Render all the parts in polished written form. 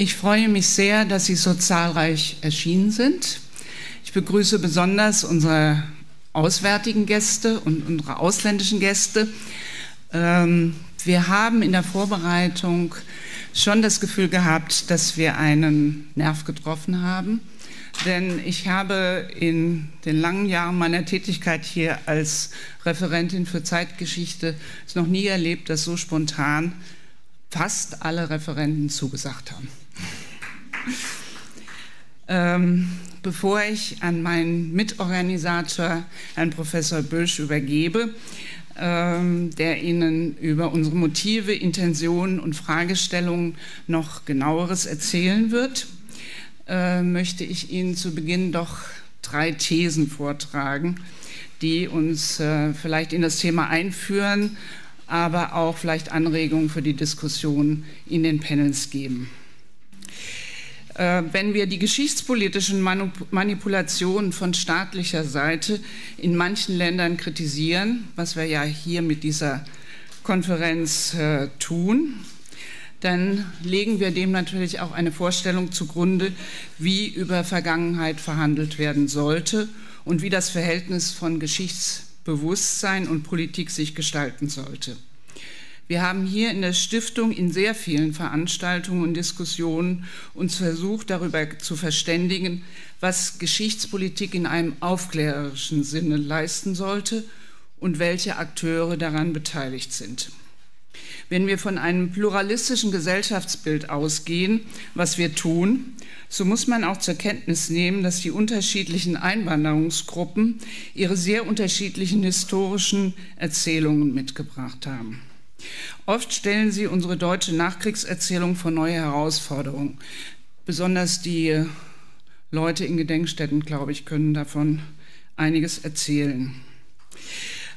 Ich freue mich sehr, dass Sie so zahlreich erschienen sind. Ich begrüße besonders unsere auswärtigen Gäste und unsere ausländischen Gäste. Wir haben in der Vorbereitung schon das Gefühl gehabt, dass wir einen Nerv getroffen haben. Denn ich habe in den langen Jahren meiner Tätigkeit hier als Referentin für Zeitgeschichte es noch nie erlebt, dass so spontan fast alle Referenten zugesagt haben. Bevor ich an meinen Mitorganisator, Herrn Professor Bösch, übergebe, der Ihnen über unsere Motive, Intentionen und Fragestellungen noch genaueres erzählen wird, möchte ich Ihnen zu Beginn doch drei Thesen vortragen, die uns vielleicht in das Thema einführen, aber auch vielleicht Anregungen für die Diskussion in den Panels geben. Wenn wir die geschichtspolitischen Manipulationen von staatlicher Seite in manchen Ländern kritisieren, was wir ja hier mit dieser Konferenz tun, dann legen wir dem natürlich auch eine Vorstellung zugrunde, wie über Vergangenheit verhandelt werden sollte und wie das Verhältnis von Geschichtsbewusstsein und Politik sich gestalten sollte. Wir haben hier in der Stiftung in sehr vielen Veranstaltungen und Diskussionen uns versucht, darüber zu verständigen, was Geschichtspolitik in einem aufklärerischen Sinne leisten sollte und welche Akteure daran beteiligt sind. Wenn wir von einem pluralistischen Gesellschaftsbild ausgehen, was wir tun, so muss man auch zur Kenntnis nehmen, dass die unterschiedlichen Einwanderungsgruppen ihre sehr unterschiedlichen historischen Erzählungen mitgebracht haben. Oft stellen sie unsere deutsche Nachkriegserzählung vor neue Herausforderungen. Besonders die Leute in Gedenkstätten, glaube ich, können davon einiges erzählen.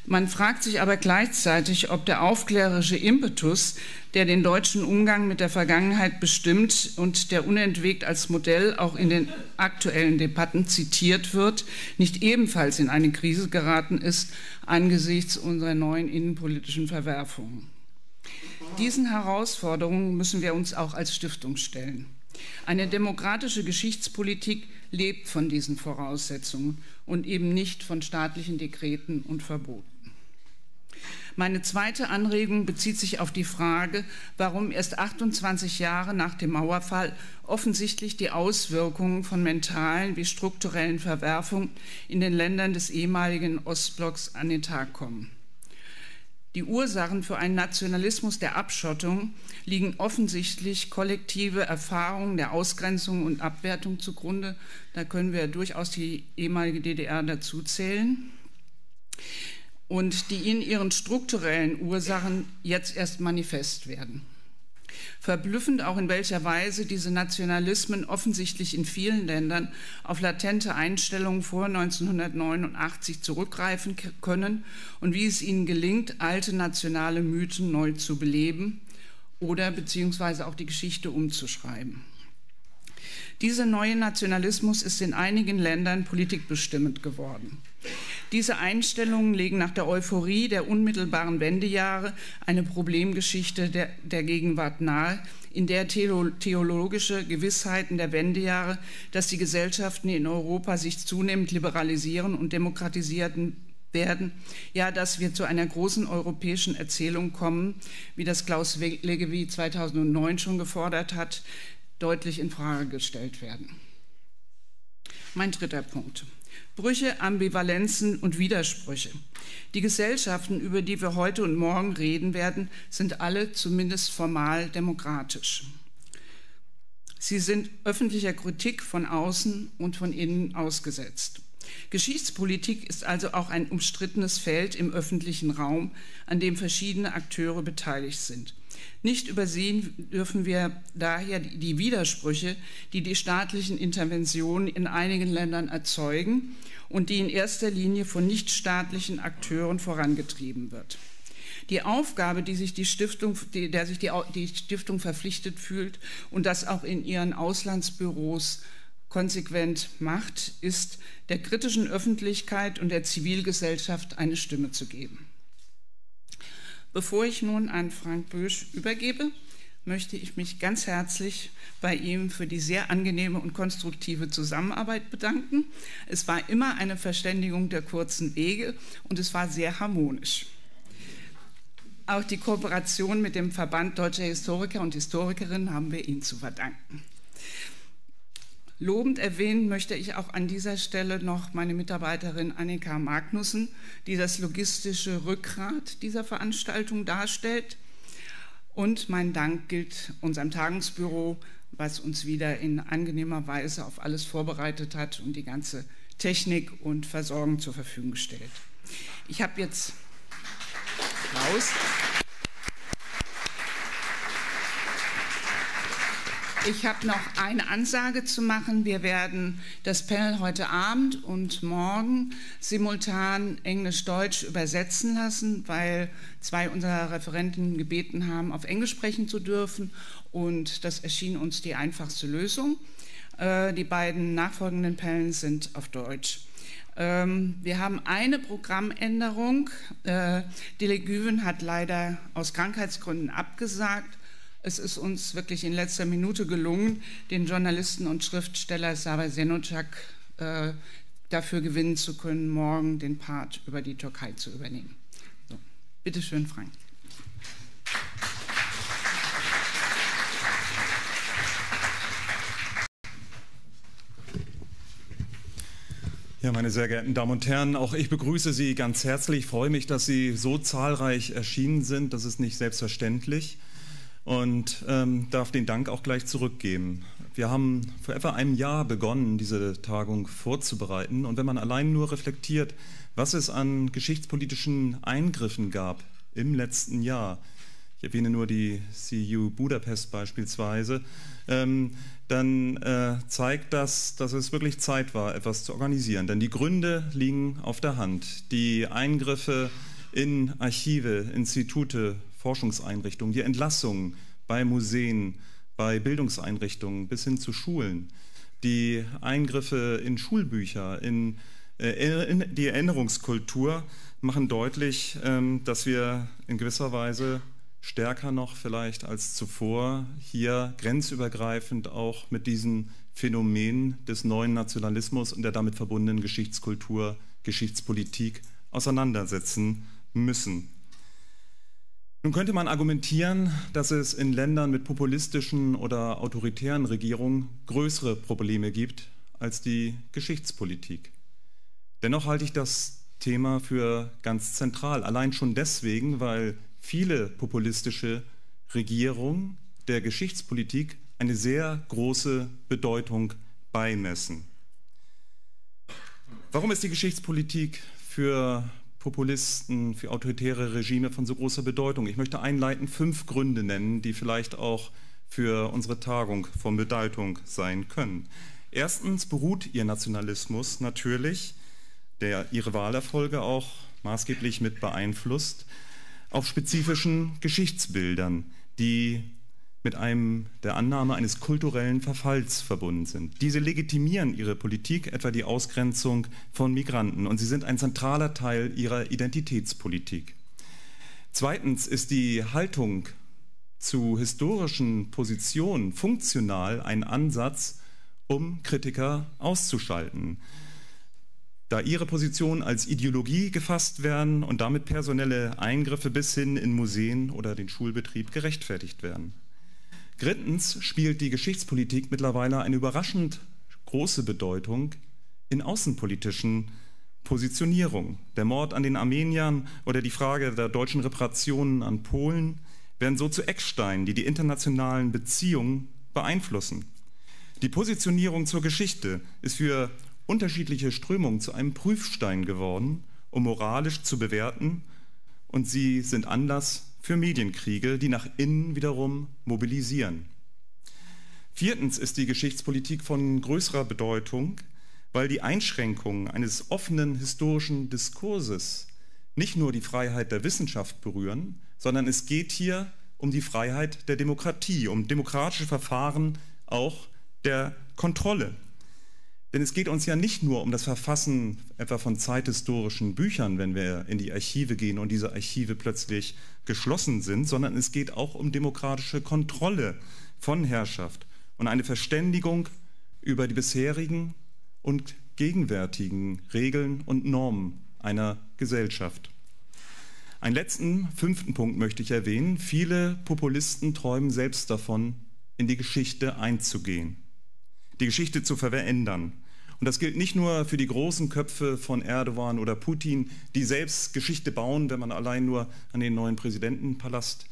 Man fragt sich aber gleichzeitig, ob der aufklärerische Impetus, der den deutschen Umgang mit der Vergangenheit bestimmt und der unentwegt als Modell auch in den aktuellen Debatten zitiert wird, nicht ebenfalls in eine Krise geraten ist angesichts unserer neuen innenpolitischen Verwerfungen. Diesen Herausforderungen müssen wir uns auch als Stiftung stellen. Eine demokratische Geschichtspolitik lebt von diesen Voraussetzungen und eben nicht von staatlichen Dekreten und Verboten. Meine zweite Anregung bezieht sich auf die Frage, warum erst 28 Jahre nach dem Mauerfall offensichtlich die Auswirkungen von mentalen wie strukturellen Verwerfungen in den Ländern des ehemaligen Ostblocks an den Tag kommen. Die Ursachen für einen Nationalismus der Abschottung liegen offensichtlich kollektive Erfahrungen der Ausgrenzung und Abwertung zugrunde. Da können wir durchaus die ehemalige DDR dazu zählen. Und die in ihren strukturellen Ursachen jetzt erst manifest werden. Verblüffend auch, in welcher Weise diese Nationalismen offensichtlich in vielen Ländern auf latente Einstellungen vor 1989 zurückgreifen können und wie es ihnen gelingt, alte nationale Mythen neu zu beleben oder beziehungsweise auch die Geschichte umzuschreiben. Dieser neue Nationalismus ist in einigen Ländern politikbestimmend geworden. Diese Einstellungen legen nach der Euphorie der unmittelbaren Wendejahre eine Problemgeschichte der Gegenwart nahe, in der theologische Gewissheiten der Wendejahre, dass die Gesellschaften in Europa sich zunehmend liberalisieren und demokratisieren werden, ja, dass wir zu einer großen europäischen Erzählung kommen, wie das Klaus Leggewie 2009 schon gefordert hat, deutlich in Frage gestellt werden. Mein dritter Punkt. Brüche, Ambivalenzen und Widersprüche. Die Gesellschaften, über die wir heute und morgen reden werden, sind alle zumindest formal demokratisch. Sie sind öffentlicher Kritik von außen und von innen ausgesetzt. Geschichtspolitik ist also auch ein umstrittenes Feld im öffentlichen Raum, an dem verschiedene Akteure beteiligt sind. Nicht übersehen dürfen wir daher die Widersprüche, die die staatlichen Interventionen in einigen Ländern erzeugen und die in erster Linie von nichtstaatlichen Akteuren vorangetrieben wird. Die Aufgabe, der sich die Stiftung verpflichtet fühlt und das auch in ihren Auslandsbüros konsequent macht, ist, der kritischen Öffentlichkeit und der Zivilgesellschaft eine Stimme zu geben. Bevor ich nun an Frank Bösch übergebe, möchte ich mich ganz herzlich bei ihm für die sehr angenehme und konstruktive Zusammenarbeit bedanken. Es war immer eine Verständigung der kurzen Wege und es war sehr harmonisch. Auch die Kooperation mit dem Verband Deutscher Historiker und Historikerinnen haben wir Ihnen zu verdanken. Lobend erwähnen möchte ich auch an dieser Stelle noch meine Mitarbeiterin Annika Magnussen, die das logistische Rückgrat dieser Veranstaltung darstellt. Und mein Dank gilt unserem Tagungsbüro, was uns wieder in angenehmer Weise auf alles vorbereitet hat und die ganze Technik und Versorgung zur Verfügung stellt. Ich habe jetzt raus. Ich habe noch eine Ansage zu machen. Wir werden das Panel heute Abend und morgen simultan Englisch-Deutsch übersetzen lassen, weil zwei unserer Referenten gebeten haben, auf Englisch sprechen zu dürfen. Und das erschien uns die einfachste Lösung. Die beiden nachfolgenden Panels sind auf Deutsch. Wir haben eine Programmänderung. Dele Güven hat leider aus Krankheitsgründen abgesagt. Es ist uns wirklich in letzter Minute gelungen, den Journalisten und Schriftsteller Savaş Senocak dafür gewinnen zu können, morgen den Part über die Türkei zu übernehmen. So. Bitte schön, Frank. Ja, meine sehr geehrten Damen und Herren, auch ich begrüße Sie ganz herzlich. Ich freue mich, dass Sie so zahlreich erschienen sind. Das ist nicht selbstverständlich. Und darf den Dank auch gleich zurückgeben. Wir haben vor etwa einem Jahr begonnen, diese Tagung vorzubereiten. Und wenn man allein nur reflektiert, was es an geschichtspolitischen Eingriffen gab im letzten Jahr, ich erwähne nur die CU Budapest beispielsweise, dann zeigt das, dass es wirklich Zeit war, etwas zu organisieren. Denn die Gründe liegen auf der Hand. Die Eingriffe in Archive, Institute, Forschungseinrichtungen, die Entlassungen bei Museen, bei Bildungseinrichtungen bis hin zu Schulen, die Eingriffe in Schulbücher, in die Erinnerungskultur machen deutlich, dass wir in gewisser Weise stärker noch vielleicht als zuvor hier grenzübergreifend auch mit diesem Phänomen des neuen Nationalismus und der damit verbundenen Geschichtskultur, Geschichtspolitik auseinandersetzen müssen. Nun könnte man argumentieren, dass es in Ländern mit populistischen oder autoritären Regierungen größere Probleme gibt als die Geschichtspolitik. Dennoch halte ich das Thema für ganz zentral, allein schon deswegen, weil viele populistische Regierungen der Geschichtspolitik eine sehr große Bedeutung beimessen. Warum ist die Geschichtspolitik für Populisten, für autoritäre Regime von so großer Bedeutung? Ich möchte einleitend 5 Gründe nennen, die vielleicht auch für unsere Tagung von Bedeutung sein können. Erstens beruht ihr Nationalismus natürlich, der ihre Wahlerfolge auch maßgeblich mit beeinflusst, auf spezifischen Geschichtsbildern, die mit der Annahme eines kulturellen Verfalls verbunden sind. Diese legitimieren ihre Politik, etwa die Ausgrenzung von Migranten, und sie sind ein zentraler Teil ihrer Identitätspolitik. Zweitens ist die Haltung zu historischen Positionen funktional ein Ansatz, um Kritiker auszuschalten, da ihre Positionen als Ideologie gefasst werden und damit personelle Eingriffe bis hin in Museen oder den Schulbetrieb gerechtfertigt werden. Drittens spielt die Geschichtspolitik mittlerweile eine überraschend große Bedeutung in außenpolitischen Positionierungen. Der Mord an den Armeniern oder die Frage der deutschen Reparationen an Polen werden so zu Ecksteinen, die die internationalen Beziehungen beeinflussen. Die Positionierung zur Geschichte ist für unterschiedliche Strömungen zu einem Prüfstein geworden, um moralisch zu bewerten, und sie sind Anlass für Medienkriege, die nach innen wiederum mobilisieren. Viertens ist die Geschichtspolitik von größerer Bedeutung, weil die Einschränkungen eines offenen historischen Diskurses nicht nur die Freiheit der Wissenschaft berühren, sondern es geht hier um die Freiheit der Demokratie, um demokratische Verfahren auch der Kontrolle. Denn es geht uns ja nicht nur um das Verfassen etwa von zeithistorischen Büchern, wenn wir in die Archive gehen und diese Archive plötzlich geschlossen sind, sondern es geht auch um demokratische Kontrolle von Herrschaft und eine Verständigung über die bisherigen und gegenwärtigen Regeln und Normen einer Gesellschaft. Einen letzten, fünften Punkt möchte ich erwähnen. Viele Populisten träumen selbst davon, in die Geschichte einzugehen, die Geschichte zu verändern. Und das gilt nicht nur für die großen Köpfe von Erdogan oder Putin, die selbst Geschichte bauen, wenn man allein nur an den neuen Präsidentenpalast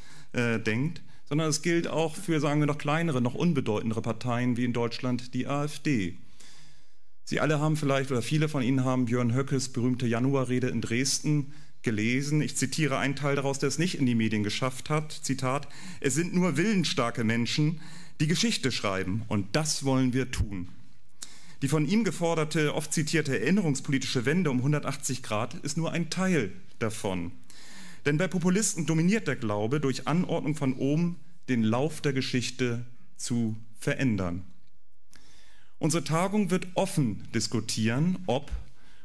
denkt, sondern es gilt auch für, sagen wir, noch kleinere, noch unbedeutendere Parteien wie in Deutschland die AfD. Sie alle haben vielleicht, oder viele von Ihnen haben Björn Höckes berühmte Januarrede in Dresden gelesen. Ich zitiere einen Teil daraus, der es nicht in die Medien geschafft hat. Zitat: Es sind nur willensstarke Menschen, die Geschichte schreiben, und das wollen wir tun. Die von ihm geforderte, oft zitierte erinnerungspolitische Wende um 180 Grad ist nur ein Teil davon. Denn bei Populisten dominiert der Glaube, durch Anordnung von oben den Lauf der Geschichte zu verändern. Unsere Tagung wird offen diskutieren, ob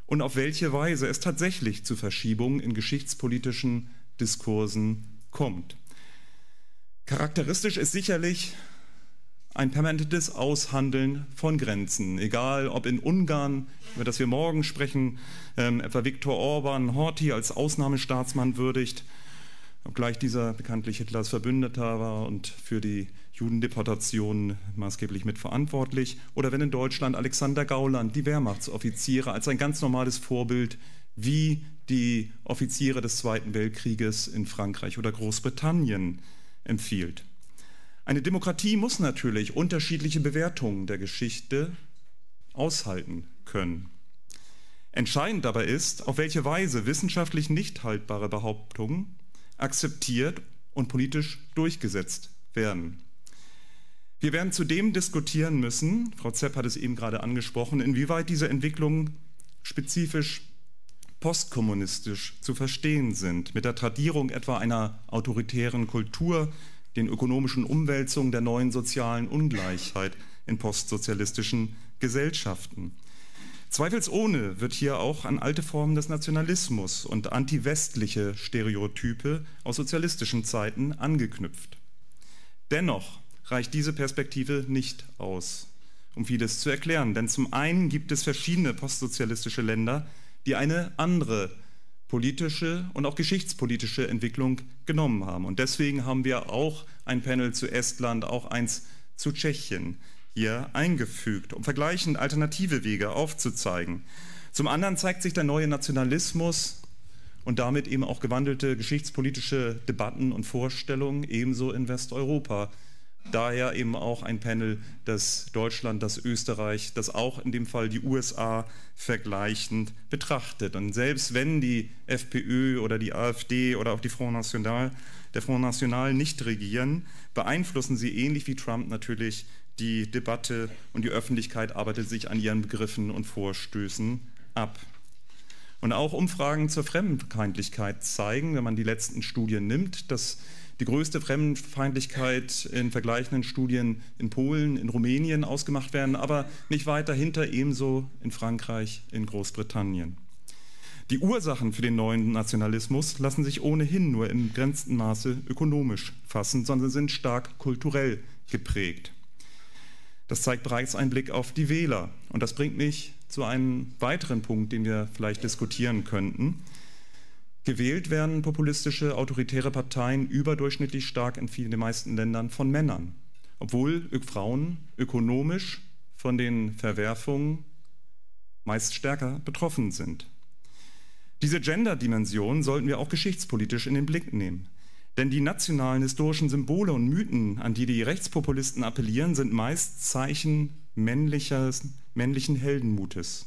und auf welche Weise es tatsächlich zu Verschiebungen in geschichtspolitischen Diskursen kommt. Charakteristisch ist sicherlich ein permanentes Aushandeln von Grenzen, egal ob in Ungarn, über das wir morgen sprechen, etwa Viktor Orbán Horthy als Ausnahmestaatsmann würdigt, obgleich dieser bekanntlich Hitlers Verbündeter war und für die Judendeportation maßgeblich mitverantwortlich, oder wenn in Deutschland Alexander Gauland die Wehrmachtsoffiziere als ein ganz normales Vorbild wie die Offiziere des Zweiten Weltkrieges in Frankreich oder Großbritannien empfiehlt. Eine Demokratie muss natürlich unterschiedliche Bewertungen der Geschichte aushalten können. Entscheidend dabei ist, auf welche Weise wissenschaftlich nicht haltbare Behauptungen akzeptiert und politisch durchgesetzt werden. Wir werden zudem diskutieren müssen, Frau Zepp hat es eben gerade angesprochen, inwieweit diese Entwicklungen spezifisch postkommunistisch zu verstehen sind, mit der Tradierung etwa einer autoritären Kultur, den ökonomischen Umwälzungen der neuen sozialen Ungleichheit in postsozialistischen Gesellschaften. Zweifelsohne wird hier auch an alte Formen des Nationalismus und antiwestliche Stereotype aus sozialistischen Zeiten angeknüpft. Dennoch reicht diese Perspektive nicht aus, um vieles zu erklären, denn zum einen gibt es verschiedene postsozialistische Länder, die eine andere politische und auch geschichtspolitische Entwicklung genommen haben. Und deswegen haben wir auch ein Panel zu Estland, auch eins zu Tschechien hier eingefügt, um vergleichend alternative Wege aufzuzeigen. Zum anderen zeigt sich der neue Nationalismus und damit eben auch gewandelte geschichtspolitische Debatten und Vorstellungen ebenso in Westeuropa. Daher eben auch ein Panel, das Deutschland, das Österreich, das auch in dem Fall die USA vergleichend betrachtet. Und selbst wenn die FPÖ oder die AfD oder auch die Front National nicht regieren, beeinflussen sie ähnlich wie Trump natürlich die Debatte, und die Öffentlichkeit arbeitet sich an ihren Begriffen und Vorstößen ab. Und auch Umfragen zur Fremdenfeindlichkeit zeigen, wenn man die letzten Studien nimmt, dass die größte Fremdenfeindlichkeit in vergleichenden Studien in Polen, in Rumänien ausgemacht werden, aber nicht weit dahinter ebenso in Frankreich, in Großbritannien. Die Ursachen für den neuen Nationalismus lassen sich ohnehin nur im begrenzten Maße ökonomisch fassen, sondern sind stark kulturell geprägt. Das zeigt bereits ein Blick auf die Wähler. Und das bringt mich zu einem weiteren Punkt, den wir vielleicht diskutieren könnten. Gewählt werden populistische, autoritäre Parteien überdurchschnittlich stark in den meisten Ländern von Männern, obwohl Frauen ökonomisch von den Verwerfungen meist stärker betroffen sind. Diese Gender-Dimension sollten wir auch geschichtspolitisch in den Blick nehmen. Denn die nationalen historischen Symbole und Mythen, an die die Rechtspopulisten appellieren, sind meist Zeichen männlichen Heldenmutes,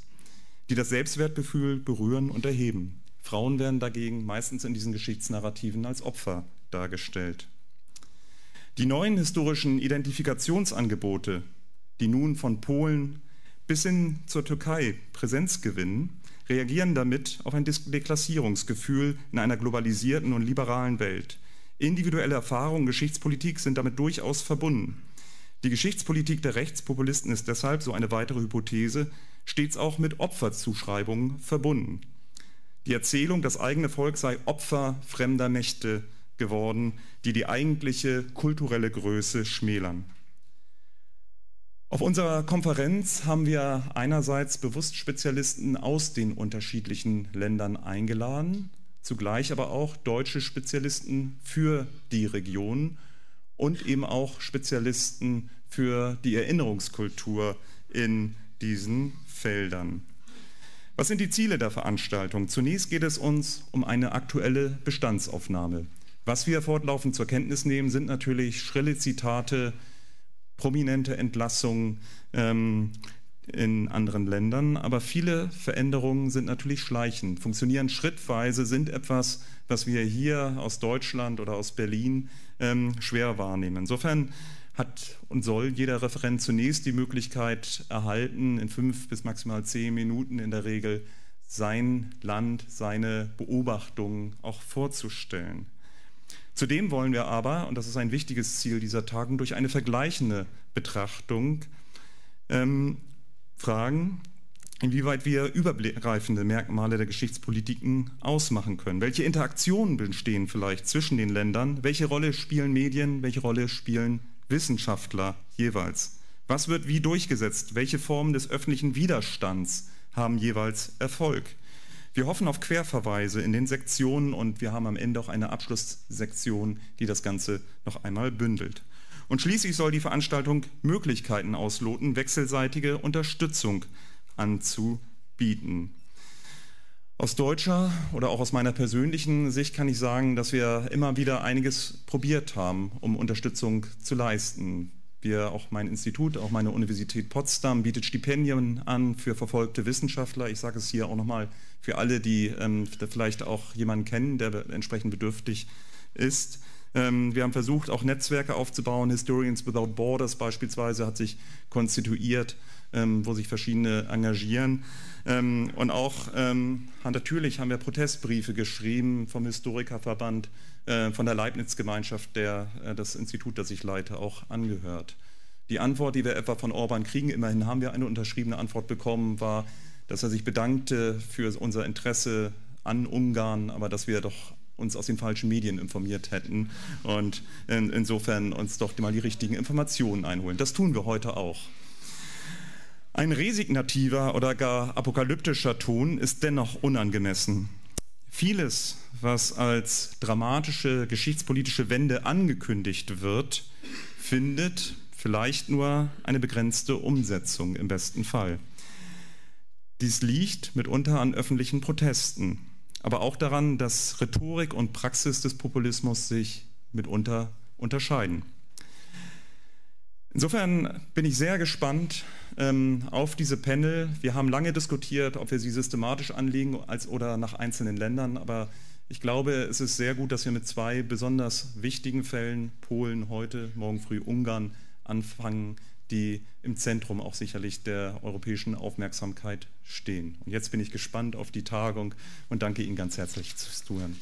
die das Selbstwertgefühl berühren und erheben. Frauen werden dagegen meistens in diesen Geschichtsnarrativen als Opfer dargestellt. Die neuen historischen Identifikationsangebote, die nun von Polen bis hin zur Türkei Präsenz gewinnen, reagieren damit auf ein Deklassierungsgefühl in einer globalisierten und liberalen Welt. Individuelle Erfahrungen, Geschichtspolitik sind damit durchaus verbunden. Die Geschichtspolitik der Rechtspopulisten ist deshalb, so eine weitere Hypothese, stets auch mit Opferzuschreibungen verbunden. Die Erzählung, das eigene Volk sei Opfer fremder Mächte geworden, die die eigentliche kulturelle Größe schmälern. Auf unserer Konferenz haben wir einerseits bewusst Spezialisten aus den unterschiedlichen Ländern eingeladen, zugleich aber auch deutsche Spezialisten für die Region und eben auch Spezialisten für die Erinnerungskultur in diesen Feldern. Was sind die Ziele der Veranstaltung? Zunächst geht es uns um eine aktuelle Bestandsaufnahme. Was wir fortlaufend zur Kenntnis nehmen, sind natürlich schrille Zitate, prominente Entlassungen in anderen Ländern, aber viele Veränderungen sind natürlich schleichend, funktionieren schrittweise, sind etwas, was wir hier aus Deutschland oder aus Berlin schwer wahrnehmen. Insofern hat und soll jeder Referent zunächst die Möglichkeit erhalten, in 5 bis maximal 10 Minuten in der Regel sein Land, seine Beobachtungen auch vorzustellen. Zudem wollen wir aber, und das ist ein wichtiges Ziel dieser Tagung, durch eine vergleichende Betrachtung fragen, inwieweit wir übergreifende Merkmale der Geschichtspolitiken ausmachen können. Welche Interaktionen bestehen vielleicht zwischen den Ländern? Welche Rolle spielen Medien? Welche Rolle spielen Wissenschaftler jeweils? Was wird wie durchgesetzt? Welche Formen des öffentlichen Widerstands haben jeweils Erfolg? Wir hoffen auf Querverweise in den Sektionen und wir haben am Ende auch eine Abschlusssektion, die das Ganze noch einmal bündelt. Und schließlich soll die Veranstaltung Möglichkeiten ausloten, wechselseitige Unterstützung anzubieten. Aus deutscher oder auch aus meiner persönlichen Sicht kann ich sagen, dass wir immer wieder einiges probiert haben, um Unterstützung zu leisten. Auch mein Institut, auch meine Universität Potsdam bietet Stipendien an für verfolgte Wissenschaftler. Ich sage es hier auch nochmal für alle, die vielleicht auch jemanden kennen, der entsprechend bedürftig ist. Wir haben versucht, auch Netzwerke aufzubauen. Historians Without Borders beispielsweise hat sich konstituiert, wo sich verschiedene engagieren. Und auch natürlich haben wir Protestbriefe geschrieben vom Historikerverband, von der Leibniz-Gemeinschaft, der das Institut, das ich leite, auch angehört. Die Antwort, die wir etwa von Orbán kriegen, immerhin haben wir eine unterschriebene Antwort bekommen, war, dass er sich bedankte für unser Interesse an Ungarn, aber dass wir doch uns aus den falschen Medien informiert hätten und insofern uns doch mal die richtigen Informationen einholen. Das tun wir heute auch. Ein resignativer oder gar apokalyptischer Ton ist dennoch unangemessen. Vieles, was als dramatische geschichtspolitische Wende angekündigt wird, findet vielleicht nur eine begrenzte Umsetzung im besten Fall. Dies liegt mitunter an öffentlichen Protesten, aber auch daran, dass Rhetorik und Praxis des Populismus sich mitunter unterscheiden. Insofern bin ich sehr gespannt auf diese Panel. Wir haben lange diskutiert, ob wir sie systematisch anlegen oder nach einzelnen Ländern, aber ich glaube, es ist sehr gut, dass wir mit 2 besonders wichtigen Fällen, Polen heute, morgen früh Ungarn, anfangen, die im Zentrum auch sicherlich der europäischen Aufmerksamkeit stehen. Und jetzt bin ich gespannt auf die Tagung und danke Ihnen ganz herzlich fürs Zuhören.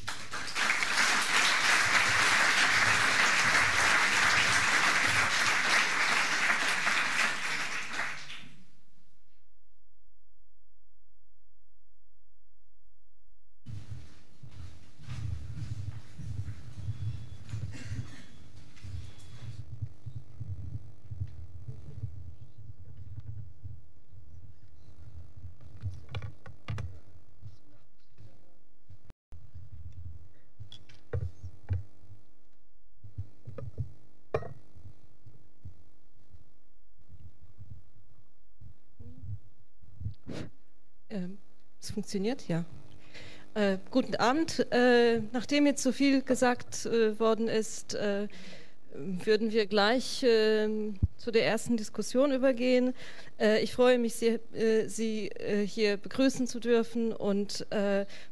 Funktioniert? Ja. Guten Abend. Nachdem jetzt so viel gesagt worden ist, würden wir gleich zu der ersten Diskussion übergehen. Ich freue mich sehr, Sie hier begrüßen zu dürfen und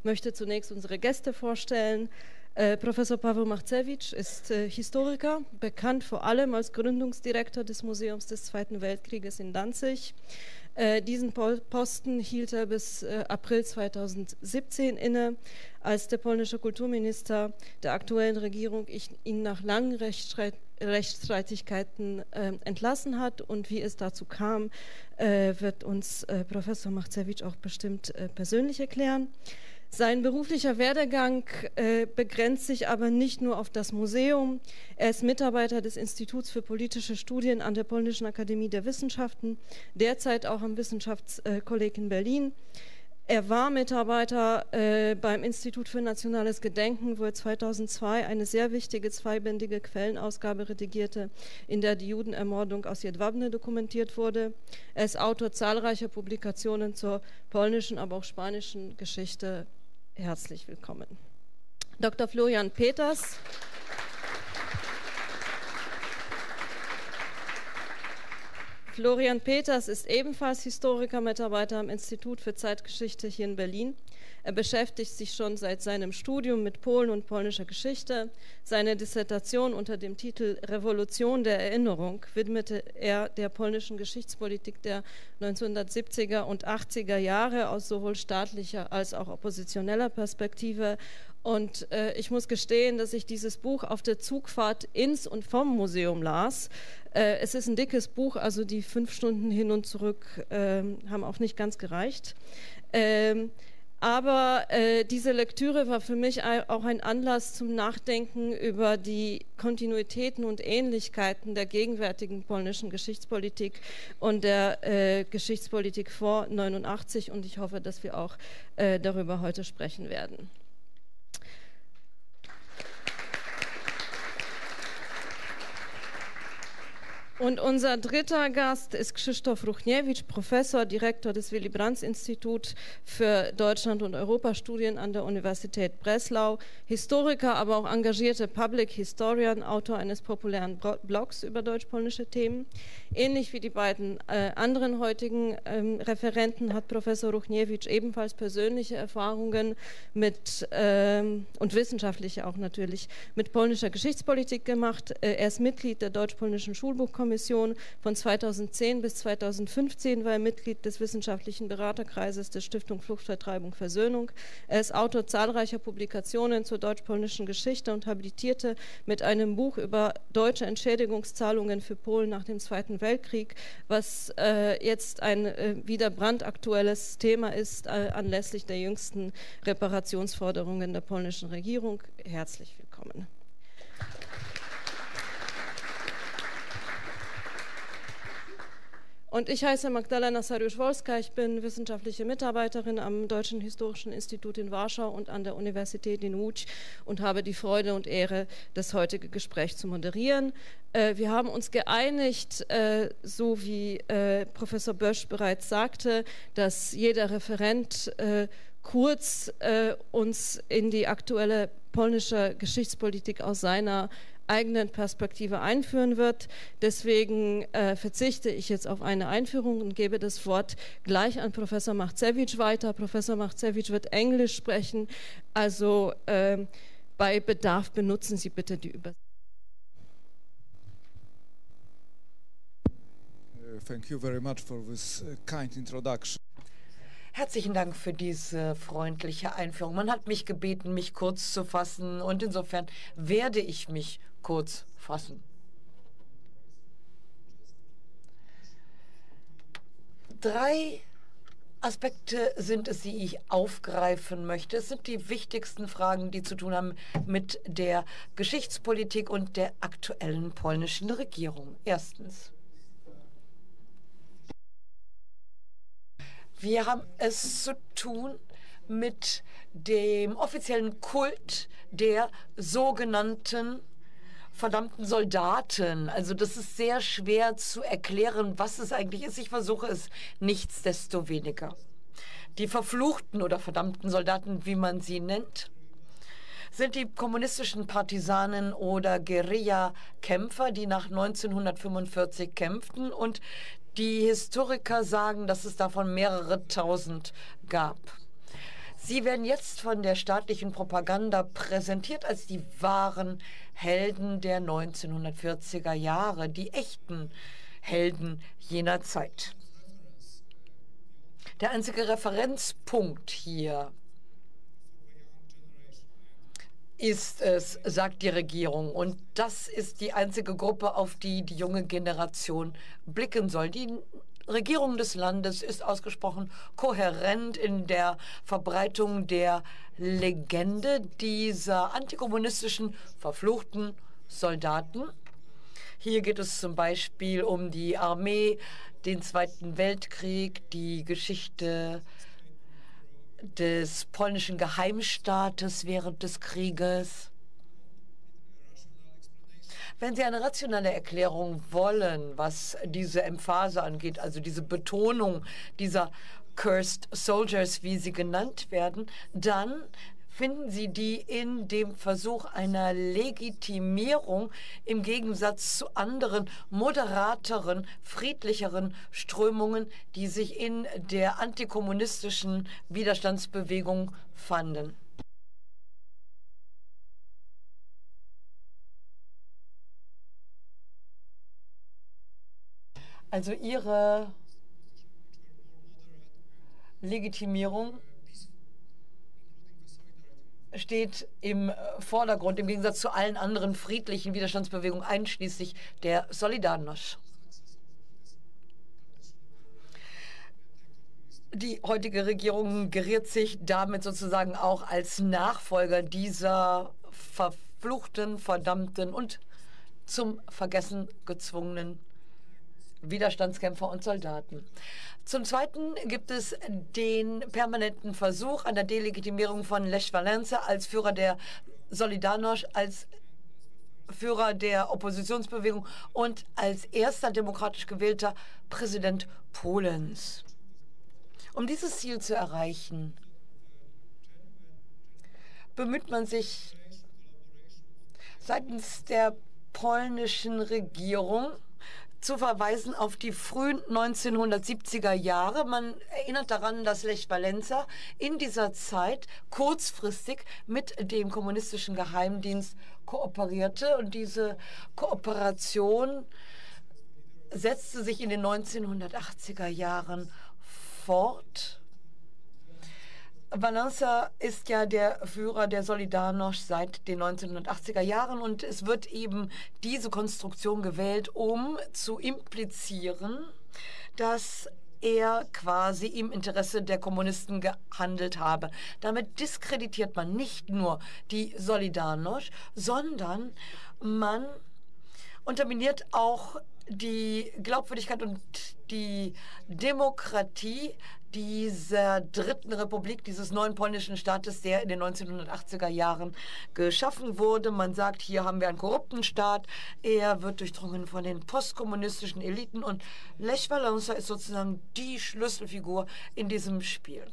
möchte zunächst unsere Gäste vorstellen. Professor Paweł Machcewicz ist Historiker, bekannt vor allem als Gründungsdirektor des Museums des Zweiten Weltkrieges in Danzig. Diesen Posten hielt er bis April 2017 inne, als der polnische Kulturminister der aktuellen Regierung ihn nach langen Rechtsstreitigkeiten entlassen hat. Und wie es dazu kam, wird uns Professor Machcewicz auch bestimmt persönlich erklären. Sein beruflicher Werdegang begrenzt sich aber nicht nur auf das Museum. Er ist Mitarbeiter des Instituts für politische Studien an der Polnischen Akademie der Wissenschaften, derzeit auch am Wissenschaftskolleg in Berlin. Er war Mitarbeiter beim Institut für Nationales Gedenken, wo er 2002 eine sehr wichtige zweibändige Quellenausgabe redigierte, in der die Judenermordung aus Jedwabne dokumentiert wurde. Er ist Autor zahlreicher Publikationen zur polnischen, aber auch spanischen Geschichte. Herzlich willkommen. Dr. Florian Peters. Florian Peters ist ebenfalls Historiker, Mitarbeiter am Institut für Zeitgeschichte hier in Berlin. Er beschäftigt sich schon seit seinem Studium mit Polen und polnischer Geschichte. Seine Dissertation unter dem Titel Revolution der Erinnerung widmete er der polnischen Geschichtspolitik der 1970er und 80er Jahre aus sowohl staatlicher als auch oppositioneller Perspektive. Und ich muss gestehen, dass ich dieses Buch auf der Zugfahrt ins und vom Museum las. Es ist ein dickes Buch, also die 5 Stunden hin und zurück haben auch nicht ganz gereicht. Aber diese Lektüre war für mich auch ein Anlass zum Nachdenken über die Kontinuitäten und Ähnlichkeiten der gegenwärtigen polnischen Geschichtspolitik und der Geschichtspolitik vor 89. Und ich hoffe, dass wir auch darüber heute sprechen werden. Und unser dritter Gast ist Krzysztof Ruchniewicz, Professor, Direktor des Willy-Brandt-Instituts für Deutschland- und Europastudien an der Universität Breslau, Historiker, aber auch engagierter Public Historian, Autor eines populären Blogs über deutsch-polnische Themen. Ähnlich wie die beiden anderen heutigen Referenten hat Professor Ruchniewicz ebenfalls persönliche Erfahrungen mit und wissenschaftliche auch natürlich mit polnischer Geschichtspolitik gemacht. Er ist Mitglied der Deutsch-Polnischen Schulbuchkommission. Von 2010 bis 2015 war er Mitglied des wissenschaftlichen Beraterkreises der Stiftung Fluchtvertreibung Versöhnung. Er ist Autor zahlreicher Publikationen zur deutsch-polnischen Geschichte und habilitierte mit einem Buch über deutsche Entschädigungszahlungen für Polen nach dem Zweiten Weltkrieg, was jetzt ein wieder brandaktuelles Thema ist anlässlich der jüngsten Reparationsforderungen der polnischen Regierung. Herzlich willkommen. Und ich heiße Magdalena Saryusz-Wolska, ich bin wissenschaftliche Mitarbeiterin am Deutschen Historischen Institut in Warschau und an der Universität in Łódź und habe die Freude und Ehre, das heutige Gespräch zu moderieren. Wir haben uns geeinigt, so wie Professor Bösch bereits sagte, dass jeder Referent kurz uns in die aktuelle polnische Geschichtspolitik aus seiner eigenen Perspektive einführen wird. Deswegen verzichte ich jetzt auf eine Einführung und gebe das Wort gleich an Professor Machcewicz weiter. Professor Machcewicz wird Englisch sprechen, also bei Bedarf benutzen Sie bitte die Übersetzung. Thank you very much for this kind introduction. Herzlichen Dank für diese freundliche Einführung. Man hat mich gebeten, mich kurz zu fassen, und insofern werde ich mich kurz fassen. Drei Aspekte sind es, die ich aufgreifen möchte. Es sind die wichtigsten Fragen, die zu tun haben mit der Geschichtspolitik und der aktuellen polnischen Regierung. Erstens. Wir haben es zu tun mit dem offiziellen Kult der sogenannten verdammten Soldaten. Also das ist sehr schwer zu erklären, was es eigentlich ist. Ich versuche es nichtsdestoweniger. Die verfluchten oder verdammten Soldaten, wie man sie nennt, sind die kommunistischen Partisanen oder Guerilla-Kämpfer, die nach 1945 kämpften, und die Historiker sagen, dass es davon mehrere tausend gab. Sie werden jetzt von der staatlichen Propaganda präsentiert als die wahren Helden der 1940er Jahre, die echten Helden jener Zeit. der einzige Referenzpunkt hier ist es, sagt die Regierung. Und das ist die einzige Gruppe, auf die die junge Generation blicken soll. Die Regierung des Landes ist ausgesprochen kohärent in der Verbreitung der Legende dieser antikommunistischen, verfluchten Soldaten. Hier geht es zum Beispiel um die Armee, den Zweiten Weltkrieg, die Geschichte des polnischen Geheimstaates während des Krieges. Wenn Sie eine rationale Erklärung wollen, was diese Emphase angeht, also diese Betonung dieser Cursed Soldiers, wie sie genannt werden, dann finden Sie die in dem Versuch einer Legitimierung im Gegensatz zu anderen, moderateren, friedlicheren Strömungen, die sich in der antikommunistischen Widerstandsbewegung fanden. Also Ihre Legitimierung steht im Vordergrund, im Gegensatz zu allen anderen friedlichen Widerstandsbewegungen, einschließlich der Solidarność. Die heutige Regierung geriert sich damit sozusagen auch als Nachfolger dieser verfluchten, verdammten und zum Vergessen gezwungenen Widerstandskämpfer und Soldaten. Zum Zweiten gibt es den permanenten Versuch an der Delegitimierung von Lech Wałęsa als Führer der Solidarność, als Führer der Oppositionsbewegung und als erster demokratisch gewählter Präsident Polens. Um dieses Ziel zu erreichen, bemüht man sich seitens der polnischen Regierung zu verweisen auf die frühen 1970er Jahre. Man erinnert daran, dass Lech Wałęsa in dieser Zeit kurzfristig mit dem kommunistischen Geheimdienst kooperierte. Und diese Kooperation setzte sich in den 1980er Jahren fort. Wałęsa ist ja der Führer der Solidarność seit den 1980er Jahren und es wird eben diese Konstruktion gewählt, um zu implizieren, dass er quasi im Interesse der Kommunisten gehandelt habe. Damit diskreditiert man nicht nur die Solidarność, sondern man unterminiert auch die Glaubwürdigkeit und die Demokratie dieser dritten Republik, dieses neuen polnischen Staates, der in den 1980er Jahren geschaffen wurde. Man sagt, hier haben wir einen korrupten Staat, er wird durchdrungen von den postkommunistischen Eliten und Lech Wałęsa ist sozusagen die Schlüsselfigur in diesem Spiel.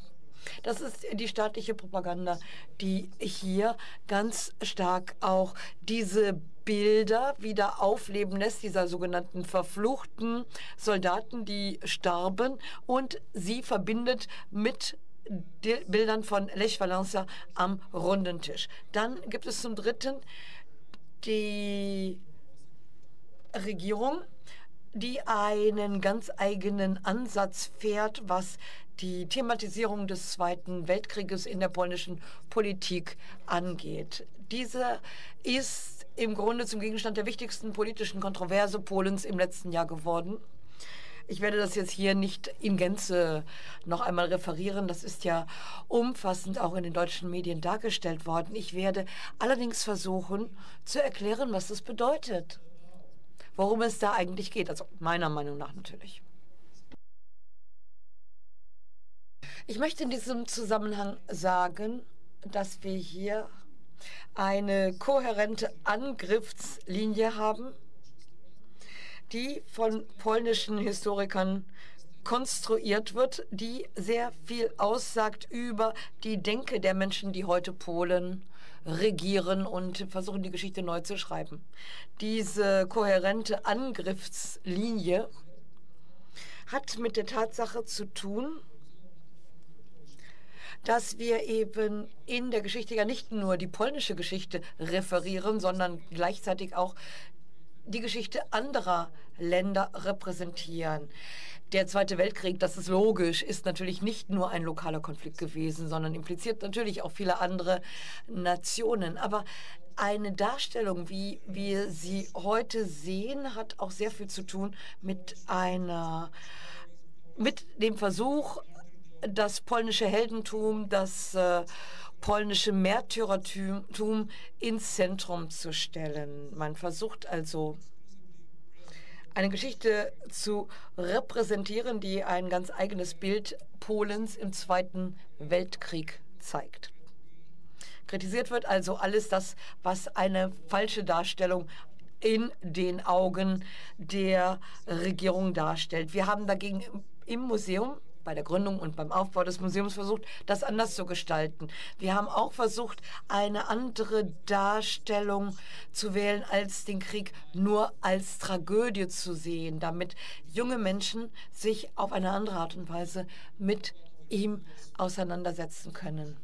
Das ist die staatliche Propaganda, die hier ganz stark auch diese Bilder wieder aufleben lässt, dieser sogenannten verfluchten Soldaten, die starben, und sie verbindet mit Bildern von Lech Wałęsa am runden Tisch. Dann gibt es zum Dritten die Regierung, die einen ganz eigenen Ansatz fährt, was die Thematisierung des Zweiten Weltkrieges in der polnischen Politik angeht. Diese ist im Grunde zum Gegenstand der wichtigsten politischen Kontroverse Polens im letzten Jahr geworden. Ich werde das jetzt hier nicht in Gänze noch einmal referieren. Das ist ja umfassend auch in den deutschen Medien dargestellt worden. Ich werde allerdings versuchen zu erklären, was das bedeutet, worum es da eigentlich geht, also meiner Meinung nach natürlich. Ich möchte in diesem Zusammenhang sagen, dass wir hier eine kohärente Angriffslinie haben, die von polnischen Historikern konstruiert wird, die sehr viel aussagt über die Denke der Menschen, die heute Polen regieren und versuchen, die Geschichte neu zu schreiben. Diese kohärente Angriffslinie hat mit der Tatsache zu tun, dass wir eben in der Geschichte ja nicht nur die polnische Geschichte referieren, sondern gleichzeitig auch die Geschichte anderer Länder repräsentieren. Der Zweite Weltkrieg, das ist logisch, ist natürlich nicht nur ein lokaler Konflikt gewesen, sondern impliziert natürlich auch viele andere Nationen. Aber eine Darstellung, wie wir sie heute sehen, hat auch sehr viel zu tun mit dem Versuch, das polnische Heldentum, das polnische Märtyrertum ins Zentrum zu stellen. Man versucht also, eine Geschichte zu repräsentieren, die ein ganz eigenes Bild Polens im Zweiten Weltkrieg zeigt. Kritisiert wird also alles das, was eine falsche Darstellung in den Augen der Regierung darstellt. Wir haben dagegen im Museum bei der Gründung und beim Aufbau des Museums versucht, das anders zu gestalten. Wir haben auch versucht, eine andere Darstellung zu wählen, als den Krieg nur als Tragödie zu sehen, damit junge Menschen sich auf eine andere Art und Weise mit ihm auseinandersetzen können.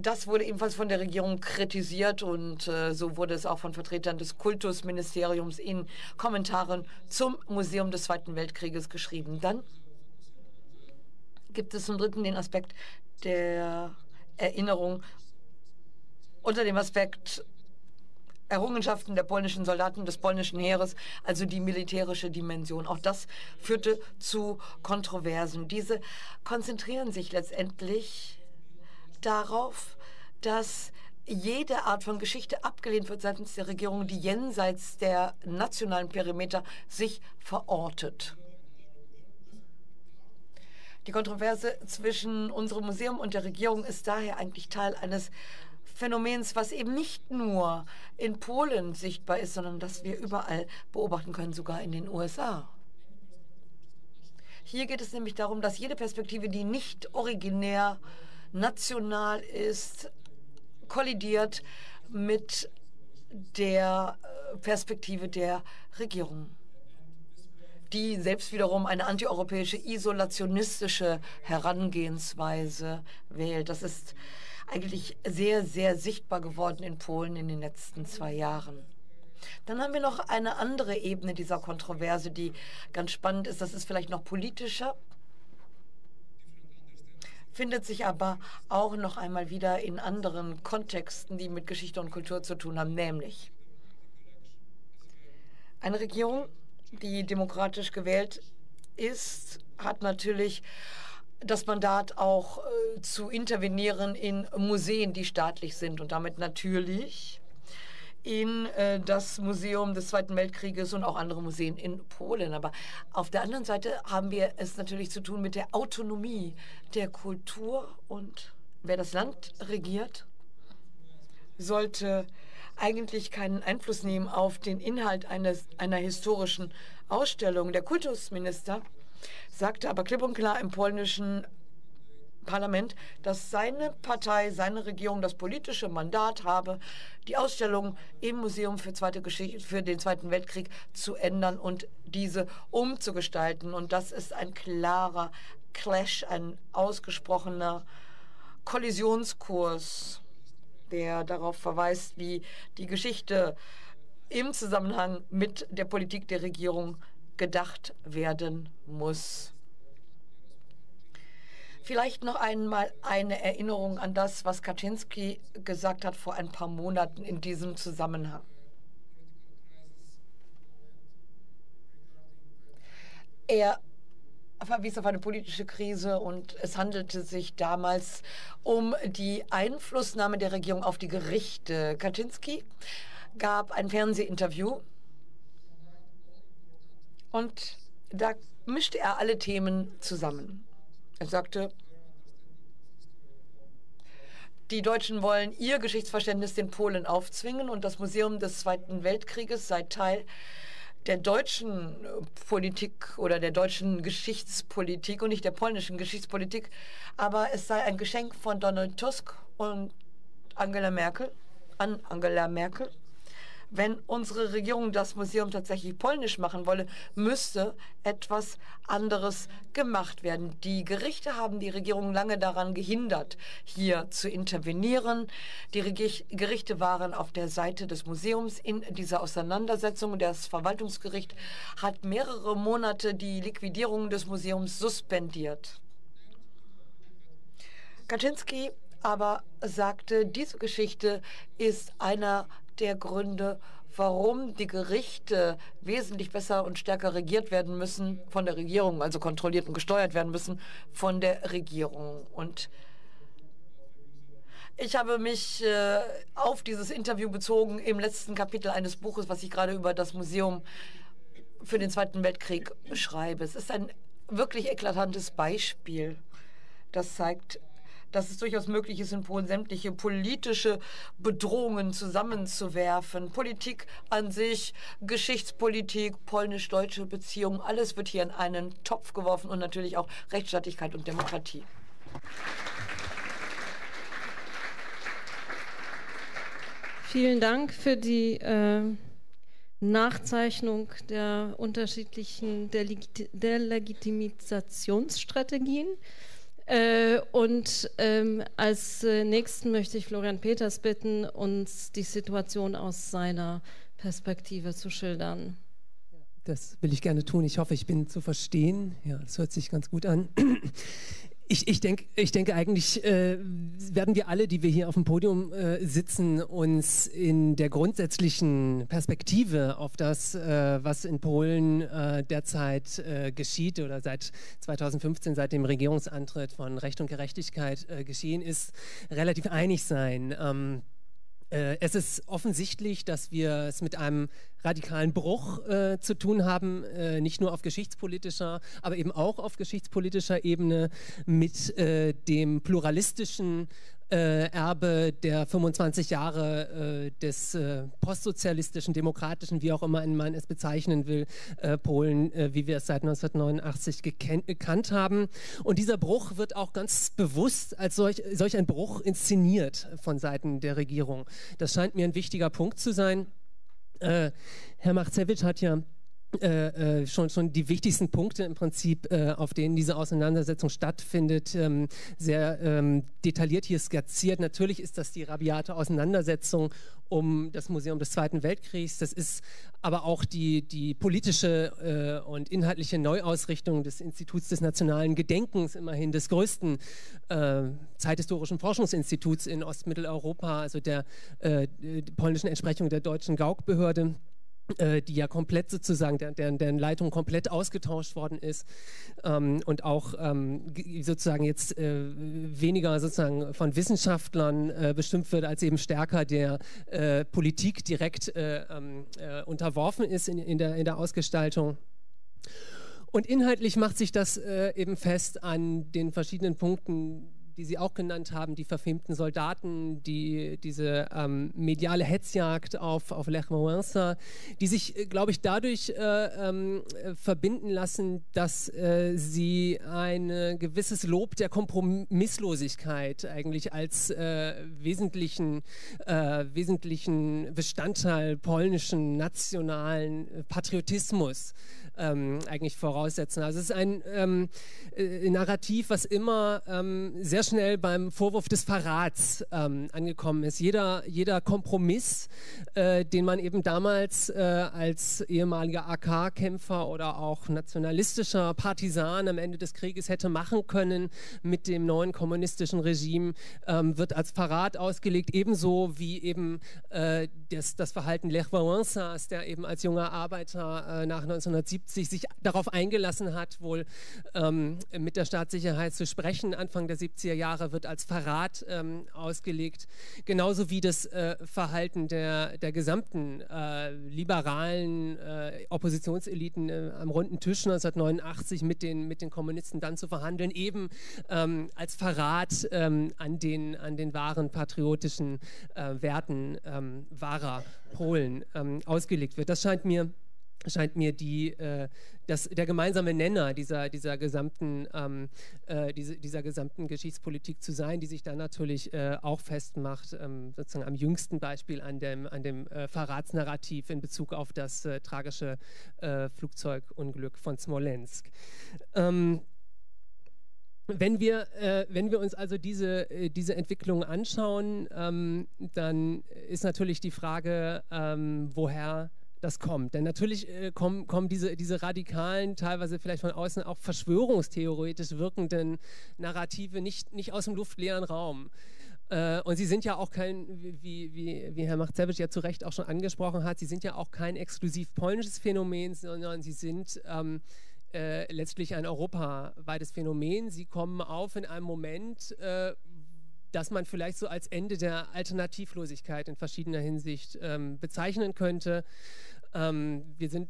Das wurde ebenfalls von der Regierung kritisiert und so wurde es auch von Vertretern des Kultusministeriums in Kommentaren zum Museum des Zweiten Weltkrieges geschrieben. Dann gibt es zum Dritten den Aspekt der Erinnerung unter dem Aspekt Errungenschaften der polnischen Soldaten, des polnischen Heeres, also die militärische Dimension. Auch das führte zu Kontroversen. Diese konzentrieren sich letztendlich darauf, dass jede Art von Geschichte abgelehnt wird seitens der Regierung, die jenseits der nationalen Perimeter sich verortet. Die Kontroverse zwischen unserem Museum und der Regierung ist daher eigentlich Teil eines Phänomens, was eben nicht nur in Polen sichtbar ist, sondern das wir überall beobachten können, sogar in den USA. Hier geht es nämlich darum, dass jede Perspektive, die nicht originär national ist, kollidiert mit der Perspektive der Regierung, die selbst wiederum eine antieuropäische, isolationistische Herangehensweise wählt. Das ist eigentlich sehr, sehr sichtbar geworden in Polen in den letzten 2 Jahren. Dann haben wir noch eine andere Ebene dieser Kontroverse, die ganz spannend ist. Das ist vielleicht noch politischer, findet sich aber auch noch einmal wieder in anderen Kontexten, die mit Geschichte und Kultur zu tun haben, nämlich eine Regierung, die demokratisch gewählt ist, hat natürlich das Mandat auch zu intervenieren in Museen, die staatlich sind und damit natürlich in das Museum des Zweiten Weltkrieges und auch andere Museen in Polen. Aber auf der anderen Seite haben wir es natürlich zu tun mit der Autonomie der Kultur. Und wer das Land regiert, sollte eigentlich keinen Einfluss nehmen auf den Inhalt einer historischen Ausstellung. Der Kultusminister sagte aber klipp und klar im polnischen Parlament, dass seine Partei, seine Regierung das politische Mandat habe, die Ausstellung im Museum für den Zweiten Weltkrieg zu ändern und diese umzugestalten. Und das ist ein klarer Clash, ein ausgesprochener Kollisionskurs, der darauf verweist, wie die Geschichte im Zusammenhang mit der Politik der Regierung gedacht werden muss. Vielleicht noch einmal eine Erinnerung an das, was Kaczynski gesagt hat vor ein paar Monaten in diesem Zusammenhang. Er verwies auf eine politische Krise und es handelte sich damals um die Einflussnahme der Regierung auf die Gerichte. Kaczynski gab ein Fernsehinterview und da mischte er alle Themen zusammen. Er sagte, die Deutschen wollen ihr Geschichtsverständnis den Polen aufzwingen und das Museum des Zweiten Weltkrieges sei Teil der deutschen Politik oder der deutschen Geschichtspolitik und nicht der polnischen Geschichtspolitik, aber es sei ein Geschenk von Donald Tusk und Angela Merkel an Angela Merkel, Wenn unsere Regierung das Museum tatsächlich polnisch machen wolle, müsste etwas anderes gemacht werden. Die Gerichte haben die Regierung lange daran gehindert, hier zu intervenieren. Die Gerichte waren auf der Seite des Museums in dieser Auseinandersetzung. Das Verwaltungsgericht hat mehrere Monate die Liquidierung des Museums suspendiert. Kaczynski aber sagte, diese Geschichte ist einer der Gründe, warum die Gerichte wesentlich besser und stärker regiert werden müssen von der Regierung, also kontrolliert und gesteuert werden müssen von der Regierung. Und ich habe mich auf dieses Interview bezogen im letzten Kapitel eines Buches, was ich gerade über das Museum für den Zweiten Weltkrieg schreibe. Es ist ein wirklich eklatantes Beispiel, das zeigt, dass es durchaus möglich ist, in Polen sämtliche politische Bedrohungen zusammenzuwerfen. Politik an sich, Geschichtspolitik, polnisch-deutsche Beziehungen, alles wird hier in einen Topf geworfen und natürlich auch Rechtsstaatlichkeit und Demokratie. Vielen Dank für die Nachzeichnung der unterschiedlichen Delegitimationsstrategien. Als Nächsten möchte ich Florian Peters bitten, uns die Situation aus seiner Perspektive zu schildern. Das will ich gerne tun. Ich hoffe, ich bin zu verstehen. Ja, das hört sich ganz gut an. Ich denke eigentlich werden wir alle, die wir hier auf dem Podium sitzen, uns in der grundsätzlichen Perspektive auf das, was in Polen derzeit geschieht oder seit 2015, seit dem Regierungsantritt von Recht und Gerechtigkeit geschehen ist, relativ einig sein. Es ist offensichtlich, dass wir es mit einem radikalen Bruch zu tun haben, nicht nur auf geschichtspolitischer, aber eben auch auf geschichtspolitischer Ebene mit dem pluralistischen Erbe der 25 Jahre des postsozialistischen, demokratischen, wie auch immer man es bezeichnen will, Polen, wie wir es seit 1989 gekannt haben. Und dieser Bruch wird auch ganz bewusst als solch ein Bruch inszeniert von Seiten der Regierung. Das scheint mir ein wichtiger Punkt zu sein. Herr Machcewicz hat ja schon die wichtigsten Punkte im Prinzip, auf denen diese Auseinandersetzung stattfindet, sehr detailliert hier skizziert. Natürlich ist das die rabiate Auseinandersetzung um das Museum des Zweiten Weltkriegs. Das ist aber auch die politische und inhaltliche Neuausrichtung des Instituts des Nationalen Gedenkens, immerhin des größten zeithistorischen Forschungsinstituts in Ostmitteleuropa, also der polnischen Entsprechung der deutschen Gauk-Behörde, die ja komplett sozusagen, deren Leitung komplett ausgetauscht worden ist und auch sozusagen jetzt weniger sozusagen von Wissenschaftlern bestimmt wird, als eben stärker der Politik direkt unterworfen ist in der Ausgestaltung. Und inhaltlich macht sich das eben fest an den verschiedenen Punkten, die Sie auch genannt haben, die verfemten Soldaten, diese mediale Hetzjagd auf Lech Wałęsa, die sich, glaube ich, dadurch verbinden lassen, dass sie ein gewisses Lob der Kompromisslosigkeit eigentlich als wesentlichen Bestandteil polnischen nationalen Patriotismus eigentlich voraussetzen. Also es ist ein Narrativ, was immer sehr schnell beim Vorwurf des Verrats angekommen ist. Jeder Kompromiss, den man eben damals als ehemaliger AK-Kämpfer oder auch nationalistischer Partisan am Ende des Krieges hätte machen können mit dem neuen kommunistischen Regime, wird als Verrat ausgelegt, ebenso wie eben das Verhalten Lech Wałęsas, der eben als junger Arbeiter nach 1970 sich darauf eingelassen hat, wohl mit der Staatssicherheit zu sprechen. Anfang der 70er Jahre wird als Verrat ausgelegt, genauso wie das Verhalten der gesamten liberalen Oppositionseliten am runden Tisch 1989 mit den Kommunisten dann zu verhandeln, eben als Verrat an den wahren patriotischen Werten wahrer Polen ausgelegt wird. Das scheint mir scheint mir der gemeinsame Nenner dieser gesamten Geschichtspolitik zu sein, die sich dann natürlich auch festmacht, sozusagen am jüngsten Beispiel an dem Verratsnarrativ in Bezug auf das tragische Flugzeugunglück von Smolensk. Wenn wir uns also diese Entwicklung anschauen, dann ist natürlich die Frage, woher das kommt. Denn natürlich kommen diese radikalen, teilweise vielleicht von außen auch verschwörungstheoretisch wirkenden Narrative nicht aus dem luftleeren Raum. Und sie sind ja auch kein, wie Herr Machcewicz ja zu Recht auch schon angesprochen hat, sie sind ja auch kein exklusiv polnisches Phänomen, sondern sie sind letztlich ein europaweites Phänomen. Sie kommen auf in einem Moment, das man vielleicht so als Ende der Alternativlosigkeit in verschiedener Hinsicht bezeichnen könnte. Wir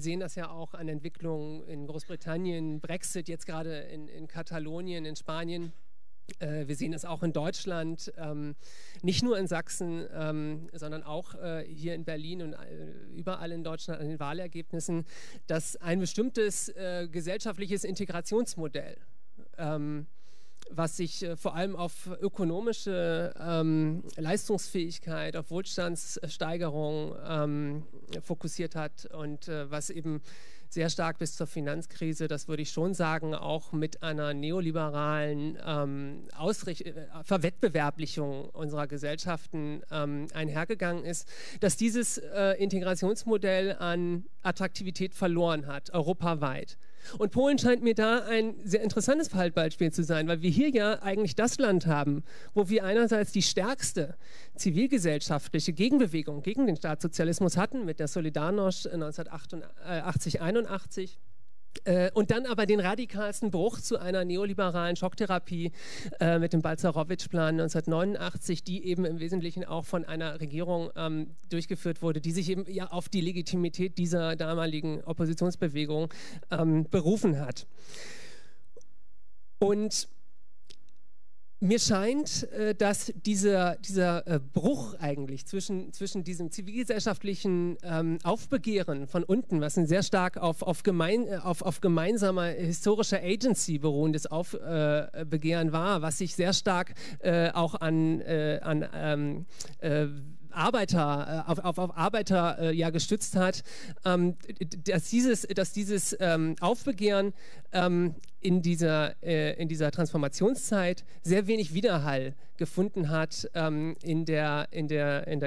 sehen das ja auch an Entwicklungen in Großbritannien, Brexit, jetzt gerade in Katalonien, in Spanien. Wir sehen es auch in Deutschland, nicht nur in Sachsen, sondern auch hier in Berlin und überall in Deutschland an den Wahlergebnissen, dass ein bestimmtes gesellschaftliches Integrationsmodell, was sich vor allem auf ökonomische Leistungsfähigkeit, auf Wohlstandssteigerung fokussiert hat und was eben sehr stark bis zur Finanzkrise, das würde ich schon sagen, auch mit einer neoliberalen Verwettbewerblichung unserer Gesellschaften einhergegangen ist, dass dieses Integrationsmodell an Attraktivität verloren hat, europaweit. Und Polen scheint mir da ein sehr interessantes Fallbeispiel zu sein, weil wir hier ja eigentlich das Land haben, wo wir einerseits die stärkste zivilgesellschaftliche Gegenbewegung gegen den Staatssozialismus hatten, mit der Solidarność 1980-81, und dann aber den radikalsten Bruch zu einer neoliberalen Schocktherapie mit dem Balcerowitsch-Plan 1989, die eben im Wesentlichen auch von einer Regierung durchgeführt wurde, die sich eben ja auf die Legitimität dieser damaligen Oppositionsbewegung berufen hat. Und mir scheint, dass dieser Bruch eigentlich zwischen diesem zivilgesellschaftlichen Aufbegehren von unten, was ein sehr stark auf gemeinsamer historischer Agency beruhendes Aufbegehren war, was sich sehr stark auch auf Arbeiter ja gestützt hat, dass dieses Aufbegehren in dieser Transformationszeit sehr wenig Widerhall gefunden hat in der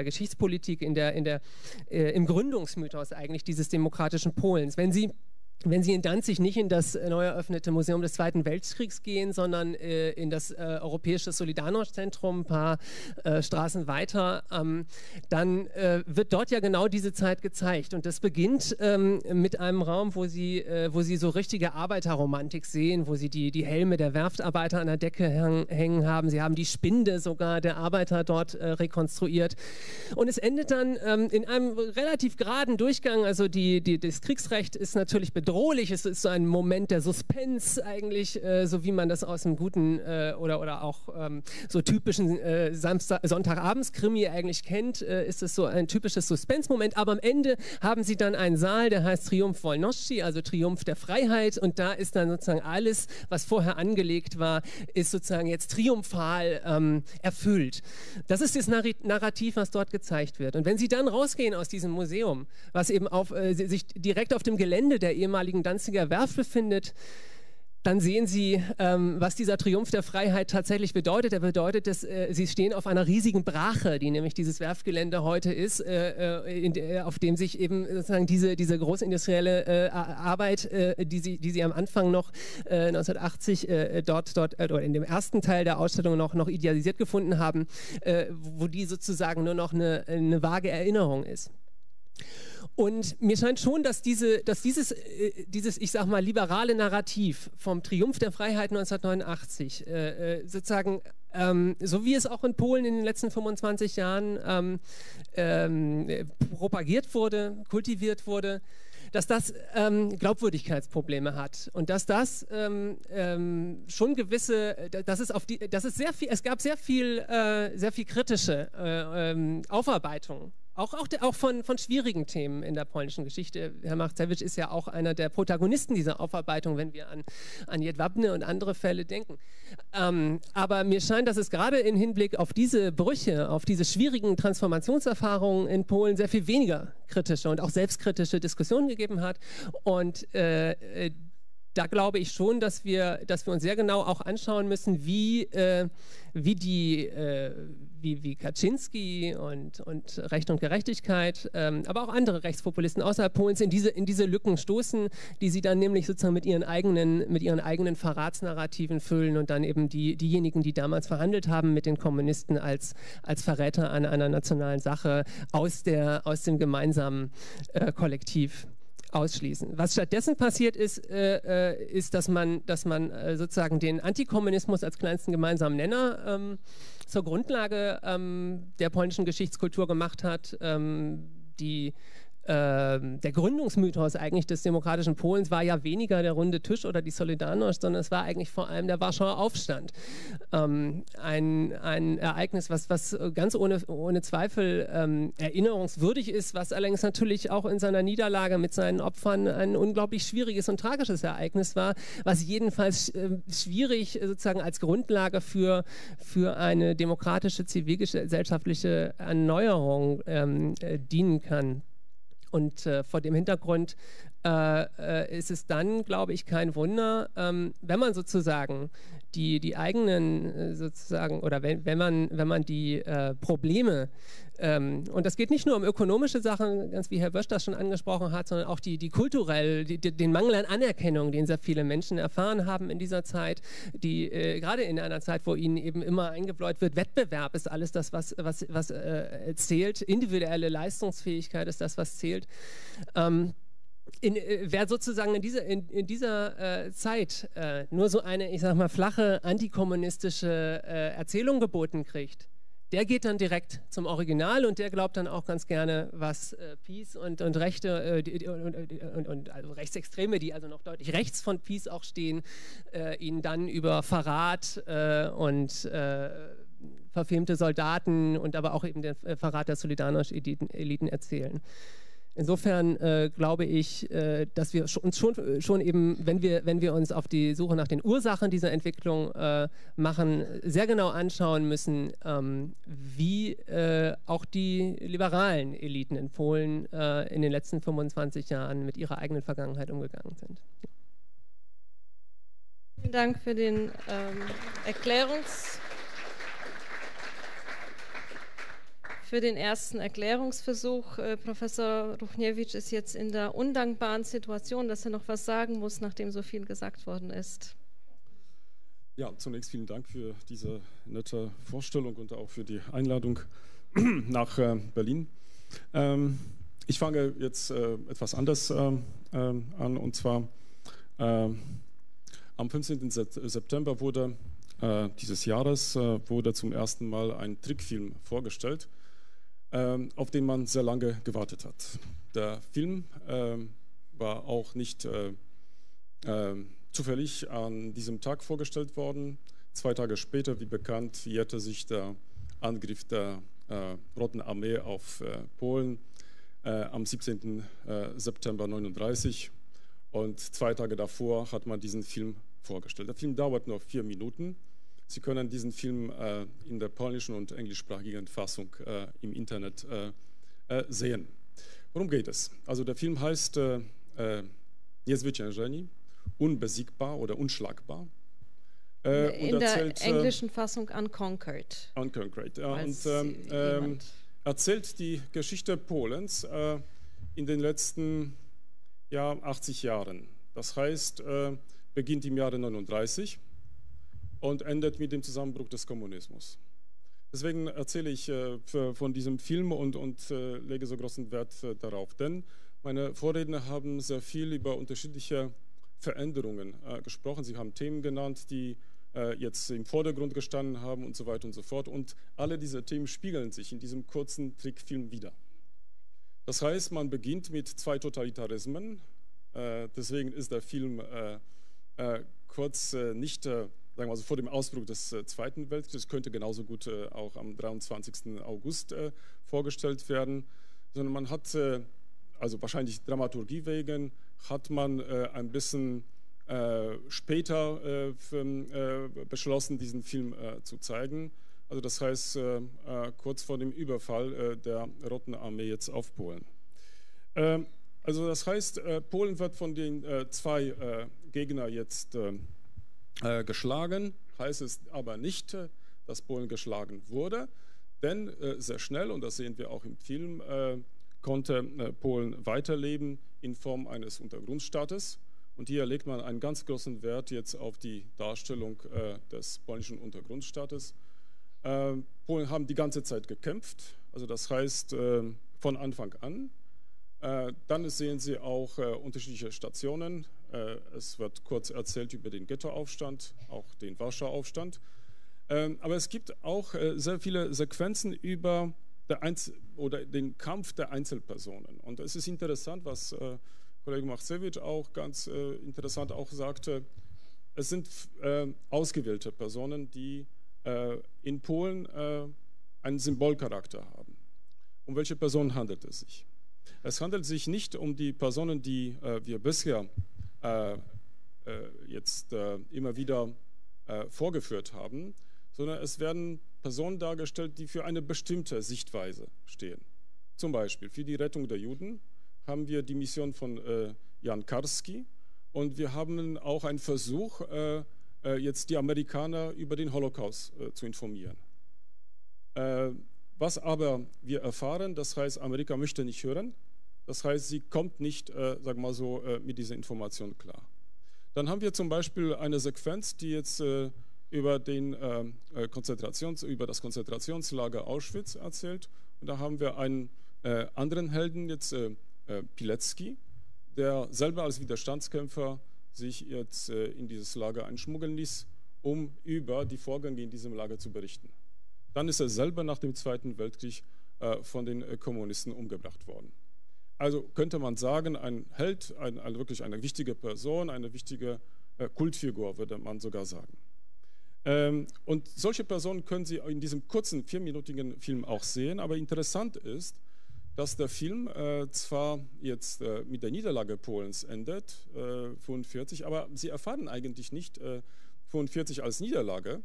Geschichtspolitik, im Gründungsmythos eigentlich dieses demokratischen Polens. Wenn Sie in Danzig nicht in das neu eröffnete Museum des Zweiten Weltkriegs gehen, sondern in das europäische Solidarność-Zentrum, ein paar Straßen weiter, dann wird dort ja genau diese Zeit gezeigt. Und das beginnt mit einem Raum, wo Sie so richtige Arbeiterromantik sehen, wo Sie die Helme der Werftarbeiter an der Decke hängen haben. Sie haben die Spinde sogar der Arbeiter dort rekonstruiert. Und es endet dann in einem relativ geraden Durchgang. Also das Kriegsrecht ist natürlich bedeutet. Drohlich, es ist so ein Moment der Suspense eigentlich, so wie man das aus einem guten oder auch so typischen Sonntagabends-Krimi eigentlich kennt, ist es so ein typisches Suspense-Moment, aber am Ende haben sie dann einen Saal, der heißt Triumph Wolności, also Triumph der Freiheit, und da ist dann sozusagen alles, was vorher angelegt war, ist sozusagen jetzt triumphal erfüllt. Das ist das Narrativ, was dort gezeigt wird, und wenn sie dann rausgehen aus diesem Museum, was eben sich direkt auf dem Gelände der ehemaligen Danziger Werft befindet, dann sehen Sie, was dieser Triumph der Freiheit tatsächlich bedeutet. Er bedeutet, dass Sie stehen auf einer riesigen Brache, die nämlich dieses Werftgelände heute ist, auf dem sich eben sozusagen diese großindustrielle Arbeit, die Sie am Anfang noch 1980 dort in dem ersten Teil der Ausstellung noch idealisiert gefunden haben, wo die sozusagen nur noch eine vage Erinnerung ist. Und mir scheint schon, dass dieses, ich sag mal, liberale Narrativ vom Triumph der Freiheit 1989 sozusagen, so wie es auch in Polen in den letzten 25 Jahren propagiert wurde, kultiviert wurde, dass das Glaubwürdigkeitsprobleme hat und dass das schon gewisse, es gab sehr viel kritische Aufarbeitung Auch von schwierigen Themen in der polnischen Geschichte. Herr Machcewicz ist ja auch einer der Protagonisten dieser Aufarbeitung, wenn wir an Jedwabne und andere Fälle denken. Aber mir scheint, dass es gerade im Hinblick auf diese Brüche, auf diese schwierigen Transformationserfahrungen in Polen sehr viel weniger kritische und auch selbstkritische Diskussionen gegeben hat. Und da glaube ich schon, dass wir uns sehr genau auch anschauen müssen, wie Kaczynski und Recht und Gerechtigkeit, aber auch andere Rechtspopulisten außerhalb Polens in diese Lücken stoßen, die sie dann nämlich sozusagen mit ihren eigenen Verratsnarrativen füllen und dann eben diejenigen, die damals verhandelt haben mit den Kommunisten als Verräter an einer nationalen Sache aus dem gemeinsamen Kollektiv ausschließen. Was stattdessen passiert ist, ist, dass man sozusagen den Antikommunismus als kleinsten gemeinsamen Nenner zur Grundlage der polnischen Geschichtskultur gemacht hat, der Gründungsmythos eigentlich des demokratischen Polens war ja weniger der runde Tisch oder die Solidarność, sondern es war eigentlich vor allem der Warschauer Aufstand. Ein Ereignis, was ganz ohne Zweifel erinnerungswürdig ist, was allerdings natürlich auch in seiner Niederlage mit seinen Opfern ein unglaublich schwieriges und tragisches Ereignis war, was jedenfalls schwierig sozusagen als Grundlage für eine demokratische, zivilgesellschaftliche Erneuerung dienen kann. Und vor dem Hintergrund ist es dann, glaube ich, kein Wunder, wenn man sozusagen die eigenen sozusagen, oder wenn man die Probleme, und das geht nicht nur um ökonomische Sachen, ganz wie Herr Bösch das schon angesprochen hat, sondern auch die kulturell, den Mangel an Anerkennung, den sehr viele Menschen erfahren haben in dieser Zeit, die gerade in einer Zeit, wo ihnen eben immer eingebläut wird, Wettbewerb ist alles das, was zählt, individuelle Leistungsfähigkeit ist das, was zählt. Wer sozusagen in dieser Zeit nur so eine, ich sag mal, flache antikommunistische Erzählung geboten kriegt, der geht dann direkt zum Original und der glaubt dann auch ganz gerne, was Peace und Rechte und also Rechtsextreme, die also noch deutlich rechts von Peace auch stehen, ihnen dann über Verrat und verfemte Soldaten und aber auch eben den Verrat der Solidarność-Eliten erzählen. Insofern glaube ich, dass wir uns schon eben, wenn wir uns auf die Suche nach den Ursachen dieser Entwicklung machen, sehr genau anschauen müssen, wie auch die liberalen Eliten in Polen in den letzten 25 Jahren mit ihrer eigenen Vergangenheit umgegangen sind. Vielen Dank für den ersten Erklärungsversuch. Professor Ruchniewicz ist jetzt in der undankbaren Situation, dass er noch was sagen muss, nachdem so viel gesagt worden ist. Ja, zunächst vielen Dank für diese nette Vorstellung und auch für die Einladung nach Berlin. Ich fange jetzt etwas anders an, und zwar am 15. September dieses Jahres wurde zum ersten Mal ein Trickfilm vorgestellt, auf den man sehr lange gewartet hat. Der Film war auch nicht zufällig an diesem Tag vorgestellt worden. 2 Tage später, wie bekannt, jährte sich der Angriff der Roten Armee auf Polen am 17. September 1939. Und 2 Tage davor hat man diesen Film vorgestellt. Der Film dauert nur 4 Minuten. Sie können diesen Film in der polnischen und englischsprachigen Fassung im Internet sehen. Worum geht es? Also der Film heißt Niezwyciężeni, unbesiegbar oder unschlagbar. In und erzählt, der englischen Fassung Unconquered. Unconquered, ja. Und erzählt die Geschichte Polens in den letzten 80 Jahren. Das heißt, beginnt im Jahre 1939. Und endet mit dem Zusammenbruch des Kommunismus. Deswegen erzähle ich von diesem Film und lege so großen Wert darauf, denn meine Vorredner haben sehr viel über unterschiedliche Veränderungen gesprochen. Sie haben Themen genannt, die jetzt im Vordergrund gestanden haben und so weiter und so fort. Und alle diese Themen spiegeln sich in diesem kurzen Trickfilm wieder. Das heißt, man beginnt mit 2 Totalitarismen. Deswegen ist der Film kurz nicht sagen wir also vor dem Ausbruch des Zweiten Weltkrieges, könnte genauso gut auch am 23. August vorgestellt werden, sondern man hat, also wahrscheinlich Dramaturgie wegen, hat man ein bisschen später beschlossen, diesen Film zu zeigen. Also das heißt, kurz vor dem Überfall der Roten Armee jetzt auf Polen. Also das heißt, Polen wird von den zwei Gegnern jetzt geschlagen, heißt es aber nicht, dass Polen geschlagen wurde, denn sehr schnell, und das sehen wir auch im Film, konnte Polen weiterleben in Form eines Untergrundstaates. Und hier legt man einen ganz großen Wert jetzt auf die Darstellung des polnischen Untergrundstaates. Polen haben die ganze Zeit gekämpft, also das heißt von Anfang an. Dann sehen Sie auch unterschiedliche Stationen. Es wird kurz erzählt über den Ghettoaufstand, auch den Warschauer Aufstand. Aber es gibt auch sehr viele Sequenzen über den Kampf der Einzelpersonen. Und es ist interessant, was Kollege Machcewicz auch ganz interessant auch sagte, es sind ausgewählte Personen, die in Polen einen Symbolcharakter haben. Um welche Personen handelt es sich? Es handelt sich nicht um die Personen, die wir bisher jetzt immer wieder vorgeführt haben, sondern es werden Personen dargestellt, die für eine bestimmte Sichtweise stehen. Zum Beispiel für die Rettung der Juden haben wir die Mission von Jan Karski, und wir haben auch einen Versuch, jetzt die Amerikaner über den Holocaust zu informieren. Was aber wir erfahren, das heißt, Amerika möchte nicht hören, das heißt, sie kommt nicht, sagen wir mal so, mit dieser Information klar. Dann haben wir zum Beispiel eine Sequenz, die jetzt über das Konzentrationslager Auschwitz erzählt, und da haben wir einen anderen Helden, jetzt Pilecki, der selber als Widerstandskämpfer sich jetzt in dieses Lager einschmuggeln ließ, um über die Vorgänge in diesem Lager zu berichten. Dann ist er selber nach dem Zweiten Weltkrieg von den Kommunisten umgebracht worden. Also könnte man sagen, ein Held, wirklich eine wichtige Person, eine wichtige Kultfigur, würde man sogar sagen. Und solche Personen können Sie in diesem kurzen, vierminütigen Film auch sehen, aber interessant ist, dass der Film zwar jetzt mit der Niederlage Polens endet, 1945, aber Sie erfahren eigentlich nicht 1945 als Niederlage,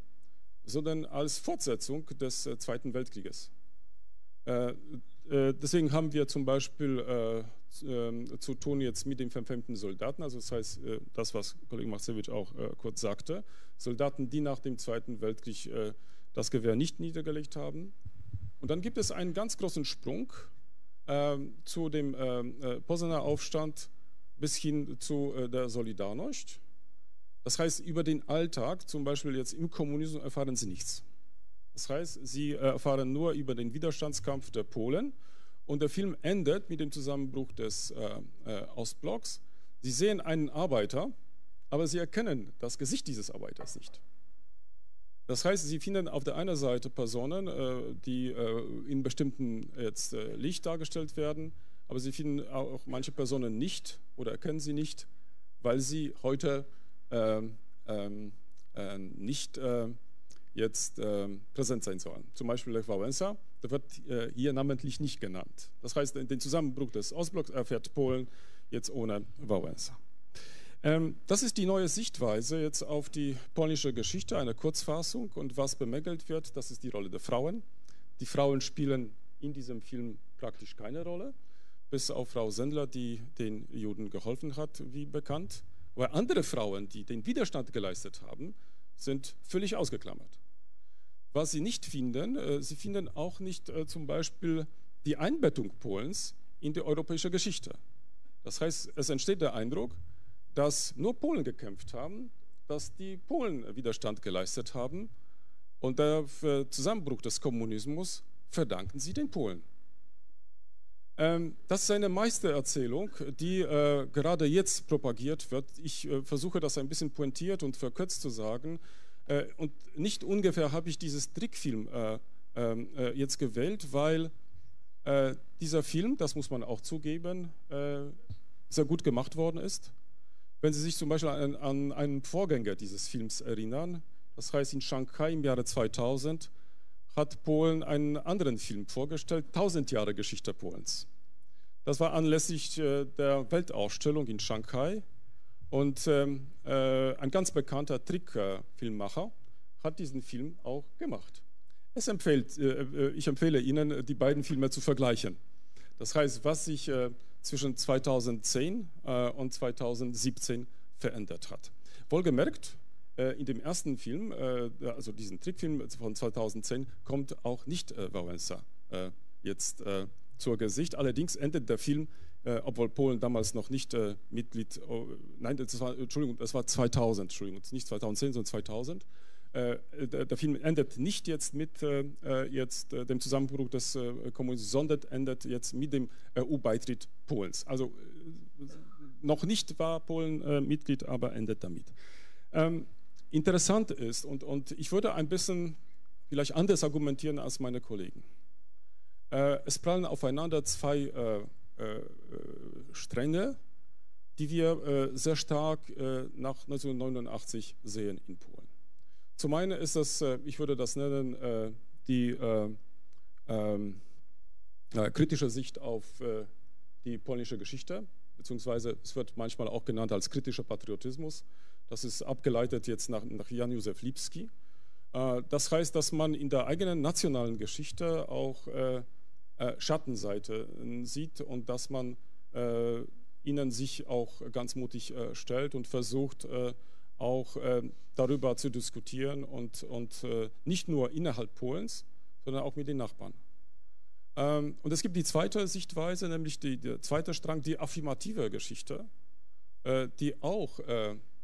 sondern als Fortsetzung des Zweiten Weltkrieges. Deswegen haben wir zum Beispiel zu tun jetzt mit dem verfemten Soldaten, also das heißt, das, was Kollege Machcewicz auch kurz sagte, Soldaten, die nach dem Zweiten Weltkrieg das Gewehr nicht niedergelegt haben. Und dann gibt es einen ganz großen Sprung zu dem Poznaner Aufstand bis hin zu der Solidarność. Das heißt, über den Alltag, zum Beispiel jetzt im Kommunismus, erfahren Sie nichts. Das heißt, Sie erfahren nur über den Widerstandskampf der Polen, und der Film endet mit dem Zusammenbruch des Ostblocks. Sie sehen einen Arbeiter, aber Sie erkennen das Gesicht dieses Arbeiters nicht. Das heißt, Sie finden auf der einen Seite Personen, die in bestimmten jetzt Licht dargestellt werden, aber Sie finden auch manche Personen nicht oder erkennen sie nicht, weil sie heute nicht jetzt präsent sein sollen. Zum Beispiel Lech Wałęsa, der wird hier namentlich nicht genannt. Das heißt, den Zusammenbruch des Ostblocks erfährt Polen jetzt ohne Wałęsa. Das ist die neue Sichtweise jetzt auf die polnische Geschichte, eine Kurzfassung. Und was bemängelt wird, das ist die Rolle der Frauen. Die Frauen spielen in diesem Film praktisch keine Rolle, bis auf Frau Sendler, die den Juden geholfen hat, wie bekannt. Aber andere Frauen, die den Widerstand geleistet haben, sind völlig ausgeklammert. Was sie nicht finden, sie finden auch nicht zum Beispiel die Einbettung Polens in die europäische Geschichte. Das heißt, es entsteht der Eindruck, dass nur Polen gekämpft haben, dass die Polen Widerstand geleistet haben, und der Zusammenbruch des Kommunismus verdanken sie den Polen. Das ist eine Meistererzählung, die gerade jetzt propagiert wird. Ich versuche das ein bisschen pointiert und verkürzt zu sagen, und nicht ungefähr habe ich dieses Trickfilm jetzt gewählt, weil dieser Film, das muss man auch zugeben, sehr gut gemacht worden ist. Wenn Sie sich zum Beispiel an einen Vorgänger dieses Films erinnern, das heißt in Shanghai im Jahre 2000, hat Polen einen anderen Film vorgestellt, 1000 Jahre Geschichte Polens. Das war anlässlich der Weltausstellung in Shanghai und ein ganz bekannter Trickfilmmacher hat diesen Film auch gemacht. Ich empfehle Ihnen, die beiden Filme zu vergleichen. Das heißt, was sich zwischen 2010 und 2017 verändert hat. Wohlgemerkt, in dem ersten Film, also diesen Trickfilm von 2010, kommt auch nicht Wałęsa jetzt zur Gesicht. Allerdings endet der Film, obwohl Polen damals noch nicht Mitglied, das war 2000, Entschuldigung, nicht 2010, sondern 2000. Der Film endet nicht jetzt mit dem Zusammenbruch des Kommunismus, sondern endet jetzt mit dem EU-Beitritt Polens. Also noch nicht war Polen Mitglied, aber endet damit. Interessant ist, und ich würde ein bisschen vielleicht anders argumentieren als meine Kollegen. Es prallen aufeinander zwei Stränge, die wir sehr stark nach 1989 sehen in Polen. Zum einen ist das, ich würde das nennen, die kritische Sicht auf die polnische Geschichte, beziehungsweise es wird manchmal auch genannt als kritischer Patriotismus. Das ist abgeleitet jetzt nach Jan Józef Lipski. Das heißt, dass man in der eigenen nationalen Geschichte auch Schattenseiten sieht und dass man ihnen sich auch ganz mutig stellt und versucht, auch darüber zu diskutieren und nicht nur innerhalb Polens, sondern auch mit den Nachbarn. Und es gibt die zweite Sichtweise, nämlich der zweite Strang, die affirmative Geschichte, die auch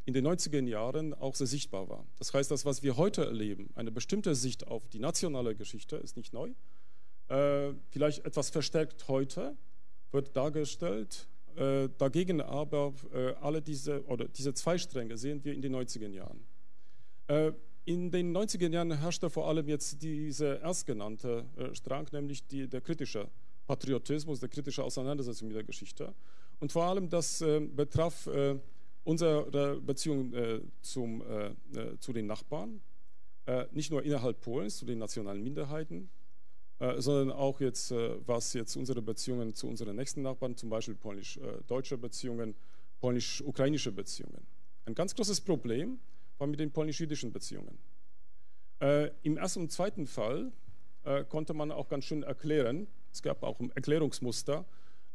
in den 90er Jahren auch sehr sichtbar war. Das heißt, das, was wir heute erleben, eine bestimmte Sicht auf die nationale Geschichte, ist nicht neu. Vielleicht etwas verstärkt heute wird dargestellt. Dagegen aber diese zwei Stränge sehen wir in den 90er Jahren. In den 90er Jahren herrschte vor allem jetzt dieser erstgenannte Strang, nämlich der kritische Patriotismus, der kritische Auseinandersetzung mit der Geschichte. Und vor allem das betraf unsere Beziehung zu den Nachbarn, nicht nur innerhalb Polens, zu den nationalen Minderheiten, sondern auch jetzt, was jetzt unsere Beziehungen zu unseren nächsten Nachbarn, zum Beispiel polnisch-deutsche Beziehungen, polnisch-ukrainische Beziehungen. Ein ganz großes Problem war mit den polnisch-jüdischen Beziehungen. Im ersten und zweiten Fall konnte man auch ganz schön erklären, es gab auch ein Erklärungsmuster,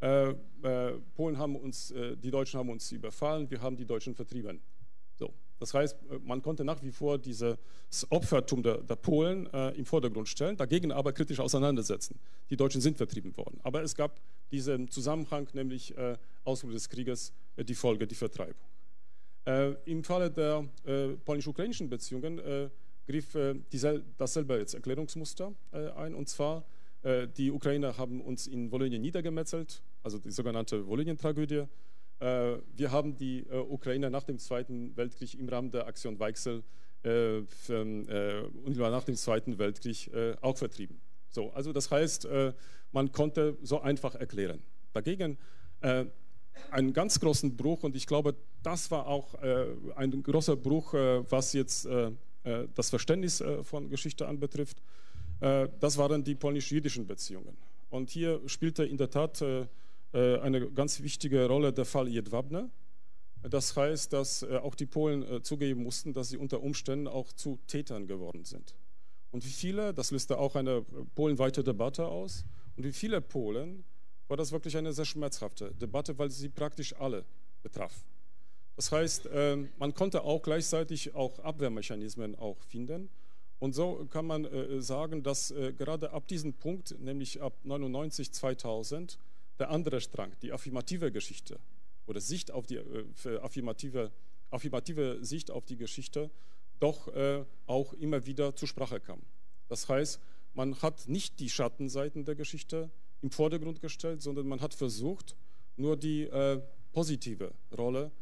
die Deutschen haben uns überfallen, wir haben die Deutschen vertrieben. So. Das heißt, man konnte nach wie vor dieses Opfertum der Polen im Vordergrund stellen, dagegen aber kritisch auseinandersetzen. Die Deutschen sind vertrieben worden. Aber es gab diesen Zusammenhang, nämlich Ausbruch des Krieges, die Folge, die Vertreibung. Im Falle der polnisch-ukrainischen Beziehungen griff dasselbe jetzt Erklärungsmuster ein, und zwar die Ukrainer haben uns in Wolonien niedergemetzelt, also die sogenannte Wolonien-Tragödie. Wir haben die Ukrainer nach dem Zweiten Weltkrieg im Rahmen der Aktion Weichsel unmittelbar nach dem Zweiten Weltkrieg auch vertrieben. So, also das heißt, man konnte so einfach erklären. Dagegen einen ganz großen Bruch, und ich glaube, das war auch ein großer Bruch, was jetzt das Verständnis von Geschichte anbetrifft, das waren die polnisch-jüdischen Beziehungen. Und hier spielte in der Tat eine ganz wichtige Rolle der Fall Jedwabne. Das heißt, dass auch die Polen zugeben mussten, dass sie unter Umständen auch zu Tätern geworden sind. Und wie viele, das löste auch eine polenweite Debatte aus, und wie viele Polen war das wirklich eine sehr schmerzhafte Debatte, weil sie praktisch alle betraf. Das heißt, man konnte auch gleichzeitig auch Abwehrmechanismen auch finden. Und so kann man sagen, dass gerade ab diesem Punkt, nämlich ab 99, 2000, der andere Strang, die affirmative Geschichte oder Sicht auf die affirmative Sicht auf die Geschichte, doch auch immer wieder zur Sprache kam. Das heißt, man hat nicht die Schattenseiten der Geschichte im Vordergrund gestellt, sondern man hat versucht, nur die positive Rolle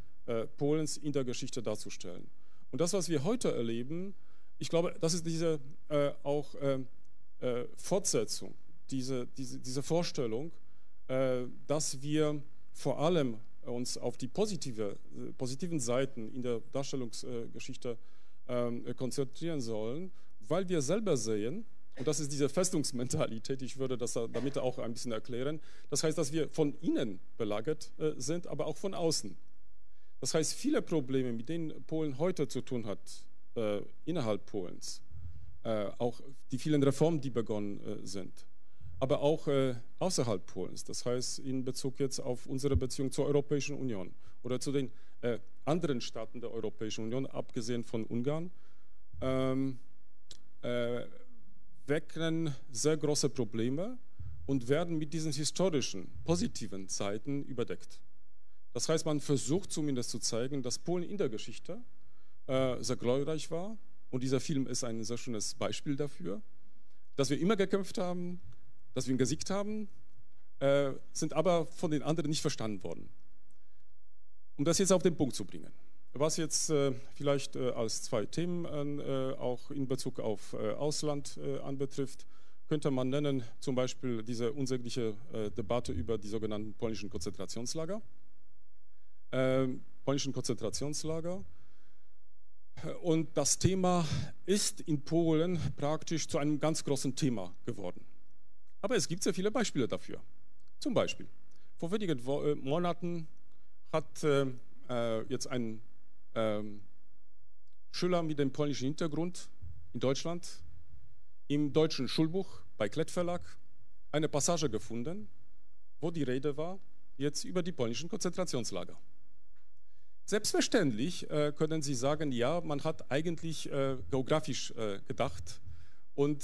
Polens in der Geschichte darzustellen. Und das, was wir heute erleben, ich glaube, das ist diese Fortsetzung, diese Vorstellung, dass wir vor allem uns auf die positiven Seiten in der Darstellungsgeschichte konzentrieren sollen, weil wir selber sehen, und das ist diese Festungsmentalität, ich würde das damit auch ein bisschen erklären, das heißt, dass wir von innen belagert sind, aber auch von außen. Das heißt, viele Probleme, mit denen Polen heute zu tun hat, innerhalb Polens, auch die vielen Reformen, die begonnen sind, aber auch außerhalb Polens, das heißt in Bezug jetzt auf unsere Beziehung zur Europäischen Union oder zu den anderen Staaten der Europäischen Union, abgesehen von Ungarn, wecken sehr große Probleme und werden mit diesen historischen, positiven Zeiten überdeckt. Das heißt, man versucht zumindest zu zeigen, dass Polen in der Geschichte sehr glorreich war, und dieser Film ist ein sehr schönes Beispiel dafür, dass wir immer gekämpft haben, dass wir gesiegt haben, sind aber von den anderen nicht verstanden worden. Um das jetzt auf den Punkt zu bringen, was jetzt vielleicht als zwei Themen auch in Bezug auf Ausland anbetrifft, könnte man nennen zum Beispiel diese unsägliche Debatte über die sogenannten polnischen Konzentrationslager. Und das Thema ist in Polen praktisch zu einem ganz großen Thema geworden. Aber es gibt sehr viele Beispiele dafür. Zum Beispiel, vor wenigen Monaten hat jetzt ein Schüler mit dem polnischen Hintergrund in Deutschland im deutschen Schulbuch bei Klett Verlag eine Passage gefunden, wo die Rede war jetzt über die polnischen Konzentrationslager. Selbstverständlich können Sie sagen, ja, man hat eigentlich geografisch gedacht und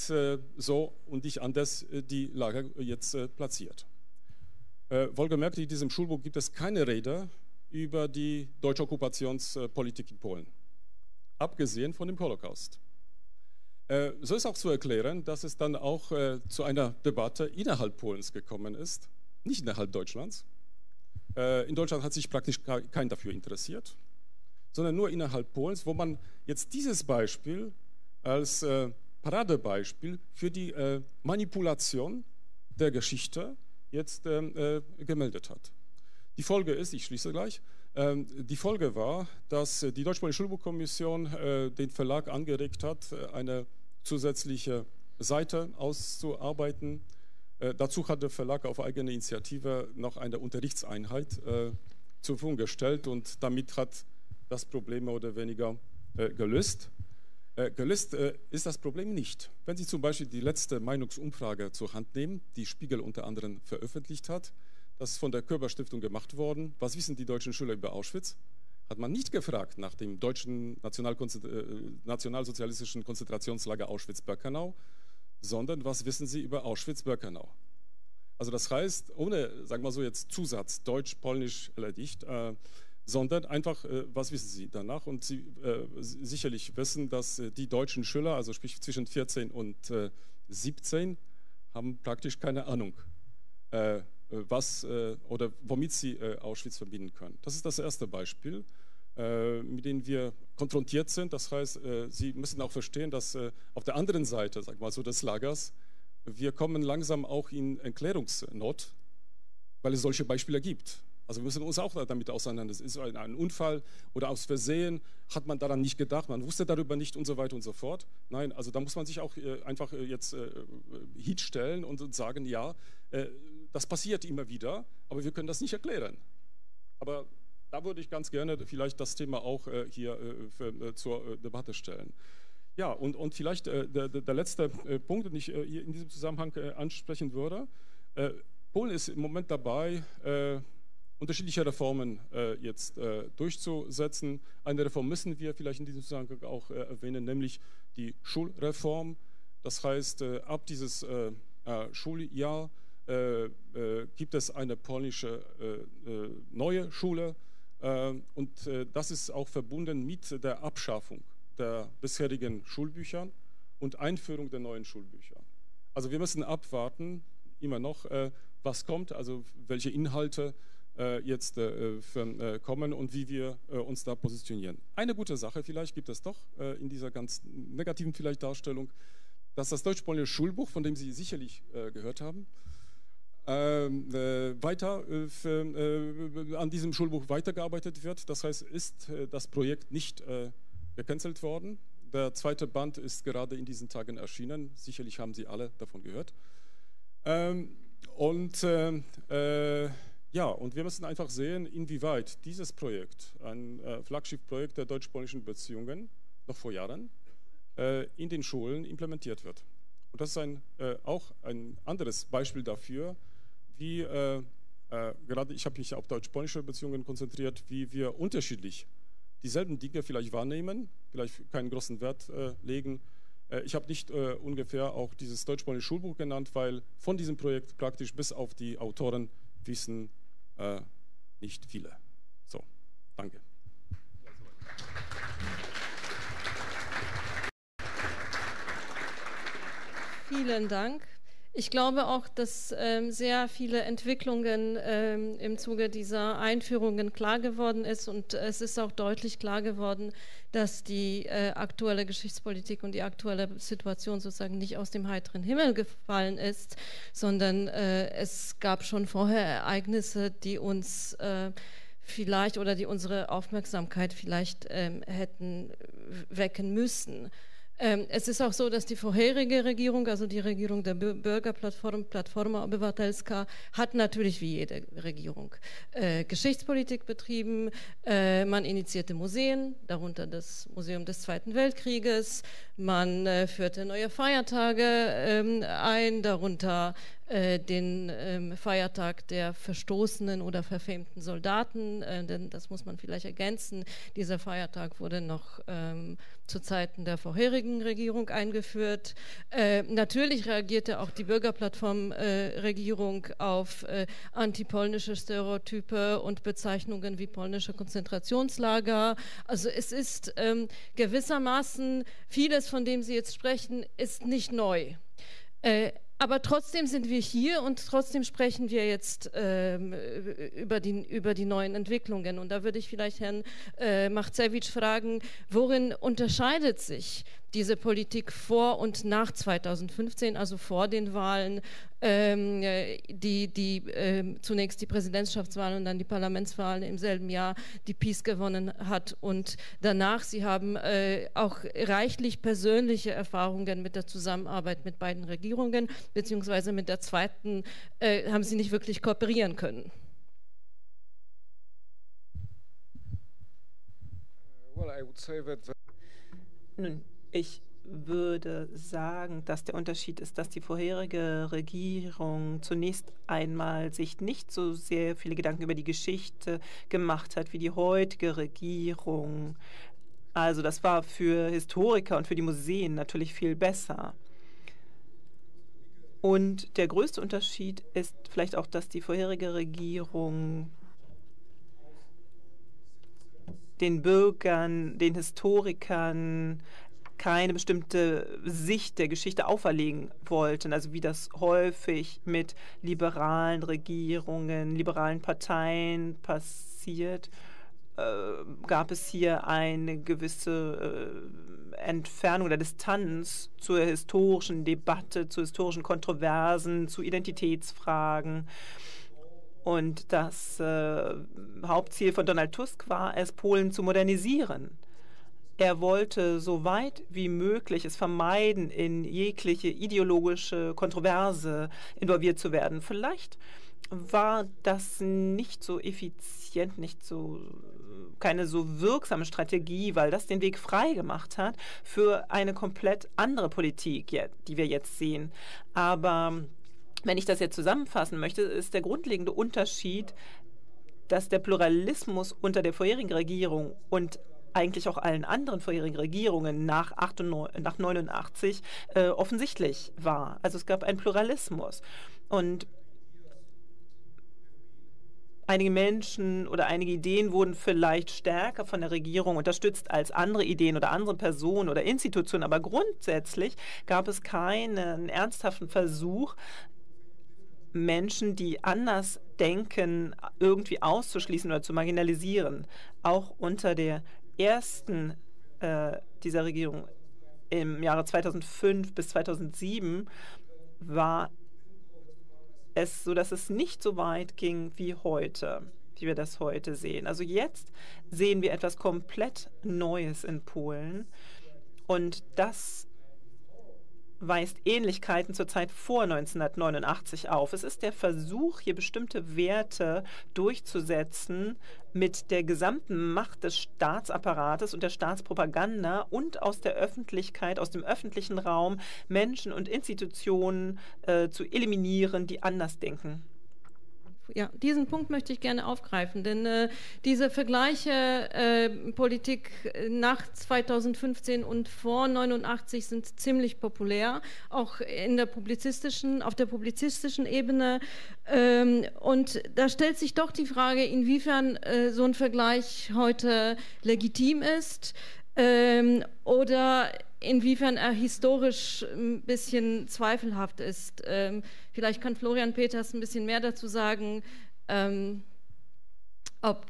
so und nicht anders die Lager jetzt platziert. Wohlgemerkt, in diesem Schulbuch gibt es keine Rede über die deutsche Okkupationspolitik in Polen, abgesehen von dem Holocaust. So ist auch zu erklären, dass es dann auch zu einer Debatte innerhalb Polens gekommen ist, nicht innerhalb Deutschlands. In Deutschland hat sich praktisch kein dafür interessiert, sondern nur innerhalb Polens, wo man jetzt dieses Beispiel als Paradebeispiel für die Manipulation der Geschichte jetzt gemeldet hat. Die Folge ist, ich schließe gleich, die Folge war, dass die Deutsch-Polnische Schulbuchkommission den Verlag angeregt hat, eine zusätzliche Seite auszuarbeiten. Dazu hat der Verlag auf eigene Initiative noch eine Unterrichtseinheit zur Verfügung gestellt und damit hat das Problem mehr oder weniger gelöst. Gelöst ist das Problem nicht. Wenn Sie zum Beispiel die letzte Meinungsumfrage zur Hand nehmen, die Spiegel unter anderem veröffentlicht hat, das ist von der Körber-Stiftung gemacht worden. Was wissen die deutschen Schüler über Auschwitz? Hat man nicht gefragt nach dem deutschen nationalsozialistischen Konzentrationslager Auschwitz-Birkenau, sondern was wissen Sie über Auschwitz-Birkenau? Also das heißt, ohne, sagen wir so jetzt, Zusatz, Deutsch, Polnisch oder nicht, sondern einfach, was wissen Sie danach? Und Sie sicherlich wissen, dass die deutschen Schüler, also sprich zwischen 14 und 17, haben praktisch keine Ahnung, was oder womit sie Auschwitz verbinden können. Das ist das erste Beispiel, mit denen wir konfrontiert sind. Das heißt, Sie müssen auch verstehen, dass auf der anderen Seite, sag mal so, des Lagers, wir kommen langsam auch in Erklärungsnot, weil es solche Beispiele gibt. Also wir müssen uns auch damit auseinandersetzen. Ist ein Unfall oder aus Versehen, hat man daran nicht gedacht, man wusste darüber nicht und so weiter und so fort. Nein, also da muss man sich auch einfach jetzt hinstellen und sagen, ja, das passiert immer wieder, aber wir können das nicht erklären. Aber da würde ich ganz gerne vielleicht das Thema auch hier zur Debatte stellen. Ja, und vielleicht der letzte Punkt, den ich hier in diesem Zusammenhang ansprechen würde. Polen ist im Moment dabei, unterschiedliche Reformen jetzt durchzusetzen. Eine Reform müssen wir vielleicht in diesem Zusammenhang auch erwähnen, nämlich die Schulreform. Das heißt, ab dieses Schuljahr gibt es eine polnische neue Schule und das ist auch verbunden mit der Abschaffung der bisherigen Schulbücher und Einführung der neuen Schulbücher. Also wir müssen abwarten, immer noch, was kommt, also welche Inhalte jetzt kommen und wie wir uns da positionieren. Eine gute Sache vielleicht gibt es doch in dieser ganz negativen vielleicht Darstellung, dass das deutsch-polnische Schulbuch, von dem Sie sicherlich gehört haben, weiter an diesem Schulbuch weitergearbeitet wird. Das heißt, ist das Projekt nicht gecancelt worden, Der zweite Band ist gerade in diesen Tagen erschienen. Sicherlich haben Sie alle davon gehört. Und wir müssen einfach sehen, inwieweit dieses Projekt, ein Flaggschiffprojekt der deutsch-polnischen Beziehungen, noch vor Jahren, in den Schulen implementiert wird. Und das ist auch ein anderes Beispiel dafür, wie, gerade ich habe mich auf deutsch-polnische Beziehungen konzentriert, wie wir unterschiedlich dieselben Dinge vielleicht wahrnehmen, vielleicht keinen großen Wert legen. Ich habe nicht ungefähr auch dieses deutsch-polnische Schulbuch genannt, weil von diesem Projekt praktisch bis auf die Autoren wissen nicht viele. So, danke. Vielen Dank. Ich glaube auch, dass sehr viele Entwicklungen im Zuge dieser Einführungen klar geworden ist, und es ist auch deutlich klar geworden, dass die aktuelle Geschichtspolitik und die aktuelle Situation sozusagen nicht aus dem heiteren Himmel gefallen ist, sondern es gab schon vorher Ereignisse, die uns vielleicht oder die unsere Aufmerksamkeit vielleicht hätten wecken müssen. Es ist auch so, dass die vorherige Regierung, also die Regierung der Bürgerplattform, Platforma Obywatelska, hat natürlich wie jede Regierung Geschichtspolitik betrieben. Man initiierte Museen, darunter das Museum des Zweiten Weltkrieges. Man führte neue Feiertage ein, darunter den Feiertag der verstoßenen oder verfemten Soldaten, denn das muss man vielleicht ergänzen, dieser Feiertag wurde noch zu Zeiten der vorherigen Regierung eingeführt. Natürlich reagierte auch die Bürgerplattform-Regierung auf antipolnische Stereotype und Bezeichnungen wie polnische Konzentrationslager. Also es ist gewissermaßen, vieles von dem Sie jetzt sprechen, ist nicht neu. Aber trotzdem sind wir hier und trotzdem sprechen wir jetzt über die neuen Entwicklungen. Und da würde ich vielleicht Herrn Machcewicz fragen, worin unterscheidet sich diese Politik vor und nach 2015, also vor den Wahlen, zunächst die Präsidentschaftswahl und dann die Parlamentswahlen im selben Jahr, die PiS gewonnen hat, und danach? Sie haben auch reichlich persönliche Erfahrungen mit der Zusammenarbeit mit beiden Regierungen, beziehungsweise mit der zweiten haben Sie nicht wirklich kooperieren können. Well, I would say that Nun, ich würde sagen, dass der Unterschied ist, dass die vorherige Regierung zunächst einmal sich nicht so sehr viele Gedanken über die Geschichte gemacht hat wie die heutige Regierung. Also das war für Historiker und für die Museen natürlich viel besser. Und der größte Unterschied ist vielleicht auch, dass die vorherige Regierung den Bürgern, den Historikern keine bestimmte Sicht der Geschichte auferlegen wollten, also wie das häufig mit liberalen Regierungen, liberalen Parteien passiert, gab es hier eine gewisse Entfernung oder Distanz zur historischen Debatte, zu historischen Kontroversen, zu Identitätsfragen. Und das Hauptziel von Donald Tusk war es, Polen zu modernisieren. Er wollte so weit wie möglich es vermeiden, in jegliche ideologische Kontroverse involviert zu werden. Vielleicht war das nicht so effizient, keine so wirksame Strategie, weil das den Weg frei gemacht hat für eine komplett andere Politik, die wir jetzt sehen. Aber wenn ich das jetzt zusammenfassen möchte, ist der grundlegende Unterschied, dass der Pluralismus unter der vorherigen Regierung und eigentlich auch allen anderen vorherigen Regierungen nach 1989 offensichtlich war. Also es gab einen Pluralismus. Und einige Menschen oder einige Ideen wurden vielleicht stärker von der Regierung unterstützt als andere Ideen oder andere Personen oder Institutionen. Aber grundsätzlich gab es keinen ernsthaften Versuch, Menschen, die anders denken, irgendwie auszuschließen oder zu marginalisieren. Auch unter der ersten dieser Regierung im Jahre 2005 bis 2007 war es so, dass es nicht so weit ging wie heute, wie wir das heute sehen. Also jetzt sehen wir etwas komplett Neues in Polen. Und das weist Ähnlichkeiten zur Zeit vor 1989 auf. Es ist der Versuch, hier bestimmte Werte durchzusetzen mit der gesamten Macht des Staatsapparates und der Staatspropaganda und aus der Öffentlichkeit, aus dem öffentlichen Raum Menschen und Institutionen zu eliminieren, die anders denken. Ja, diesen Punkt möchte ich gerne aufgreifen, denn diese Vergleiche Politik nach 2015 und vor 89 sind ziemlich populär, auch in der publizistischen, auf der publizistischen Ebene. Und da stellt sich doch die Frage, inwiefern so ein Vergleich heute legitim ist oder inwiefern er historisch ein bisschen zweifelhaft ist. Vielleicht kann Florian Peters ein bisschen mehr dazu sagen, ob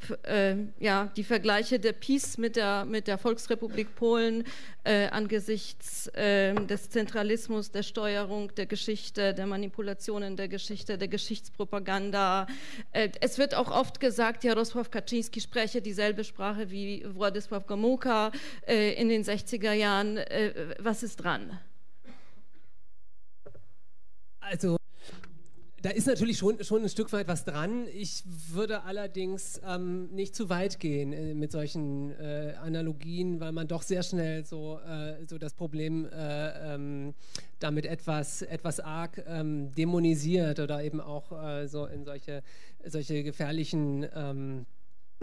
ja, die Vergleiche der PiS mit der Volksrepublik Polen angesichts des Zentralismus, der Steuerung, der Geschichte, der Manipulationen der Geschichte, der Geschichtspropaganda. Es wird auch oft gesagt, Jarosław Kaczyński spreche dieselbe Sprache wie Władysław Gomułka in den 60er Jahren. Was ist dran? Also, da ist natürlich schon ein Stück weit was dran. Ich würde allerdings nicht zu weit gehen mit solchen Analogien, weil man doch sehr schnell so das Problem damit etwas arg dämonisiert oder eben auch so in solche gefährlichen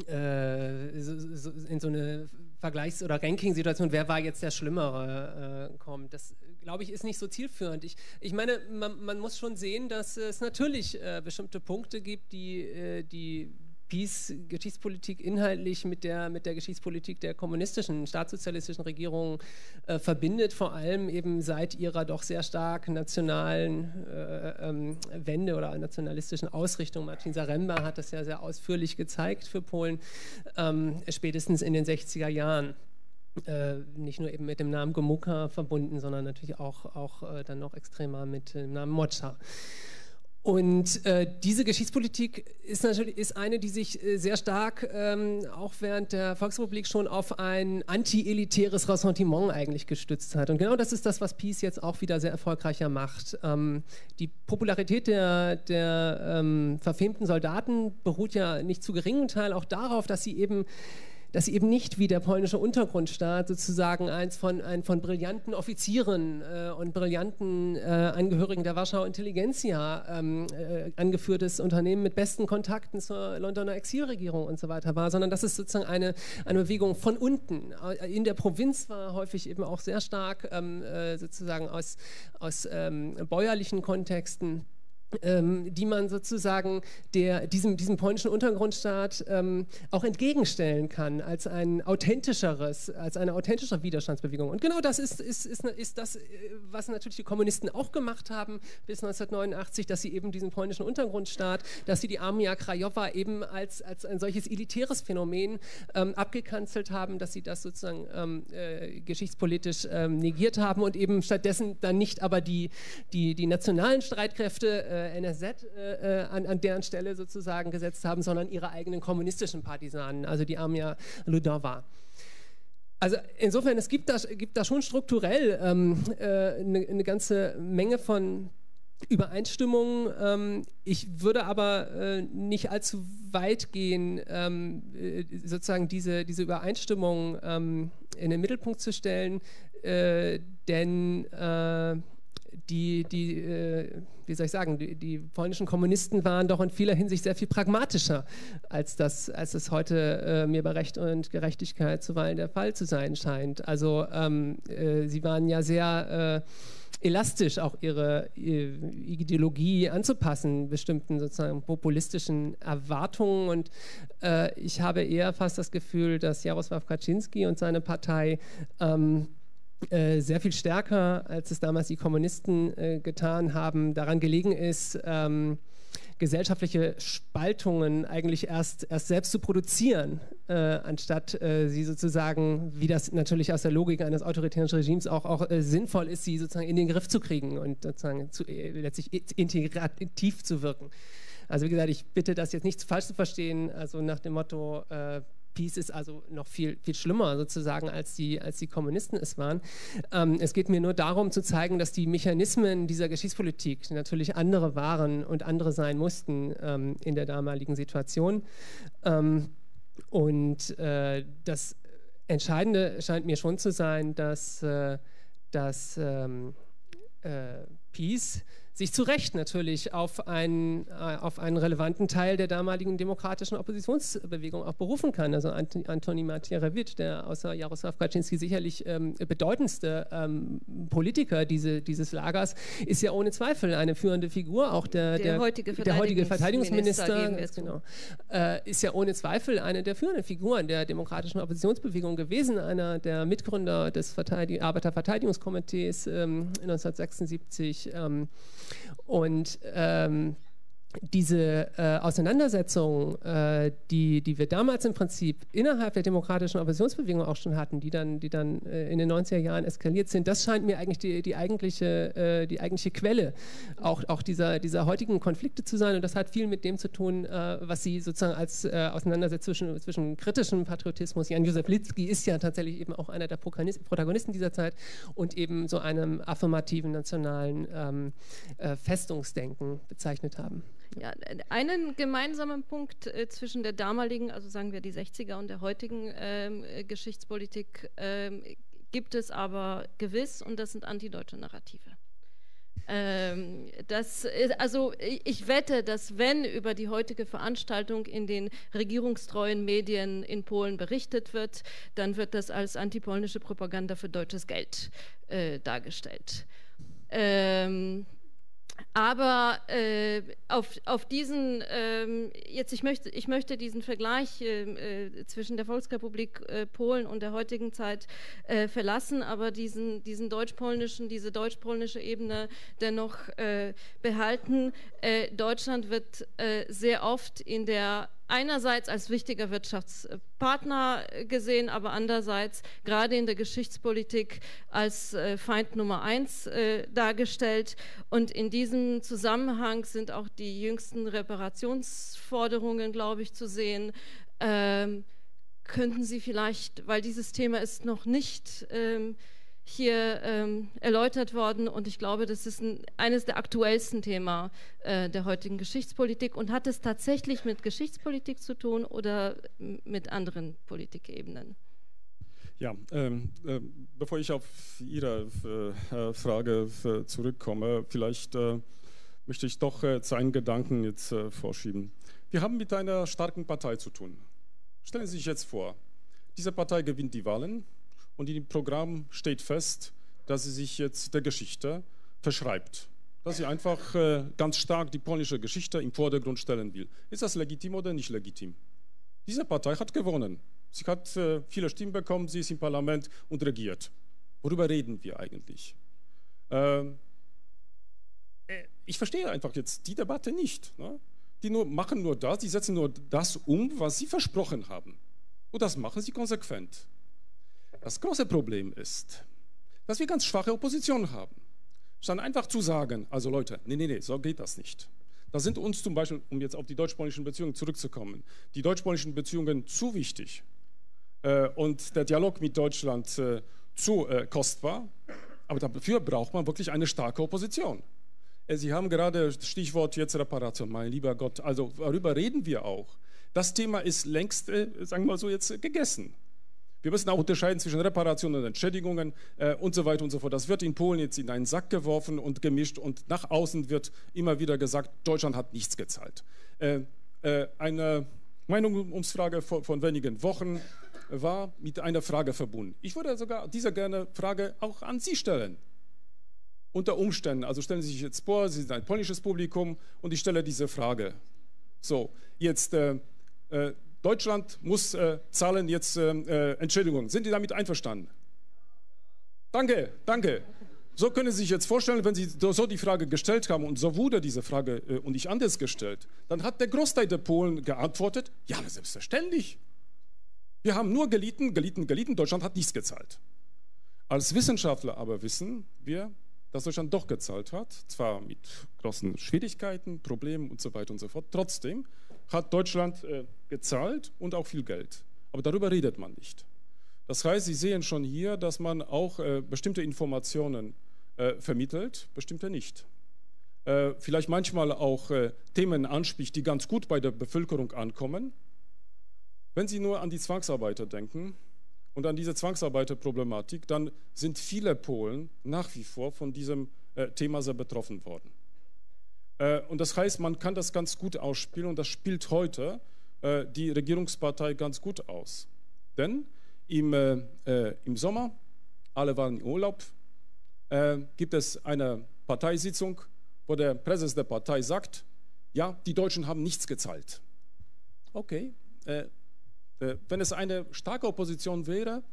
in so eine Vergleichs- oder Ranking-Situation, wer war jetzt der Schlimmere, kommt. Das, glaube ich, ist nicht so zielführend. Ich meine, man muss schon sehen, dass es natürlich bestimmte Punkte gibt, die Geschichtspolitik inhaltlich mit der Geschichtspolitik der kommunistischen, staatssozialistischen Regierung verbindet, vor allem eben seit ihrer doch sehr stark nationalen Wende oder nationalistischen Ausrichtung. Martin Zaremba hat das ja sehr ausführlich gezeigt für Polen, spätestens in den 60er Jahren. Nicht nur eben mit dem Namen Gomułka verbunden, sondern natürlich auch dann noch extremer mit dem Namen Mocza. Und diese Geschichtspolitik ist eine, die sich sehr stark auch während der Volksrepublik schon auf ein anti-elitäres Ressentiment eigentlich gestützt hat. Und genau das ist das, was PiS jetzt auch wieder sehr erfolgreicher macht. Die Popularität der verfemten Soldaten beruht ja nicht zu geringem Teil auch darauf, dass sie eben nicht wie der polnische Untergrundstaat sozusagen ein von brillanten Offizieren und brillanten Angehörigen der Warschauer Intelligenzia angeführtes Unternehmen mit besten Kontakten zur Londoner Exilregierung und so weiter war, sondern dass es sozusagen eine Bewegung von unten in der Provinz war, häufig eben auch sehr stark sozusagen aus bäuerlichen Kontexten, die man sozusagen diesem polnischen Untergrundstaat auch entgegenstellen kann als eine authentische Widerstandsbewegung. Und genau das ist das, was natürlich die Kommunisten auch gemacht haben bis 1989, dass sie eben diesen polnischen Untergrundstaat, dass sie die Armia Krajowa eben als ein solches elitäres Phänomen abgekanzelt haben, dass sie das sozusagen geschichtspolitisch negiert haben und eben stattdessen dann nicht aber die nationalen Streitkräfte NSZ an deren Stelle sozusagen gesetzt haben, sondern ihre eigenen kommunistischen Partisanen, also die Armia Ludowa. Also insofern, es gibt da schon strukturell eine ganze Menge von Übereinstimmungen. Ich würde aber nicht allzu weit gehen, sozusagen diese Übereinstimmung in den Mittelpunkt zu stellen, denn die polnischen Kommunisten waren doch in vieler Hinsicht sehr viel pragmatischer, als das heute mir bei Recht und Gerechtigkeit zuweilen der Fall zu sein scheint. Also sie waren ja sehr elastisch, auch ihre Ideologie anzupassen, bestimmten sozusagen populistischen Erwartungen. Und ich habe eher fast das Gefühl, dass Jarosław Kaczyński und seine Partei sehr viel stärker, als es damals die Kommunisten getan haben, daran gelegen ist, gesellschaftliche Spaltungen eigentlich erst selbst zu produzieren, anstatt sie sozusagen, wie das natürlich aus der Logik eines autoritären Regimes auch sinnvoll ist, sie sozusagen in den Griff zu kriegen und sozusagen letztlich integrativ zu wirken. Also wie gesagt, ich bitte das jetzt nicht falsch zu verstehen, also nach dem Motto, Peace ist also noch viel, viel schlimmer sozusagen, als die Kommunisten es waren. Es geht mir nur darum zu zeigen, dass die Mechanismen dieser Geschichtspolitik natürlich andere waren und andere sein mussten in der damaligen Situation. Das Entscheidende scheint mir schon zu sein, dass Peace sich zu Recht natürlich auf einen relevanten Teil der damaligen demokratischen Oppositionsbewegung auch berufen kann. Also Antoni Macierewicz, der außer Jarosław Kaczyński sicherlich bedeutendste Politiker dieses Lagers, ist ja ohne Zweifel eine führende Figur. Auch der heutige Verteidigungsminister genau, ist ja ohne Zweifel eine der führenden Figuren der demokratischen Oppositionsbewegung gewesen, einer der Mitgründer des Arbeiterverteidigungskomitees 1976. Diese Auseinandersetzungen, die wir damals im Prinzip innerhalb der demokratischen Oppositionsbewegung auch schon hatten, die dann in den 90er Jahren eskaliert sind, das scheint mir eigentlich die eigentliche Quelle auch dieser heutigen Konflikte zu sein. Und das hat viel mit dem zu tun, was Sie sozusagen als Auseinandersetzung zwischen kritischem Patriotismus, Jan Józef Littski ist ja tatsächlich eben auch einer der Protagonisten dieser Zeit, und eben so einem affirmativen nationalen Festungsdenken bezeichnet haben. Ja, einen gemeinsamen Punkt zwischen der damaligen, also sagen wir die 60er und der heutigen Geschichtspolitik gibt es aber gewiss, und das sind antideutsche Narrative. Ich wette, dass wenn über die heutige Veranstaltung in den regierungstreuen Medien in Polen berichtet wird, dann wird das als antipolnische Propaganda für deutsches Geld dargestellt. Aber auf diesen, ich möchte diesen Vergleich zwischen der Volksrepublik Polen und der heutigen Zeit verlassen, aber diese deutsch-polnische Ebene dennoch behalten. Deutschland wird sehr oft in der einerseits als wichtiger Wirtschaftspartner gesehen, aber andererseits gerade in der Geschichtspolitik als Feind Nummer 1 dargestellt. Und in diesem Zusammenhang sind auch die jüngsten Reparationsforderungen, glaube ich, zu sehen. Könnten Sie vielleicht, weil dieses Thema ist noch nicht hier erläutert worden, und ich glaube, das ist eines der aktuellsten Themen der heutigen Geschichtspolitik. Und hat es tatsächlich mit Geschichtspolitik zu tun oder mit anderen Politikebenen? Ja, bevor ich auf Ihre Frage zurückkomme, vielleicht möchte ich doch einen Gedanken jetzt vorschieben. Wir haben mit einer starken Partei zu tun. Stellen Sie sich jetzt vor, diese Partei gewinnt die Wahlen, und im Programm steht fest, dass sie sich jetzt der Geschichte verschreibt. Dass sie einfach ganz stark die polnische Geschichte im Vordergrund stellen will. Ist das legitim oder nicht legitim? Diese Partei hat gewonnen. Sie hat viele Stimmen bekommen, sie ist im Parlament und regiert. Worüber reden wir eigentlich? Ich verstehe einfach jetzt die Debatte nicht. Ne? Die machen nur das, die setzen nur das um, was sie versprochen haben. Und das machen sie konsequent. Das große Problem ist, dass wir ganz schwache Opposition haben. Statt einfach zu sagen, also Leute, nee, nee, nee, so geht das nicht. Da sind uns zum Beispiel, um jetzt auf die deutsch-polnischen Beziehungen zurückzukommen, die deutsch-polnischen Beziehungen zu wichtig und der Dialog mit Deutschland zu kostbar, aber dafür braucht man wirklich eine starke Opposition. Sie haben gerade Stichwort jetzt Reparation, mein lieber Gott, also darüber reden wir auch. Das Thema ist längst, sagen wir mal so, jetzt gegessen. Wir müssen auch unterscheiden zwischen Reparationen und Entschädigungen und so weiter und so fort. Das wird in Polen jetzt in einen Sack geworfen und gemischt, und nach außen wird immer wieder gesagt, Deutschland hat nichts gezahlt. Eine Meinungsumfrage von wenigen Wochen war mit einer Frage verbunden. Ich würde sogar diese gerne Frage auch an Sie stellen. Unter Umständen, also stellen Sie sich jetzt vor, Sie sind ein polnisches Publikum und ich stelle diese Frage. So, jetzt... Deutschland muss zahlen jetzt Entschädigungen. Sind Sie damit einverstanden? Danke, danke. So können Sie sich jetzt vorstellen, wenn Sie so die Frage gestellt haben, und so wurde diese Frage und nicht anders gestellt, dann hat der Großteil der Polen geantwortet, ja, aber selbstverständlich. Wir haben nur gelitten, gelitten, gelitten, Deutschland hat nichts gezahlt. Als Wissenschaftler aber wissen wir, dass Deutschland doch gezahlt hat, zwar mit großen Schwierigkeiten, Problemen und so weiter und so fort, trotzdem hat Deutschland gezahlt und auch viel Geld. Aber darüber redet man nicht. Das heißt, Sie sehen schon hier, dass man auch bestimmte Informationen vermittelt, bestimmte nicht. Vielleicht manchmal auch Themen anspricht, die ganz gut bei der Bevölkerung ankommen. Wenn Sie nur an die Zwangsarbeiter denken und an diese Zwangsarbeiterproblematik, dann sind viele Polen nach wie vor von diesem Thema sehr betroffen worden. Und das heißt, man kann das ganz gut ausspielen und das spielt heute die Regierungspartei ganz gut aus. Denn im Sommer, alle waren im Urlaub, gibt es eine Parteisitzung, wo der Präsident der Partei sagt, ja, die Deutschen haben nichts gezahlt. Okay, wenn es eine starke Opposition wäre,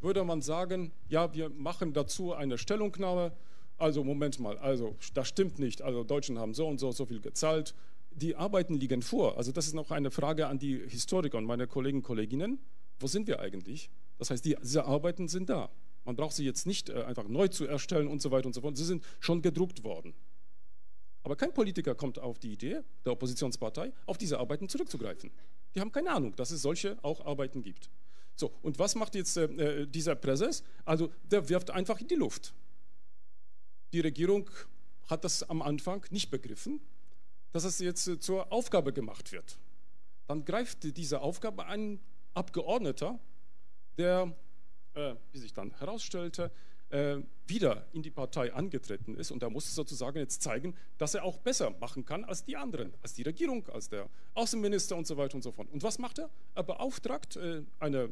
würde man sagen, ja, wir machen dazu eine Stellungnahme, also Moment mal, also das stimmt nicht, also Deutschen haben so und so, so viel gezahlt, die Arbeiten liegen vor, also das ist noch eine Frage an die Historiker und meine Kollegen und Kolleginnen, wo sind wir eigentlich? Das heißt, diese Arbeiten sind da, man braucht sie jetzt nicht einfach neu zu erstellen und so weiter und so fort, sie sind schon gedruckt worden. Aber kein Politiker kommt auf die Idee der Oppositionspartei, auf diese Arbeiten zurückzugreifen. Die haben keine Ahnung, dass es solche auch Arbeiten gibt. So, und was macht jetzt dieser Präses? Also der wirft einfach in die Luft. Die Regierung hat das am Anfang nicht begriffen, dass es jetzt zur Aufgabe gemacht wird. Dann greift diese Aufgabe ein Abgeordneter, der, wie sich dann herausstellte, wieder in die Partei angetreten ist und er muss sozusagen jetzt zeigen, dass er auch besser machen kann als die anderen, als die Regierung, als der Außenminister und so weiter und so fort. Und was macht er? Er beauftragt eine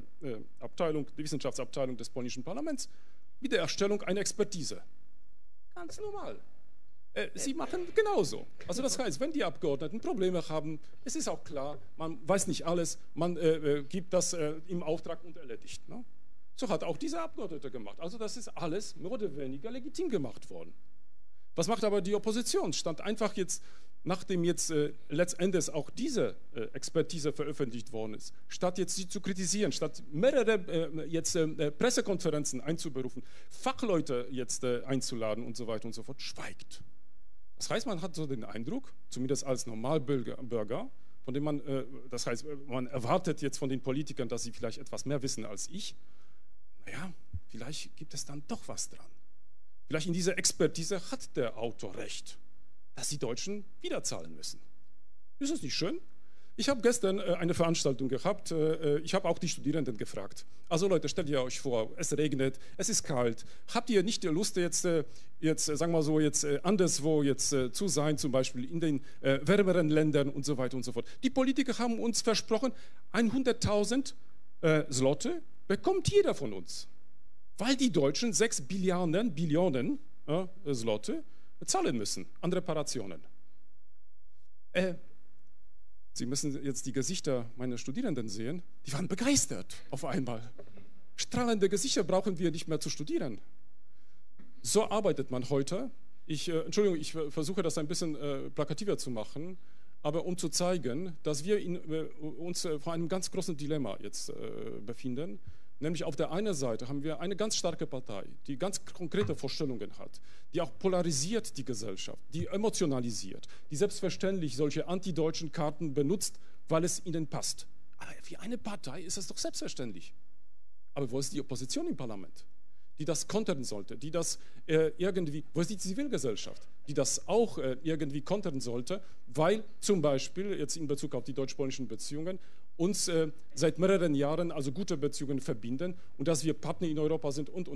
Abteilung, die Wissenschaftsabteilung des polnischen Parlaments mit der Erstellung einer Expertise. Ganz normal. Sie machen genauso. Also das heißt, wenn die Abgeordneten Probleme haben, es ist auch klar, man weiß nicht alles, man gibt das im Auftrag und erledigt, ne? So hat auch dieser Abgeordnete gemacht. Also das ist alles mehr oder weniger legitim gemacht worden. Was macht aber die Opposition? Stand einfach jetzt, nachdem jetzt letztendlich auch diese Expertise veröffentlicht worden ist, statt jetzt sie zu kritisieren, statt mehrere Pressekonferenzen einzuberufen, Fachleute jetzt einzuladen und so weiter und so fort, schweigt. Das heißt, man hat so den Eindruck, zumindest als Normalbürger, von dem man, das heißt, man erwartet jetzt von den Politikern, dass sie vielleicht etwas mehr wissen als ich, naja, vielleicht gibt es dann doch was dran. Vielleicht in dieser Expertise hat der Autor recht, dass die Deutschen wieder zahlen müssen. Ist das nicht schön? Ich habe gestern eine Veranstaltung gehabt, ich habe auch die Studierenden gefragt. Also Leute, stellt ihr euch vor, es regnet, es ist kalt. Habt ihr nicht die Lust jetzt sagen wir mal so, jetzt anderswo jetzt zu sein, zum Beispiel in den wärmeren Ländern und so weiter und so fort. Die Politiker haben uns versprochen, 100.000 Zloty bekommt jeder von uns, weil die Deutschen 6 Billionen Zloty zahlen müssen an Reparationen. Sie müssen jetzt die Gesichter meiner Studierenden sehen, die waren begeistert auf einmal. Strahlende Gesichter brauchen wir nicht mehr zu studieren. So arbeitet man heute. Entschuldigung, ich versuche das ein bisschen plakativer zu machen, aber um zu zeigen, dass wir uns vor einem ganz großen Dilemma jetzt befinden. Nämlich auf der einen Seite haben wir eine ganz starke Partei, die ganz konkrete Vorstellungen hat, die auch polarisiert die Gesellschaft, die emotionalisiert, die selbstverständlich solche antideutschen Karten benutzt, weil es ihnen passt. Aber für eine Partei ist es doch selbstverständlich. Aber wo ist die Opposition im Parlament, die das kontern sollte, die das irgendwie, wo ist die Zivilgesellschaft, die das auch irgendwie kontern sollte, weil zum Beispiel jetzt in Bezug auf die deutsch-polnischen Beziehungen uns seit mehreren Jahren also gute Beziehungen verbinden und dass wir Partner in Europa sind und.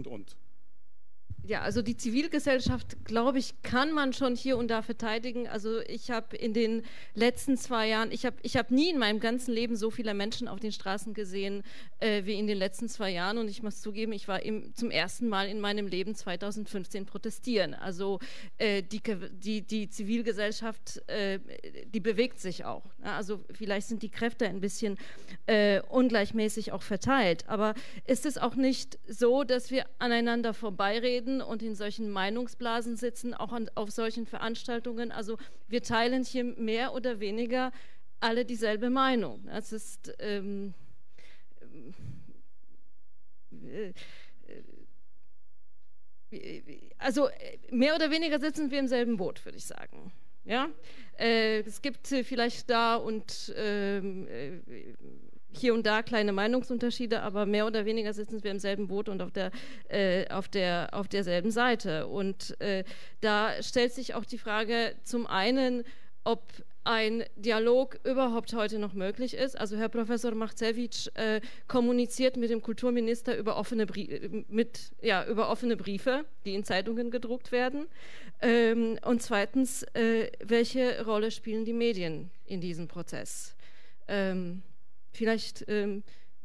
Ja, also die Zivilgesellschaft, glaube ich, kann man schon hier und da verteidigen. Also ich habe in den letzten 2 Jahren, ich hab nie in meinem ganzen Leben so viele Menschen auf den Straßen gesehen wie in den letzten 2 Jahren. Und ich muss zugeben, ich war zum ersten Mal in meinem Leben 2015 protestieren. Also die Zivilgesellschaft, die bewegt sich auch. Also vielleicht sind die Kräfte ein bisschen ungleichmäßig auch verteilt. Aber ist es auch nicht so, dass wir aneinander vorbeireden und in solchen Meinungsblasen sitzen, auch auf solchen Veranstaltungen? Also wir teilen hier mehr oder weniger alle dieselbe Meinung. Das ist also mehr oder weniger sitzen wir im selben Boot, würde ich sagen. Ja? Es gibt vielleicht da und hier und da kleine Meinungsunterschiede, aber mehr oder weniger sitzen wir im selben Boot und auf derselben Seite. Und da stellt sich auch die Frage zum einen, ob ein Dialog überhaupt heute noch möglich ist. Also Herr Professor Machcewicz kommuniziert mit dem Kulturminister über offene, über offene Briefe, die in Zeitungen gedruckt werden. Und zweitens, welche Rolle spielen die Medien in diesem Prozess? Vielleicht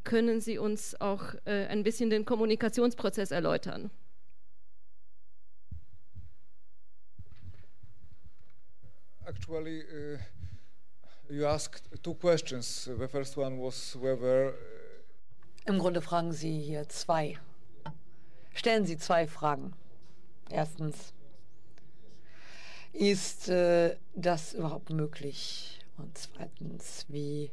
können Sie uns auch ein bisschen den Kommunikationsprozess erläutern. Actually, you asked two questions. The first one was whether. Im Grunde fragen Sie hier zwei. Stellen Sie zwei Fragen. Erstens, ist das überhaupt möglich? Und zweitens, wie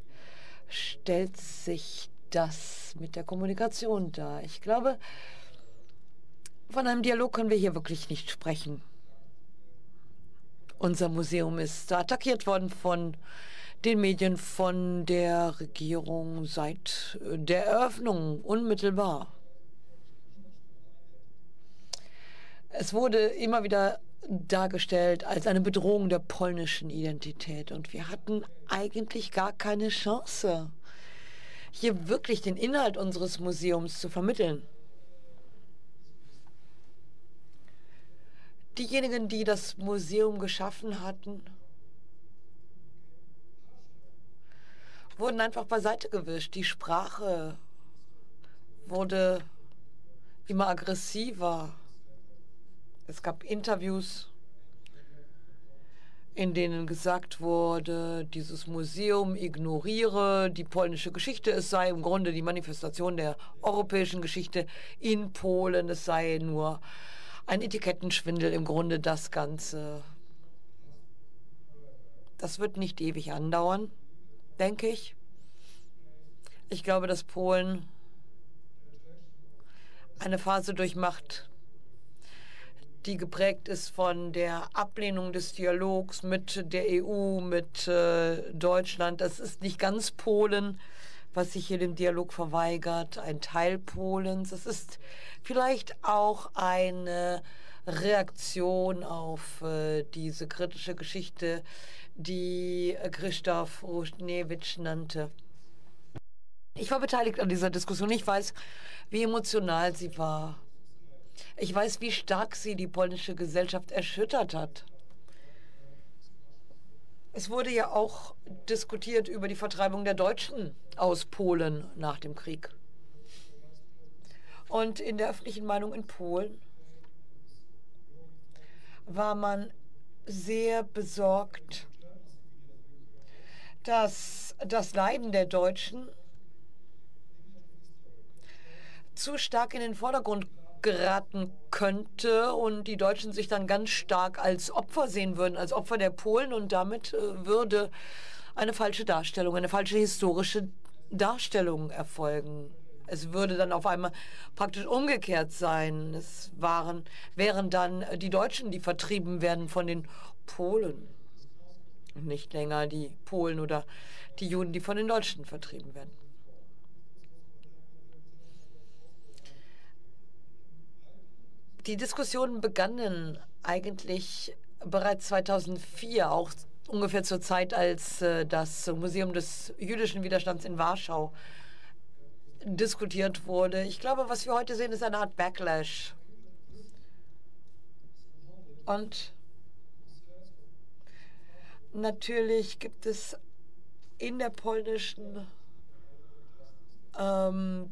stellt sich das mit der Kommunikation dar? Ich glaube, von einem Dialog können wir hier wirklich nicht sprechen. Unser Museum ist attackiert worden von den Medien, von der Regierung seit der Eröffnung, unmittelbar. Es wurde immer wieder dargestellt als eine Bedrohung der polnischen Identität. Und wir hatten eigentlich gar keine Chance, hier wirklich den Inhalt unseres Museums zu vermitteln. Diejenigen, die das Museum geschaffen hatten, wurden einfach beiseite gewischt. Die Sprache wurde immer aggressiver. Es gab Interviews, in denen gesagt wurde, dieses Museum ignoriere die polnische Geschichte. Es sei im Grunde die Manifestation der europäischen Geschichte in Polen. Es sei nur ein Etikettenschwindel im Grunde, das Ganze. Das wird nicht ewig andauern, denke ich. Ich glaube, dass Polen eine Phase durchmacht, die geprägt ist von der Ablehnung des Dialogs mit der EU, mit Deutschland. Das ist nicht ganz Polen, was sich hier dem Dialog verweigert, ein Teil Polens. Es ist vielleicht auch eine Reaktion auf diese kritische Geschichte, die Krzysztof Ruchniewicz nannte. Ich war beteiligt an dieser Diskussion. Ich weiß, wie emotional sie war. Ich weiß, wie stark sie die polnische Gesellschaft erschüttert hat. Es wurde ja auch diskutiert über die Vertreibung der Deutschen aus Polen nach dem Krieg. Und in der öffentlichen Meinung in Polen war man sehr besorgt, dass das Leiden der Deutschen zu stark in den Vordergrund geraten könnte und die Deutschen sich dann ganz stark als Opfer sehen würden, als Opfer der Polen, und damit würde eine falsche Darstellung, eine falsche historische Darstellung erfolgen. Es würde dann auf einmal praktisch umgekehrt sein. Es wären dann die Deutschen, die vertrieben werden von den Polen, und nicht länger die Polen oder die Juden, die von den Deutschen vertrieben werden. Die Diskussionen begannen eigentlich bereits 2004, auch ungefähr zur Zeit, als das Museum des jüdischen Widerstands in Warschau diskutiert wurde. Ich glaube, was wir heute sehen, ist eine Art Backlash. Und natürlich gibt es in der polnischen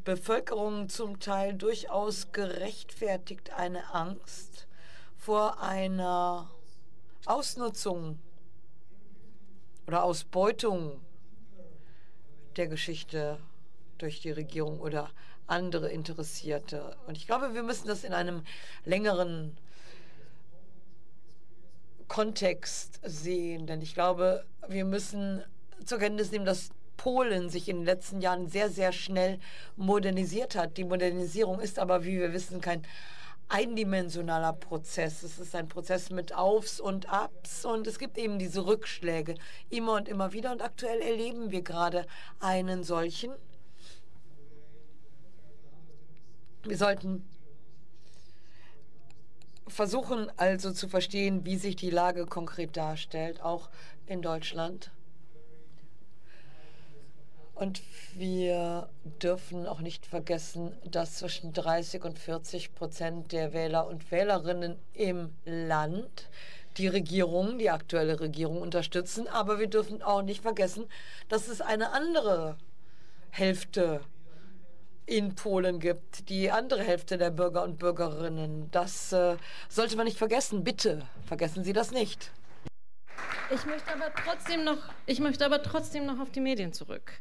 Bevölkerung zum Teil durchaus gerechtfertigt eine Angst vor einer Ausnutzung oder Ausbeutung der Geschichte durch die Regierung oder andere Interessierte. Und ich glaube, wir müssen das in einem längeren Kontext sehen, denn ich glaube, wir müssen zur Kenntnis nehmen, dass Polen sich in den letzten Jahren sehr, sehr schnell modernisiert hat. Die Modernisierung ist aber, wie wir wissen, kein eindimensionaler Prozess. Es ist ein Prozess mit Aufs und Abs, und es gibt eben diese Rückschläge immer und immer wieder. Und aktuell erleben wir gerade einen solchen, Wir sollten versuchen also zu verstehen, wie sich die Lage konkret darstellt, auch in Deutschland. Und wir dürfen auch nicht vergessen, dass zwischen 30 und 40% der Wähler und Wählerinnen im Land die Regierung, die aktuelle Regierung unterstützen. Aber wir dürfen auch nicht vergessen, dass es eine andere Hälfte in Polen gibt, die andere Hälfte der Bürger und Bürgerinnen. Das sollte man nicht vergessen. Bitte vergessen Sie das nicht. Ich möchte aber trotzdem noch auf die Medien zurück.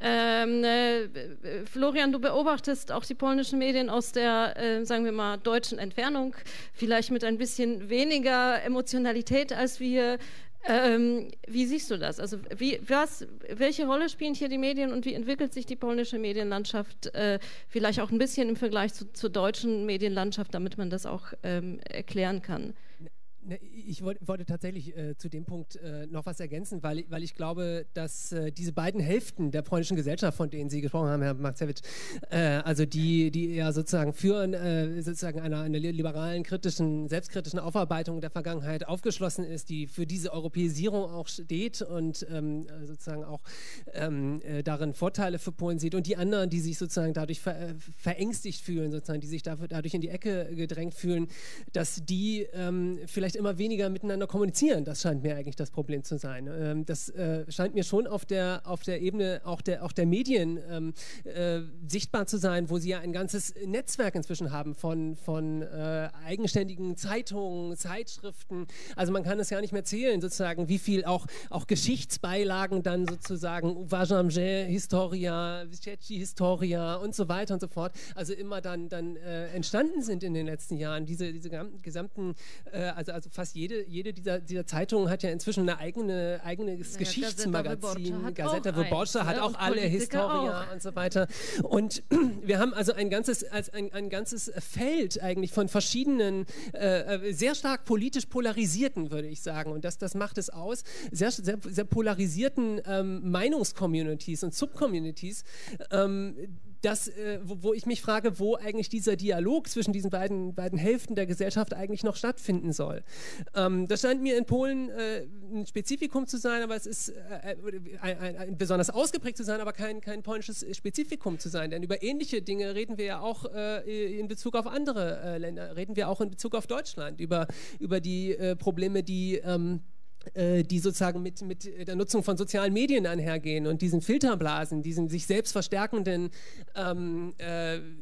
Florian, du beobachtest auch die polnischen Medien aus der, sagen wir mal, deutschen Entfernung, vielleicht mit ein bisschen weniger Emotionalität als wir. Wie siehst du das? Also welche Rolle spielen hier die Medien und wie entwickelt sich die polnische Medienlandschaft vielleicht auch ein bisschen im Vergleich zur deutschen Medienlandschaft, damit man das auch erklären kann? Ich wollte tatsächlich zu dem Punkt noch was ergänzen, weil ich glaube, dass diese beiden Hälften der polnischen Gesellschaft, von denen Sie gesprochen haben, Herr Machcewicz, also die ja sozusagen für sozusagen einer liberalen, kritischen, selbstkritischen Aufarbeitung der Vergangenheit aufgeschlossen ist, die für diese Europäisierung auch steht und sozusagen auch darin Vorteile für Polen sieht, und die anderen, die sich sozusagen dadurch verängstigt fühlen, sozusagen, die sich dadurch in die Ecke gedrängt fühlen, dass die vielleicht immer weniger miteinander kommunizieren. Das scheint mir eigentlich das Problem zu sein. Das scheint mir schon auf der Ebene auch der Medien sichtbar zu sein, wo sie ja ein ganzes Netzwerk inzwischen haben von eigenständigen Zeitungen, Zeitschriften. Also man kann es ja nicht mehr zählen, sozusagen, wie viel auch Geschichtsbeilagen dann sozusagen, Uważamże Historia, Wischetschi Historia und so weiter und so fort, also immer dann entstanden sind in den letzten Jahren. Diese gesamten, also fast jede dieser Zeitungen hat ja inzwischen eine eigenes Geschichtsmagazin. Gazeta Wyborcza hat auch alle Historia und so weiter. Und wir haben also ein ganzes Feld eigentlich von verschiedenen, sehr stark politisch polarisierten, würde ich sagen, und das macht es aus, sehr, sehr, sehr polarisierten Meinungscommunities und Subcommunities, wo ich mich frage, wo eigentlich dieser Dialog zwischen diesen beiden Hälften der Gesellschaft eigentlich noch stattfinden soll. Das scheint mir in Polen ein Spezifikum zu sein, aber es ist besonders ausgeprägt zu sein, aber kein polnisches Spezifikum zu sein. Denn über ähnliche Dinge reden wir ja auch in Bezug auf andere Länder, reden wir auch in Bezug auf Deutschland, über die Probleme, die sozusagen mit der Nutzung von sozialen Medien einhergehen und diesen Filterblasen, diesen sich selbst verstärkenden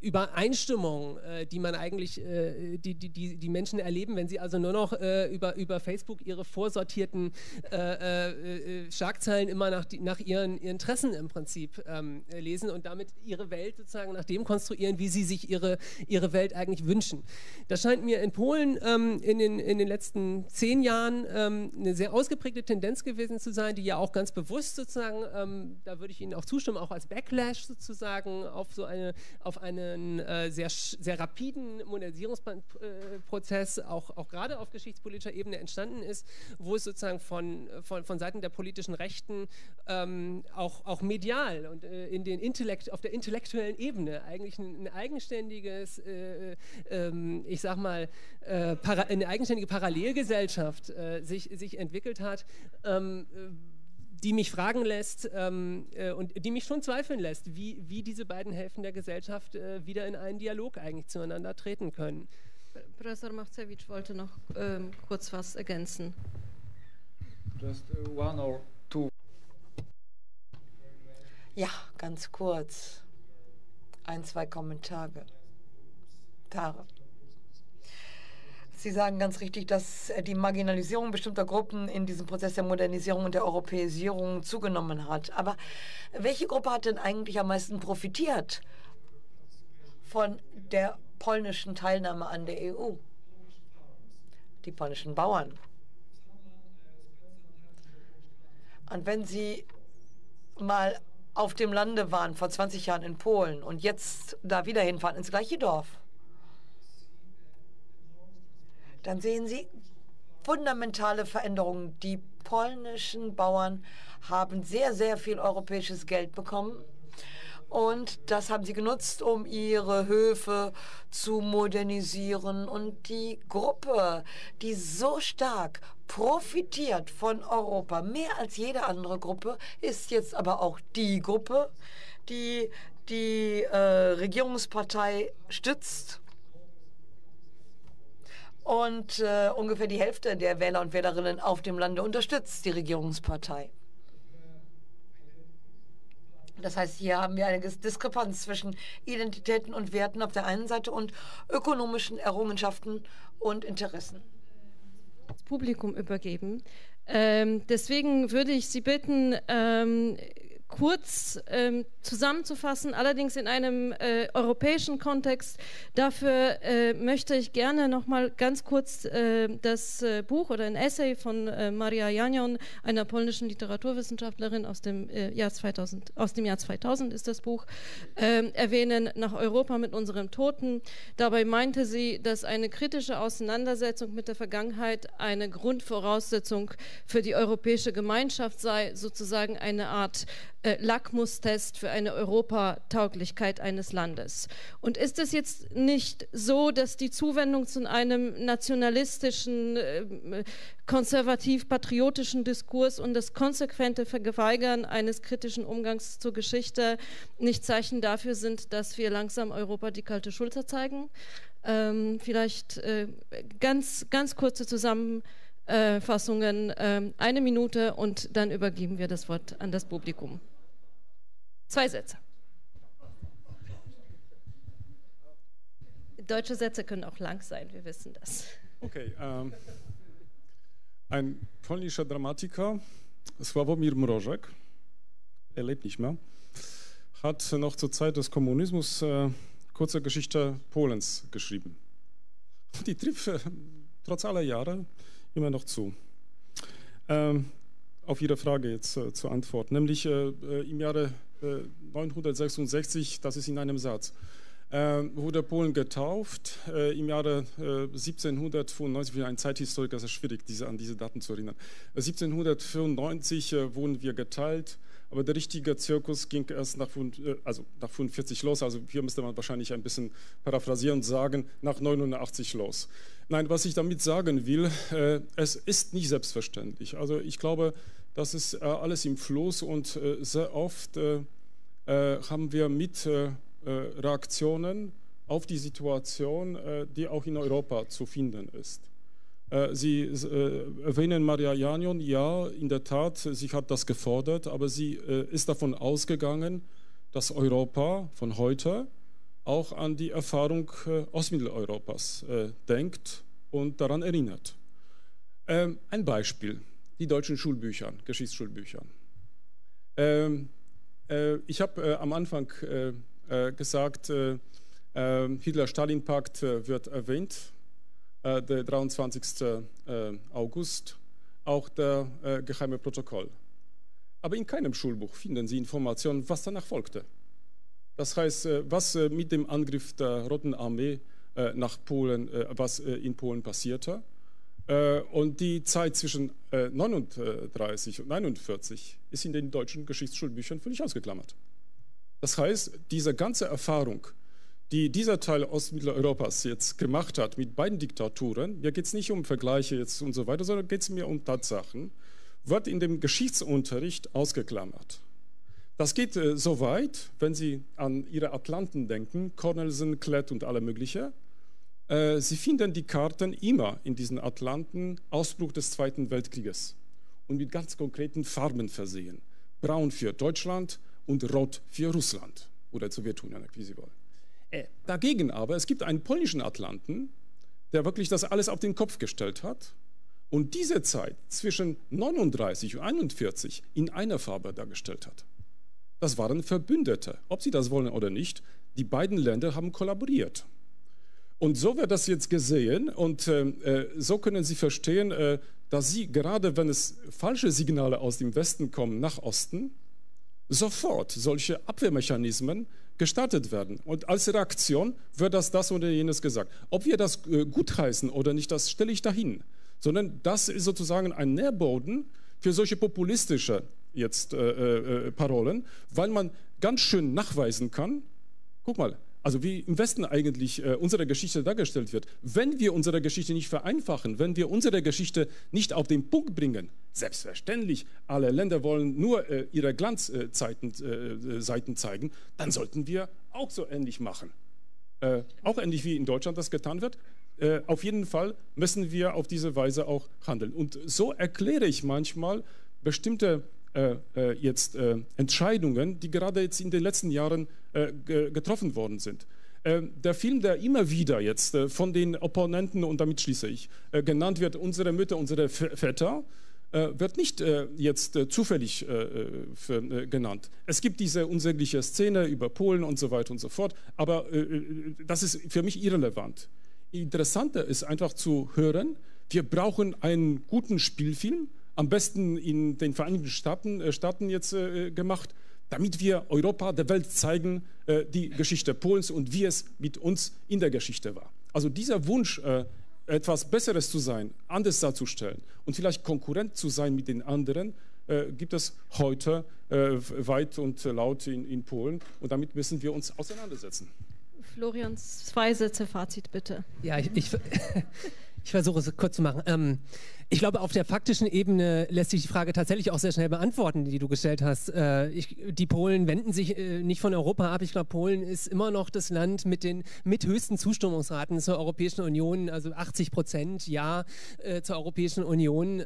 Übereinstimmungen, die man eigentlich, die Menschen erleben, wenn sie also nur noch über Facebook ihre vorsortierten Schlagzeilen immer nach ihren Interessen im Prinzip lesen und damit ihre Welt sozusagen nach dem konstruieren, wie sie sich ihre Welt eigentlich wünschen. Das scheint mir in Polen in den letzten 10 Jahren eine sehr ausgeprägte Tendenz gewesen zu sein, die ja auch ganz bewusst sozusagen, da würde ich Ihnen auch zustimmen, auch als Backlash sozusagen auf einen sehr, sehr rapiden Modernisierungsprozess, auch gerade auf geschichtspolitischer Ebene entstanden ist, wo es sozusagen von Seiten der politischen Rechten auch medial und auf der intellektuellen Ebene eigentlich ein eigenständiges, ich sag mal, eine eigenständige Parallelgesellschaft sich entwickelt hat, die mich fragen lässt und die mich schon zweifeln lässt, wie diese beiden Hälften der Gesellschaft wieder in einen Dialog eigentlich zueinander treten können. Professor Machcewicz wollte noch kurz was ergänzen. Just one or two. Ja, ganz kurz. 1, 2 Kommentare. Sie sagen ganz richtig, dass die Marginalisierung bestimmter Gruppen in diesem Prozess der Modernisierung und der Europäisierung zugenommen hat. Aber welche Gruppe hat denn eigentlich am meisten profitiert von der polnischen Teilnahme an der EU? Die polnischen Bauern. Und wenn Sie mal auf dem Lande waren, vor 20 Jahren in Polen, und jetzt da wieder hinfahren, ins gleiche Dorf, dann sehen Sie fundamentale Veränderungen. Die polnischen Bauern haben sehr, sehr viel europäisches Geld bekommen Und das haben sie genutzt, um ihre Höfe zu modernisieren. Und die Gruppe, die so stark profitiert von Europa, mehr als jede andere Gruppe, ist jetzt aber auch die Gruppe, die die Regierungspartei stützt. Und ungefähr die Hälfte der Wähler und Wählerinnen auf dem Lande unterstützt die Regierungspartei. Das heißt, hier haben wir eine Diskrepanz zwischen Identitäten und Werten auf der einen Seite und ökonomischen Errungenschaften und Interessen. Das Publikum übergeben. Deswegen würde ich Sie bitten, kurz zusammenzufassen, allerdings in einem europäischen Kontext. Dafür möchte ich gerne noch mal ganz kurz das Buch oder ein Essay von Maria Janion, einer polnischen Literaturwissenschaftlerin aus dem Jahr 2000 ist das Buch, erwähnen, Nach Europa mit unserem Toten. Dabei meinte sie, dass eine kritische Auseinandersetzung mit der Vergangenheit eine Grundvoraussetzung für die europäische Gemeinschaft sei, sozusagen eine Art Lackmustest für eine Europatauglichkeit eines Landes. Und ist es jetzt nicht so, dass die Zuwendung zu einem nationalistischen, konservativ-patriotischen Diskurs und das konsequente Verweigern eines kritischen Umgangs zur Geschichte nicht Zeichen dafür sind, dass wir langsam Europa die kalte Schulter zeigen? Vielleicht ganz kurze Zusammenfassungen, eine Minute, und dann übergeben wir das Wort an das Publikum. Zwei Sätze. Deutsche Sätze können auch lang sein, wir wissen das. Okay. Ein polnischer Dramatiker, Sławomir Mrożek, er lebt nicht mehr, hat noch zur Zeit des Kommunismus kurze Geschichte Polens geschrieben. Die trifft trotz aller Jahre immer noch zu. Auf Ihre Frage jetzt zur Antwort, nämlich im Jahre 966, das ist in einem Satz, wurde Polen getauft. Im Jahre 1795, für einen Zeithistoriker ist es schwierig, an diese Daten zu erinnern. 1795 wurden wir geteilt, aber der richtige Zirkus ging erst nach 45 los, also hier müsste man wahrscheinlich ein bisschen paraphrasieren und sagen, nach 89 los. Nein, was ich damit sagen will, es ist nicht selbstverständlich. Also ich glaube, das ist alles im Fluss, und sehr oft haben wir mit Reaktionen auf die Situation, die auch in Europa zu finden ist. Sie erwähnen Maria Janion, ja, in der Tat, sie hat das gefordert, aber sie ist davon ausgegangen, dass Europa von heute auch an die Erfahrung Ostmitteleuropas denkt und daran erinnert. Ein Beispiel, die deutschen Schulbücher, Geschichtsschulbücher. Ich habe am Anfang gesagt, Hitler-Stalin-Pakt wird erwähnt, der 23. August, auch der geheime Protokoll. Aber in keinem Schulbuch finden Sie Informationen, was danach folgte. Das heißt, was mit dem Angriff der Roten Armee nach Polen, was in Polen passierte. Und die Zeit zwischen 39 und 49 ist in den deutschen Geschichtsschulbüchern völlig ausgeklammert. Das heißt, diese ganze Erfahrung, die dieser Teil Ostmitteleuropas jetzt gemacht hat mit beiden Diktaturen, mir geht es nicht um Vergleiche jetzt und so weiter, sondern geht es mir um Tatsachen, wird in dem Geschichtsunterricht ausgeklammert. Das geht so weit, wenn Sie an Ihre Atlanten denken, Cornelsen, Klett und alle mögliche. Sie finden die Karten immer in diesen Atlanten, Ausbruch des Zweiten Weltkrieges, und mit ganz konkreten Farben versehen. Braun für Deutschland und Rot für Russland oder Sowjetunion, wie Sie wollen. Dagegen aber, es gibt einen polnischen Atlanten, der wirklich das alles auf den Kopf gestellt hat und diese Zeit zwischen 39 und 41 in einer Farbe dargestellt hat. Das waren Verbündete. Ob sie das wollen oder nicht, die beiden Länder haben kollaboriert. Und so wird das jetzt gesehen, und so können Sie verstehen, dass Sie, gerade wenn es falsche Signale aus dem Westen kommen nach Osten, sofort solche Abwehrmechanismen gestartet werden. Und als Reaktion wird das oder jenes gesagt. Ob wir das gutheißen oder nicht, das stelle ich dahin. Sondern das ist sozusagen ein Nährboden für solche populistische jetzt Parolen, weil man ganz schön nachweisen kann, guck mal, also wie im Westen eigentlich unsere Geschichte dargestellt wird. Wenn wir unsere Geschichte nicht vereinfachen, wenn wir unsere Geschichte nicht auf den Punkt bringen, selbstverständlich, alle Länder wollen nur ihre Glanzseiten zeigen, dann sollten wir auch so ähnlich machen. Auch ähnlich wie in Deutschland das getan wird. Auf jeden Fall müssen wir auf diese Weise auch handeln. Und so erkläre ich manchmal bestimmte Entscheidungen, die gerade jetzt in den letzten Jahren getroffen worden sind. Der Film, der immer wieder jetzt von den Opponenten, und damit schließe ich, genannt wird, unsere Mütter, unsere Väter, wird nicht jetzt zufällig genannt. Es gibt diese unsägliche Szene über Polen und so weiter und so fort, aber das ist für mich irrelevant. Interessanter ist einfach zu hören, wir brauchen einen guten Spielfilm, am besten in den Vereinigten Staaten jetzt gemacht, damit wir Europa der Welt zeigen, die Geschichte Polens und wie es mit uns in der Geschichte war. Also dieser Wunsch, etwas Besseres zu sein, anders darzustellen und vielleicht konkurrent zu sein mit den anderen, gibt es heute weit und laut in Polen. Und damit müssen wir uns auseinandersetzen. Florian, zwei Sätze Fazit bitte. Ja, ich versuche es kurz zu machen. Ich glaube, auf der faktischen Ebene lässt sich die Frage tatsächlich auch sehr schnell beantworten, die du gestellt hast. Die Polen wenden sich nicht von Europa ab. Ich glaube, Polen ist immer noch das Land mit den höchsten Zustimmungsraten zur Europäischen Union, also 80% Ja zur Europäischen Union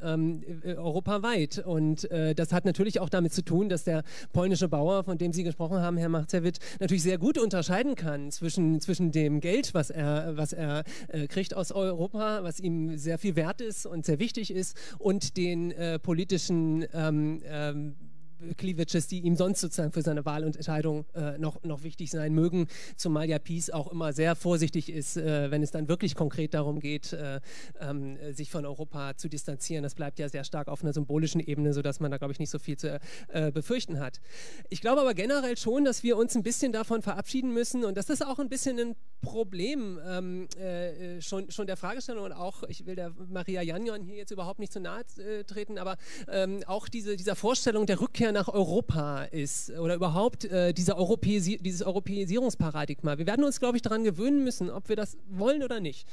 europaweit. Und das hat natürlich auch damit zu tun, dass der polnische Bauer, von dem Sie gesprochen haben, Herr Machcewicz, natürlich sehr gut unterscheiden kann zwischen dem Geld, was er kriegt aus Europa, was ihm sehr viel wert ist und sehr wichtig ist, und den politischen Cleavages, die ihm sonst sozusagen für seine Wahl und Entscheidung noch wichtig sein mögen, zumal ja Peace auch immer sehr vorsichtig ist, wenn es dann wirklich konkret darum geht, sich von Europa zu distanzieren. Das bleibt ja sehr stark auf einer symbolischen Ebene, sodass man da, glaube ich, nicht so viel zu befürchten hat. Ich glaube aber generell schon, dass wir uns ein bisschen davon verabschieden müssen, und das ist auch ein bisschen ein Problem schon der Fragestellung, und auch, ich will der Maria Janion hier jetzt überhaupt nicht zu nahe treten, aber auch dieser Vorstellung der Rückkehr nach Europa ist, oder überhaupt dieses Europäisierungsparadigma. Wir werden uns, glaube ich, daran gewöhnen müssen, ob wir das wollen oder nicht,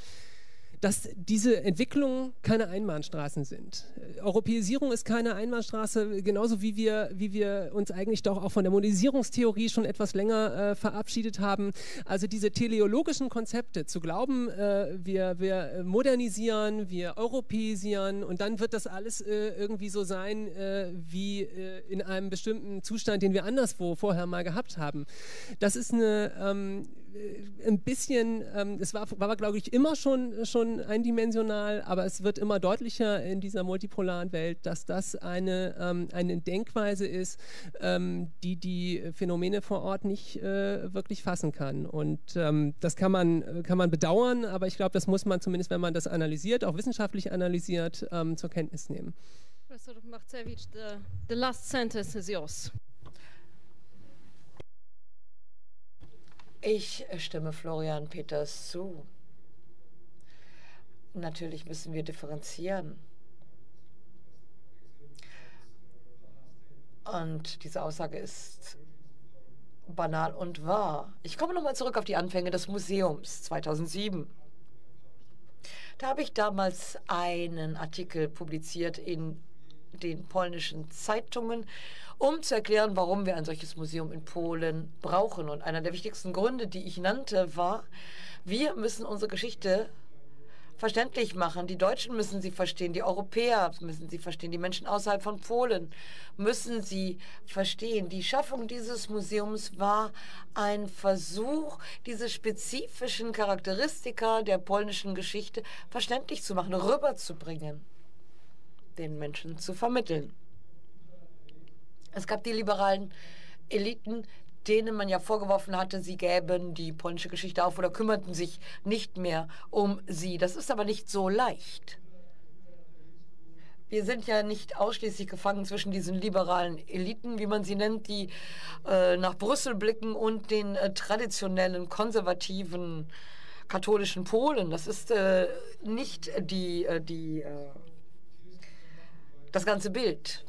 dass diese Entwicklungen keine Einbahnstraßen sind. Europäisierung ist keine Einbahnstraße, genauso wie wir uns eigentlich doch auch von der Modernisierungstheorie schon etwas länger verabschiedet haben. Also diese teleologischen Konzepte, zu glauben, wir modernisieren, wir europäisieren, und dann wird das alles irgendwie so sein, wie in einem bestimmten Zustand, den wir anderswo vorher mal gehabt haben. Das ist eine... ein bisschen, es war glaube ich immer schon eindimensional, aber es wird immer deutlicher in dieser multipolaren Welt, dass das eine Denkweise ist, die Phänomene vor Ort nicht wirklich fassen kann. Und das kann man bedauern, aber ich glaube, das muss man zumindest, wenn man das analysiert, auch wissenschaftlich analysiert, zur Kenntnis nehmen. Professor Machcewicz, the last sentence is yours. Ich stimme Florian Peters zu. Natürlich müssen wir differenzieren. Und diese Aussage ist banal und wahr. Ich komme nochmal zurück auf die Anfänge des Museums 2007. Da habe ich damals einen Artikel publiziert in den polnischen Zeitungen, um zu erklären, warum wir ein solches Museum in Polen brauchen. Und einer der wichtigsten Gründe, die ich nannte, war, wir müssen unsere Geschichte verständlich machen. Die Deutschen müssen sie verstehen, die Europäer müssen sie verstehen, die Menschen außerhalb von Polen müssen sie verstehen. Die Schaffung dieses Museums war ein Versuch, diese spezifischen Charakteristika der polnischen Geschichte verständlich zu machen, rüberzubringen, den Menschen zu vermitteln. Es gab die liberalen Eliten, denen man ja vorgeworfen hatte, sie gäben die polnische Geschichte auf oder kümmerten sich nicht mehr um sie. Das ist aber nicht so leicht. Wir sind ja nicht ausschließlich gefangen zwischen diesen liberalen Eliten, wie man sie nennt, die nach Brüssel blicken, und den traditionellen, konservativen, katholischen Polen. Das ist nicht das ganze Bild.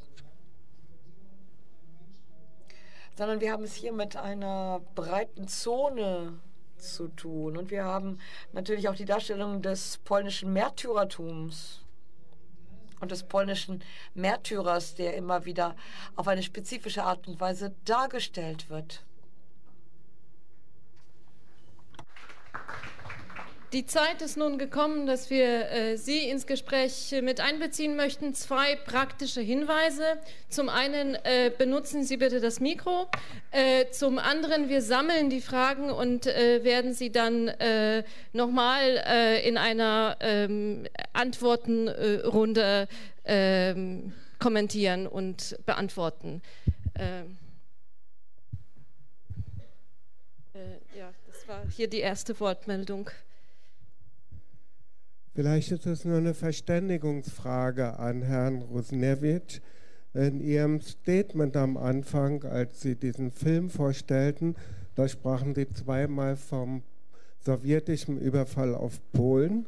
sondern wir haben es hier mit einer breiten Zone zu tun. Und wir haben natürlich auch die Darstellung des polnischen Märtyrertums und des polnischen Märtyrers, der immer wieder auf eine spezifische Art und Weise dargestellt wird. Die Zeit ist nun gekommen, dass wir Sie ins Gespräch mit einbeziehen möchten. Zwei praktische Hinweise. Zum einen benutzen Sie bitte das Mikro. Zum anderen, wir sammeln die Fragen und werden sie dann nochmal in einer Antwortenrunde kommentieren und beantworten. Ja, das war hier die erste Wortmeldung. Vielleicht ist es nur eine Verständigungsfrage an Herrn Ruchniewicz. In Ihrem Statement am Anfang, als Sie diesen Film vorstellten, da sprachen Sie zweimal vom sowjetischen Überfall auf Polen.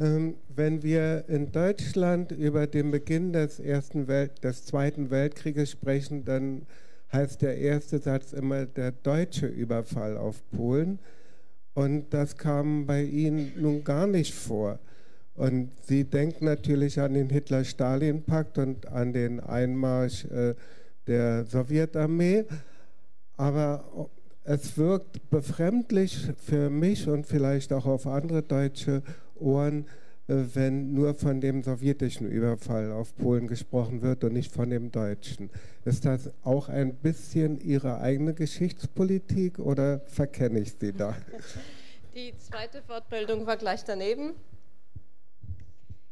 Wenn wir in Deutschland über den Beginn des Zweiten Weltkrieges sprechen, dann heißt der erste Satz immer der deutsche Überfall auf Polen. Und das kam bei Ihnen nun gar nicht vor. Und Sie denken natürlich an den Hitler-Stalin-Pakt und an den Einmarsch der Sowjetarmee. Aber es wirkt befremdlich für mich und vielleicht auch auf andere deutsche Ohren, wenn nur von dem sowjetischen Überfall auf Polen gesprochen wird und nicht von dem deutschen. Ist das auch ein bisschen Ihre eigene Geschichtspolitik oder verkenne ich Sie da? Die zweite Wortmeldung war gleich daneben.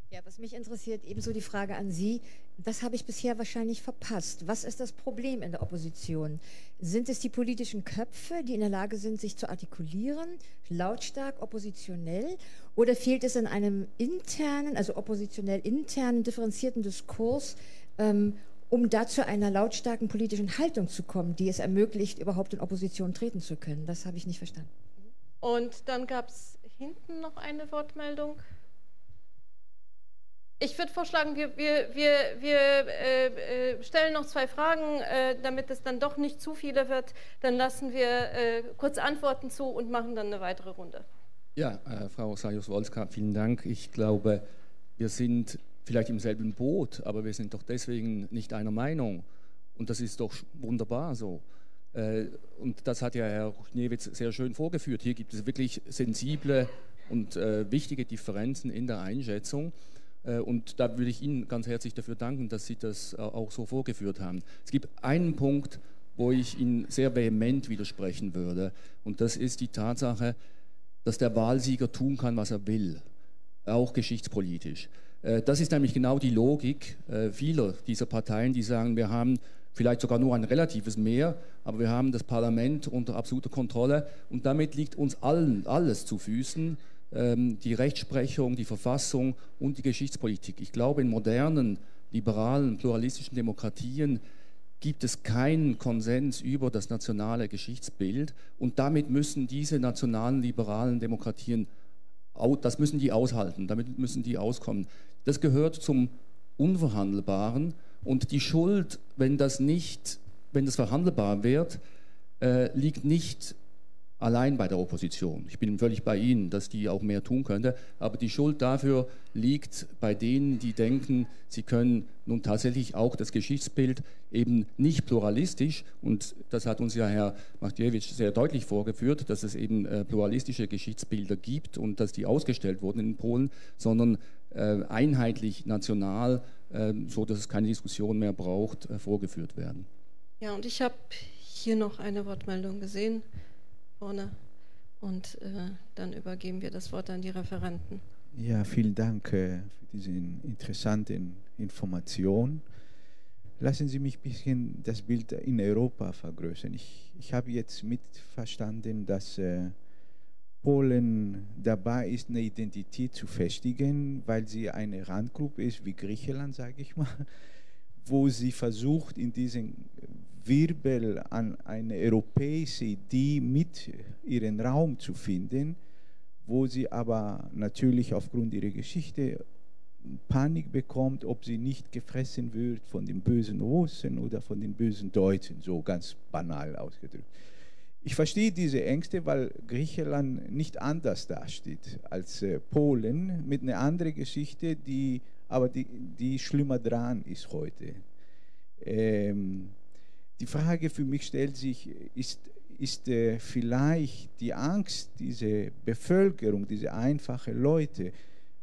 Ja, was mich interessiert, ebenso die Frage an Sie, das habe ich bisher wahrscheinlich verpasst. Was ist das Problem in der Opposition? Sind es die politischen Köpfe, die in der Lage sind, sich zu artikulieren, lautstark, oppositionell? Oder fehlt es an einem internen, also oppositionell internen, differenzierten Diskurs, um dazu einer lautstarken politischen Haltung zu kommen, die es ermöglicht, überhaupt in Opposition treten zu können? Das habe ich nicht verstanden. Und dann gab es hinten noch eine Wortmeldung. Ich würde vorschlagen, wir stellen noch zwei Fragen, damit es dann doch nicht zu viele wird. Dann lassen wir kurz Antworten zu und machen dann eine weitere Runde. Ja, Frau Saryusz-Wolska, vielen Dank. Ich glaube, wir sind vielleicht im selben Boot, aber wir sind doch deswegen nicht einer Meinung. Und das ist doch wunderbar so. Und das hat ja Herr Ruchniewicz sehr schön vorgeführt. Hier gibt es wirklich sensible und wichtige Differenzen in der Einschätzung. Und da würde ich Ihnen ganz herzlich dafür danken, dass Sie das auch so vorgeführt haben. Es gibt einen Punkt, wo ich Ihnen sehr vehement widersprechen würde. Und das ist die Tatsache, dass der Wahlsieger tun kann, was er will, auch geschichtspolitisch. Das ist nämlich genau die Logik vieler dieser Parteien, die sagen, wir haben vielleicht sogar nur ein relatives Mehr, aber wir haben das Parlament unter absoluter Kontrolle. Und damit liegt uns allen alles zu Füßen. Die Rechtsprechung, die Verfassung und die Geschichtspolitik. Ich glaube, in modernen, liberalen, pluralistischen Demokratien gibt es keinen Konsens über das nationale Geschichtsbild und damit müssen diese nationalen, liberalen Demokratien, das müssen die aushalten, damit müssen die auskommen. Das gehört zum Unverhandelbaren und die Schuld, wenn das verhandelbar wird, liegt nicht allein bei der Opposition. Ich bin völlig bei Ihnen, dass die auch mehr tun könnte, aber die Schuld dafür liegt bei denen, die denken, sie können nun tatsächlich auch das Geschichtsbild eben nicht pluralistisch, und das hat uns ja Herr Machcewicz sehr deutlich vorgeführt, dass es eben pluralistische Geschichtsbilder gibt und dass die ausgestellt wurden in Polen, sondern einheitlich, national, so dass es keine Diskussion mehr braucht, vorgeführt werden. Ja, und ich habe hier noch eine Wortmeldung gesehen. Vorne. Und dann übergeben wir das Wort an die Referenten. Ja, vielen Dank für diese interessanten Informationen. Lassen Sie mich ein bisschen das Bild in Europa vergrößern. Ich habe jetzt mitverstanden, dass Polen dabei ist, eine Identität zu festigen, weil sie eine Randgruppe ist, wie Griechenland, sage ich mal, wo sie versucht, in diesen Wirbel an eine europäische Idee mit ihren Raum zu finden, wo sie aber natürlich aufgrund ihrer Geschichte Panik bekommt, ob sie nicht gefressen wird von den bösen Russen oder von den bösen Deutschen, so ganz banal ausgedrückt. Ich verstehe diese Ängste, weil Griechenland nicht anders dasteht als Polen, mit einer anderen Geschichte, die schlimmer dran ist heute. Die Frage für mich stellt sich, ist vielleicht die Angst dieser Bevölkerung, diese einfachen Leute,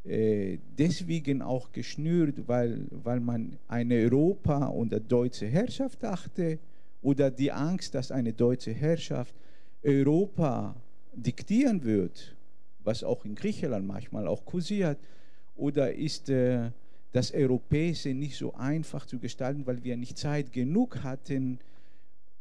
deswegen auch geschnürt, weil man an Europa und an deutsche Herrschaft dachte, oder die Angst, dass eine deutsche Herrschaft Europa diktieren wird, was auch in Griechenland manchmal auch kursiert, oder ist das Europäische nicht so einfach zu gestalten, weil wir nicht Zeit genug hatten,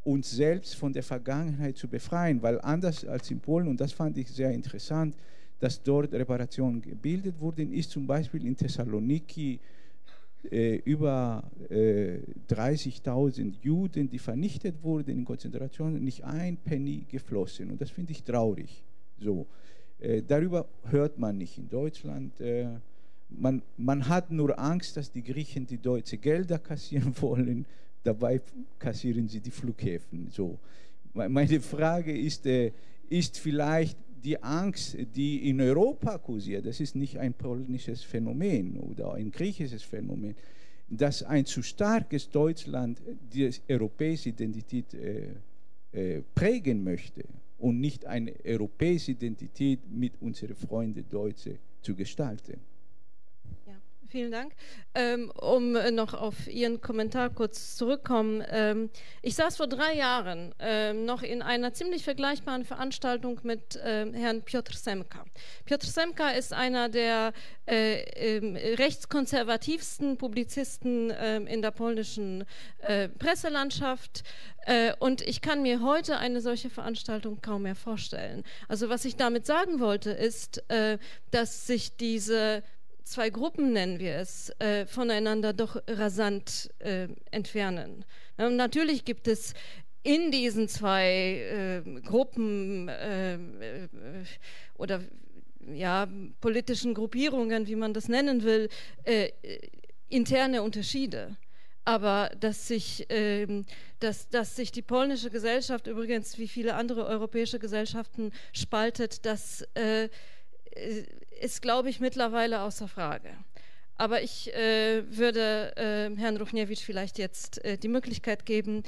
uns selbst von der Vergangenheit zu befreien, weil anders als in Polen, und das fand ich sehr interessant, dass dort Reparationen gebildet wurden, ist zum Beispiel in Thessaloniki über 30.000 Juden, die vernichtet wurden in Konzentrationen, nicht ein Penny geflossen. Und das finde ich traurig. So. Darüber hört man nicht in Deutschland. Man hat nur Angst, dass die Griechen die deutschen Gelder kassieren wollen. Dabei kassieren sie die Flughäfen. So. Meine Frage ist vielleicht die Angst, die in Europa kursiert, das ist nicht ein polnisches Phänomen oder ein griechisches Phänomen, dass ein zu starkes Deutschland die europäische Identität prägen möchte und nicht eine europäische Identität mit unseren Freunden Deutschen zu gestalten. Ja, vielen Dank. Um noch auf Ihren Kommentar kurz zurückzukommen. Ich saß vor 3 Jahren noch in einer ziemlich vergleichbaren Veranstaltung mit Herrn Piotr Semka. Piotr Semka ist einer der rechtskonservativsten Publizisten in der polnischen Presselandschaft. Und ich kann mir heute eine solche Veranstaltung kaum mehr vorstellen. Also was ich damit sagen wollte, ist, dass sich diese 2 Gruppen, nennen wir es, voneinander doch rasant entfernen. Natürlich gibt es in diesen 2 Gruppen oder ja, politischen Gruppierungen, wie man das nennen will, interne Unterschiede. Aber dass sich die polnische Gesellschaft übrigens wie viele andere europäische Gesellschaften spaltet, das ist, glaube ich, mittlerweile außer Frage. Aber ich würde Herrn Ruchniewicz vielleicht jetzt die Möglichkeit geben,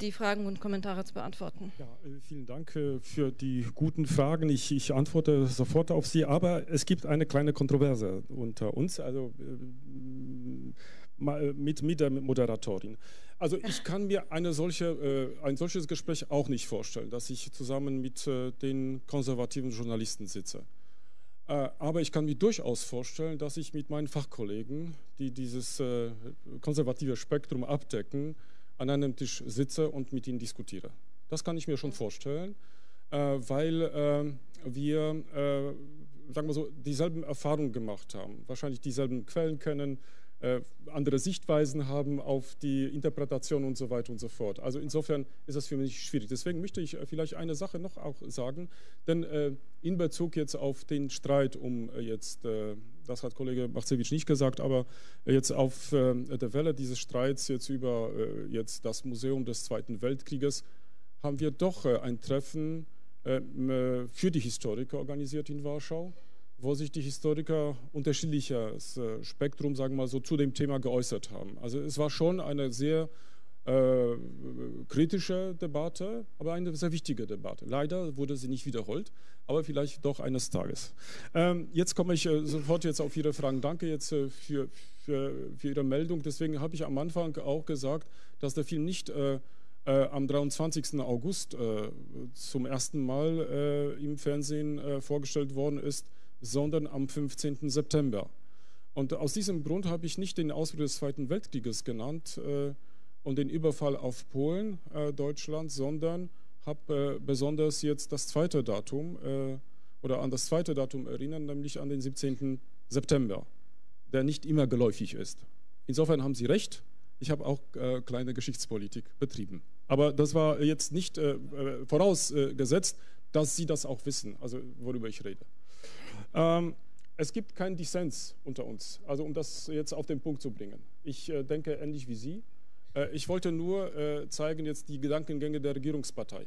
die Fragen und Kommentare zu beantworten. Ja, vielen Dank für die guten Fragen. Ich antworte sofort auf sie, aber es gibt eine kleine Kontroverse unter uns, also mit der Moderatorin. Also ich kann mir ein solches Gespräch auch nicht vorstellen, dass ich zusammen mit den konservativen Journalisten sitze. Aber ich kann mir durchaus vorstellen, dass ich mit meinen Fachkollegen, die dieses konservative Spektrum abdecken, an einem Tisch sitze und mit ihnen diskutiere. Das kann ich mir schon vorstellen, weil wir, sagen wir so, dieselben Erfahrungen gemacht haben, wahrscheinlich dieselben Quellen kennen, andere Sichtweisen haben auf die Interpretation und so weiter und so fort. Also insofern ist das für mich schwierig. Deswegen möchte ich vielleicht eine Sache noch auch sagen, denn in Bezug jetzt auf den Streit um jetzt, das hat Kollege Machcewicz nicht gesagt, aber jetzt auf der Welle dieses Streits jetzt über jetzt das Museum des Zweiten Weltkrieges haben wir doch ein Treffen für die Historiker organisiert in Warschau, wo sich die Historiker unterschiedliches Spektrum, sagen wir mal so, zu dem Thema geäußert haben. Also es war schon eine sehr kritische Debatte, aber eine sehr wichtige Debatte. Leider wurde sie nicht wiederholt, aber vielleicht doch eines Tages. Jetzt komme ich sofort jetzt auf Ihre Fragen. Danke jetzt für Ihre Meldung. Deswegen habe ich am Anfang auch gesagt, dass der Film nicht am 23. August zum ersten Mal im Fernsehen vorgestellt worden ist, sondern am 15. September. Und aus diesem Grund habe ich nicht den Ausbruch des Zweiten Weltkrieges genannt und den Überfall auf Polen, Deutschland, sondern habe besonders jetzt das zweite Datum oder an das zweite Datum erinnern, nämlich an den 17. September, der nicht immer geläufig ist. Insofern haben Sie recht, ich habe auch kleine Geschichtspolitik betrieben. Aber das war jetzt nicht vorausgesetzt, dass Sie das auch wissen, also worüber ich rede. Es gibt keinen Dissens unter uns, also um das jetzt auf den Punkt zu bringen. Ich denke ähnlich wie Sie. Ich wollte nur zeigen jetzt die Gedankengänge der Regierungspartei.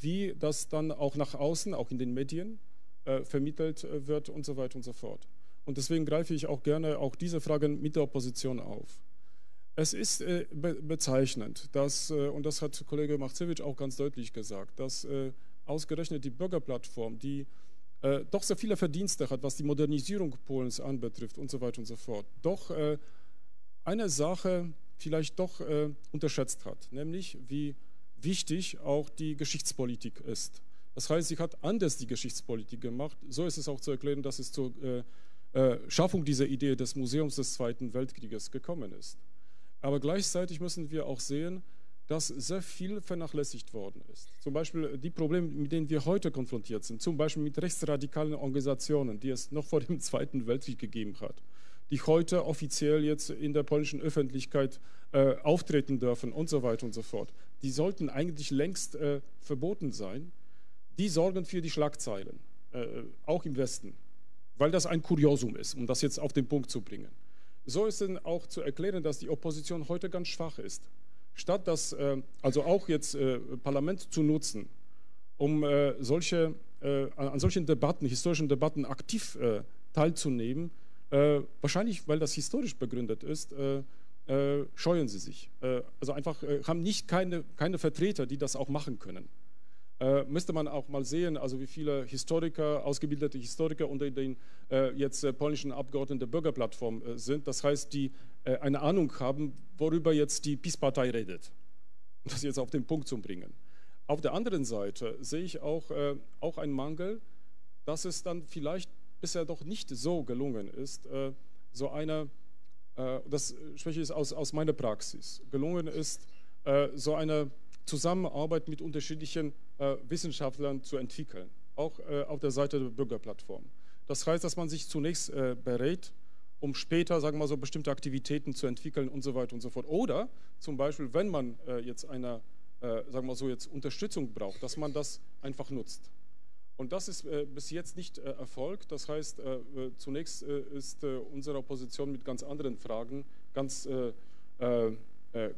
Wie das dann auch nach außen, auch in den Medien, vermittelt wird und so weiter und so fort. Und deswegen greife ich auch gerne auch diese Fragen mit der Opposition auf. Es ist bezeichnend, dass, und das hat Kollege Machcewicz auch ganz deutlich gesagt, dass ausgerechnet die Bürgerplattform, die doch sehr viele Verdienste hat, was die Modernisierung Polens anbetrifft und so weiter und so fort, doch eine Sache vielleicht doch unterschätzt hat, nämlich wie wichtig auch die Geschichtspolitik ist. Das heißt, sie hat anders die Geschichtspolitik gemacht. So ist es auch zu erklären, dass es zur Schaffung dieser Idee des Museums des Zweiten Weltkrieges gekommen ist. Aber gleichzeitig müssen wir auch sehen, dass sehr viel vernachlässigt worden ist. Zum Beispiel die Probleme, mit denen wir heute konfrontiert sind, zum Beispiel mit rechtsradikalen Organisationen, die es noch vor dem Zweiten Weltkrieg gegeben hat, die heute offiziell jetzt in der polnischen Öffentlichkeit auftreten dürfen und so weiter und so fort. Die sollten eigentlich längst verboten sein. Die sorgen für die Schlagzeilen, auch im Westen, weil das ein Kuriosum ist, um das jetzt auf den Punkt zu bringen. So ist denn auch zu erklären, dass die Opposition heute ganz schwach ist. Statt das, also auch jetzt Parlament zu nutzen, um an solchen Debatten, historischen Debatten aktiv teilzunehmen, wahrscheinlich, weil das historisch begründet ist, scheuen sie sich. Also einfach haben nicht keine Vertreter, die das auch machen können. Müsste man auch mal sehen, also wie viele Historiker, ausgebildete Historiker unter den jetzt polnischen Abgeordneten der Bürgerplattform sind. Das heißt, die eine Ahnung haben, worüber jetzt die PiS-Partei redet. Um das jetzt auf den Punkt zu bringen. Auf der anderen Seite sehe ich auch einen Mangel, dass es dann vielleicht bisher doch nicht so gelungen ist, so eine, das spreche ich aus meiner Praxis, gelungen ist, so eine Zusammenarbeit mit unterschiedlichen Wissenschaftlern zu entwickeln, auch auf der Seite der Bürgerplattform. Das heißt, dass man sich zunächst berät, um später, sagen wir mal so, bestimmte Aktivitäten zu entwickeln und so weiter und so fort. Oder zum Beispiel, wenn man jetzt eine, sagen wir mal so, jetzt Unterstützung braucht, dass man das einfach nutzt. Und das ist bis jetzt nicht erfolgt. Das heißt, zunächst ist unsere Opposition mit ganz anderen Fragen, ganz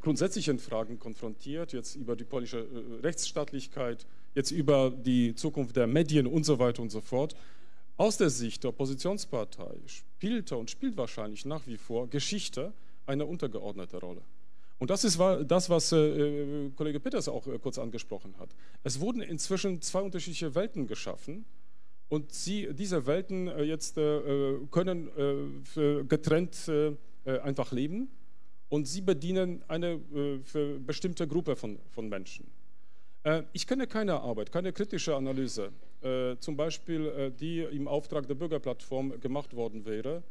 grundsätzlichen Fragen konfrontiert, jetzt über die polnische Rechtsstaatlichkeit, jetzt über die Zukunft der Medien und so weiter und so fort. Aus der Sicht der Oppositionspartei spielte und spielt wahrscheinlich nach wie vor Geschichte eine untergeordnete Rolle. Und das ist das, was Kollege Peters auch kurz angesprochen hat. Es wurden inzwischen zwei unterschiedliche Welten geschaffen und diese Welten jetzt können getrennt einfach leben. Und sie bedienen eine für bestimmte Gruppe von Menschen. Ich kenne keine Arbeit, keine kritische Analyse, zum Beispiel die im Auftrag der Bürgerplattform gemacht worden wäre,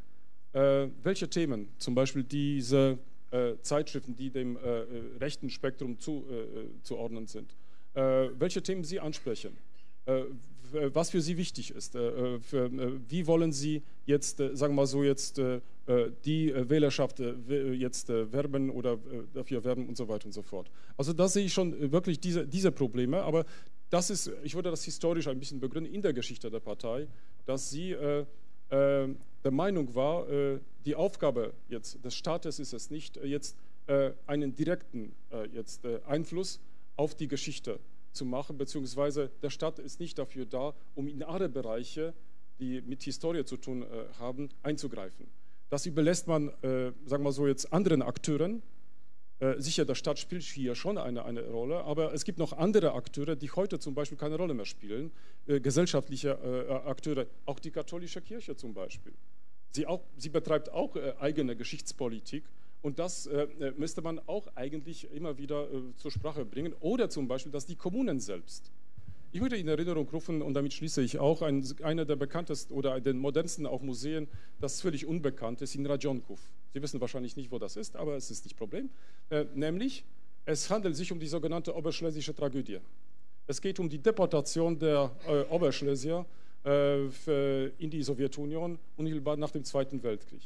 welche Themen, zum Beispiel diese Zeitschriften, die dem rechten Spektrum zuzuordnen sind, welche Themen sie ansprechen, was für sie wichtig ist, wie wollen sie jetzt, sagen wir mal so, jetzt die Wählerschaft jetzt werben oder dafür werben und so weiter und so fort. Also da sehe ich schon wirklich diese Probleme, aber das ist, ich würde das historisch ein bisschen begründen in der Geschichte der Partei, dass sie der Meinung war, die Aufgabe jetzt des Staates ist es nicht, jetzt einen direkten jetzt Einfluss auf die Geschichte zu machen, beziehungsweise der Staat ist nicht dafür da, um in alle Bereiche, die mit Historie zu tun haben, einzugreifen. Das überlässt man, sagen wir so jetzt, anderen Akteuren. Sicher, der Staat spielt hier schon eine Rolle, aber es gibt noch andere Akteure, die heute zum Beispiel keine Rolle mehr spielen. Gesellschaftliche Akteure, auch die katholische Kirche zum Beispiel. Sie betreibt auch eigene Geschichtspolitik und das müsste man auch eigentlich immer wieder zur Sprache bringen. Oder zum Beispiel, dass die Kommunen selbst. Ich würde in Erinnerung rufen, und damit schließe ich auch, einer der bekanntesten oder den modernsten auch Museen, das völlig unbekannt ist, in Rajonków. Sie wissen wahrscheinlich nicht, wo das ist, aber es ist nicht Problem. Nämlich, es handelt sich um die sogenannte oberschlesische Tragödie. Es geht um die Deportation der Oberschlesier in die Sowjetunion unmittelbar nach dem Zweiten Weltkrieg.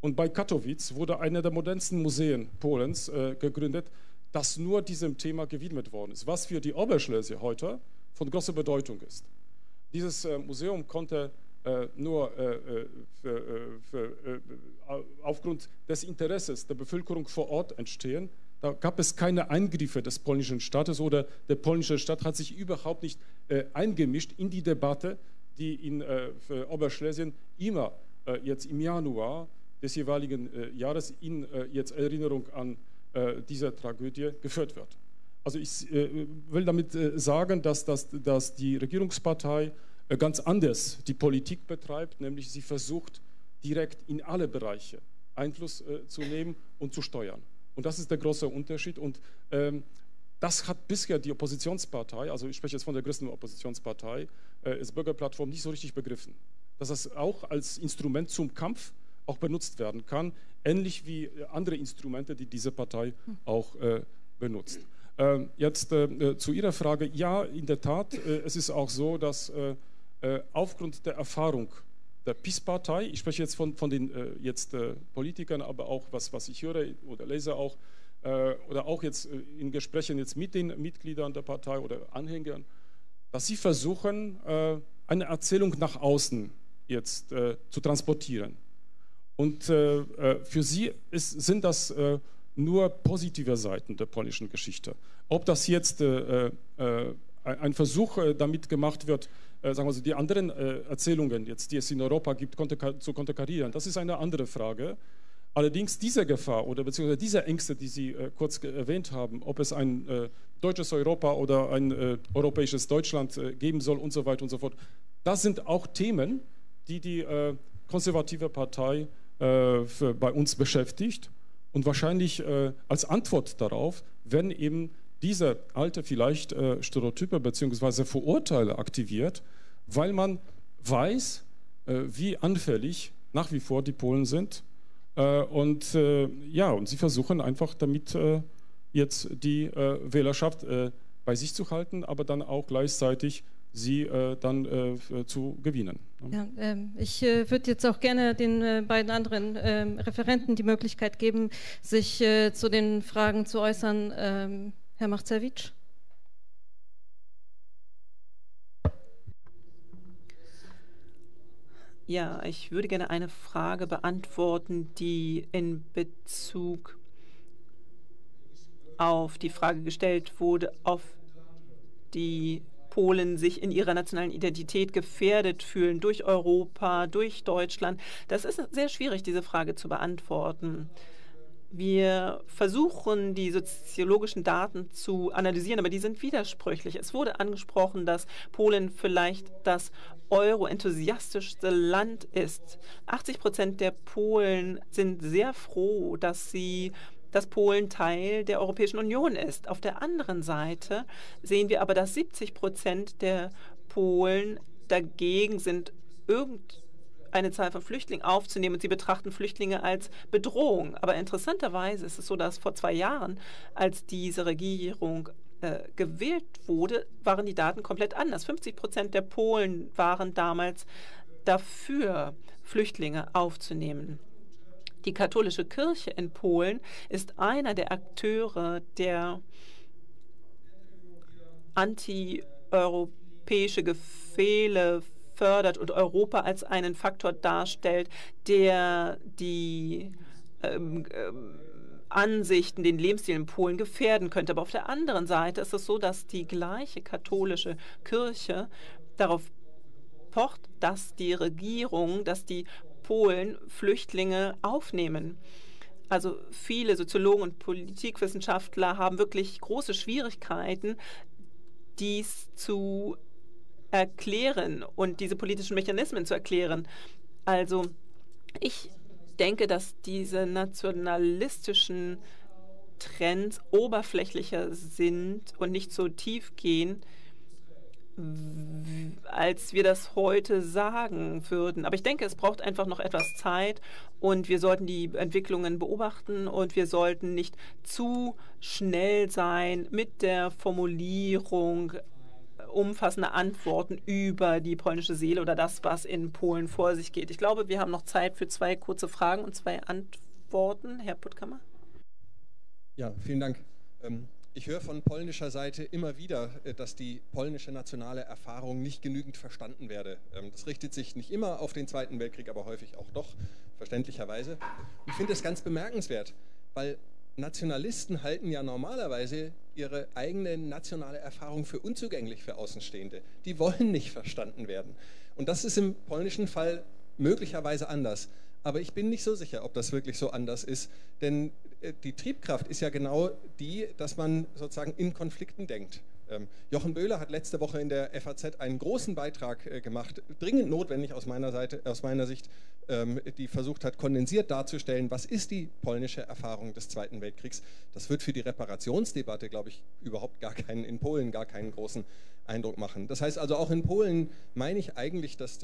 Und bei Katowice wurde einer der modernsten Museen Polens gegründet, das nur diesem Thema gewidmet worden ist. Was für die Oberschlesier heute von großer Bedeutung ist. Dieses Museum konnte aufgrund des Interesses der Bevölkerung vor Ort entstehen. Da gab es keine Eingriffe des polnischen Staates oder der polnische Staat hat sich überhaupt nicht eingemischt in die Debatte, die in Oberschlesien immer jetzt im Januar des jeweiligen Jahres in jetzt Erinnerung an diese Tragödie geführt wird. Also ich will damit sagen, dass die Regierungspartei ganz anders die Politik betreibt, nämlich sie versucht direkt in alle Bereiche Einfluss zu nehmen und zu steuern. Und das ist der große Unterschied und das hat bisher die Oppositionspartei, also ich spreche jetzt von der größten Oppositionspartei, ist Bürgerplattform, nicht so richtig begriffen. Dass das auch als Instrument zum Kampf auch benutzt werden kann, ähnlich wie andere Instrumente, die diese Partei auch benutzt. Jetzt zu Ihrer Frage, ja, in der Tat, es ist auch so, dass aufgrund der Erfahrung der PiS-Partei, ich spreche jetzt von den jetzt, Politikern, aber auch was ich höre oder lese auch, oder auch jetzt in Gesprächen jetzt mit den Mitgliedern der Partei oder Anhängern, dass sie versuchen, eine Erzählung nach außen jetzt zu transportieren. Und für sie sind das nur positive Seiten der polnischen Geschichte. Ob das jetzt ein Versuch damit gemacht wird, sagen wir so, die anderen Erzählungen, jetzt, die es in Europa gibt, zu konterkarieren, das ist eine andere Frage. Allerdings diese Gefahr oder beziehungsweise diese Ängste, die Sie kurz erwähnt haben, ob es ein deutsches Europa oder ein europäisches Deutschland geben soll und so weiter und so fort, das sind auch Themen, die die konservative Partei bei uns beschäftigt und wahrscheinlich als Antwort darauf, wenn eben diese alte vielleicht Stereotype bzw. Vorurteile aktiviert, weil man weiß, wie anfällig nach wie vor die Polen sind. Und ja, und sie versuchen einfach damit jetzt die Wählerschaft bei sich zu halten, aber dann auch gleichzeitig sie dann zu gewinnen. Ja, ich würde jetzt auch gerne den beiden anderen Referenten die Möglichkeit geben, sich zu den Fragen zu äußern. Herr Machcewicz. Ja, ich würde gerne eine Frage beantworten, die in Bezug auf die Frage gestellt wurde, ob die Polen sich in ihrer nationalen Identität gefährdet fühlen durch Europa, durch Deutschland. Das ist sehr schwierig, diese Frage zu beantworten. Wir versuchen, die soziologischen Daten zu analysieren, aber die sind widersprüchlich. Es wurde angesprochen, dass Polen vielleicht das euro-enthusiastischste Land ist. 80% der Polen sind sehr froh, dass Polen Teil der Europäischen Union ist. Auf der anderen Seite sehen wir aber, dass 70% der Polen dagegen sind, eine Zahl von Flüchtlingen aufzunehmen, und sie betrachten Flüchtlinge als Bedrohung. Aber interessanterweise ist es so, dass vor 2 Jahren, als diese Regierung gewählt wurde, waren die Daten komplett anders. 50% der Polen waren damals dafür, Flüchtlinge aufzunehmen. Die katholische Kirche in Polen ist einer der Akteure, der antieuropäische Gefälle fördert und Europa als einen Faktor darstellt, der die Ansichten, den Lebensstil in Polen gefährden könnte. Aber auf der anderen Seite ist es so, dass die gleiche katholische Kirche darauf pocht, dass die Regierung, dass die Polen Flüchtlinge aufnehmen. Also viele Soziologen und Politikwissenschaftler haben wirklich große Schwierigkeiten, dies zu erklären und diese politischen Mechanismen zu erklären. Also ich denke, dass diese nationalistischen Trends oberflächlicher sind und nicht so tief gehen, als wir das heute sagen würden. Aber ich denke, es braucht einfach noch etwas Zeit und wir sollten die Entwicklungen beobachten und wir sollten nicht zu schnell sein mit der Formulierung umfassende Antworten über die polnische Seele oder das, was in Polen vor sich geht. Ich glaube, wir haben noch Zeit für 2 kurze Fragen und 2 Antworten. Herr Puttkammer. Ja, vielen Dank. Ich höre von polnischer Seite immer wieder, dass die polnische nationale Erfahrung nicht genügend verstanden werde. Das richtet sich nicht immer auf den Zweiten Weltkrieg, aber häufig auch doch, verständlicherweise. Und ich finde es ganz bemerkenswert, weil Nationalisten halten ja normalerweise ihre eigene nationale Erfahrung für unzugänglich für Außenstehende. Die wollen nicht verstanden werden. Und das ist im polnischen Fall möglicherweise anders. Aber ich bin nicht so sicher, ob das wirklich so anders ist, denn die Triebkraft ist ja genau die, dass man sozusagen in Konflikten denkt. Jochen Böhler hat letzte Woche in der FAZ einen großen Beitrag gemacht, dringend notwendig aus meiner Sicht, die versucht hat, kondensiert darzustellen, was ist die polnische Erfahrung des Zweiten Weltkriegs. Das wird für die Reparationsdebatte, glaube ich, überhaupt gar keinen, in Polen gar keinen großen Eindruck machen. Das heißt also, auch in Polen meine ich eigentlich, dass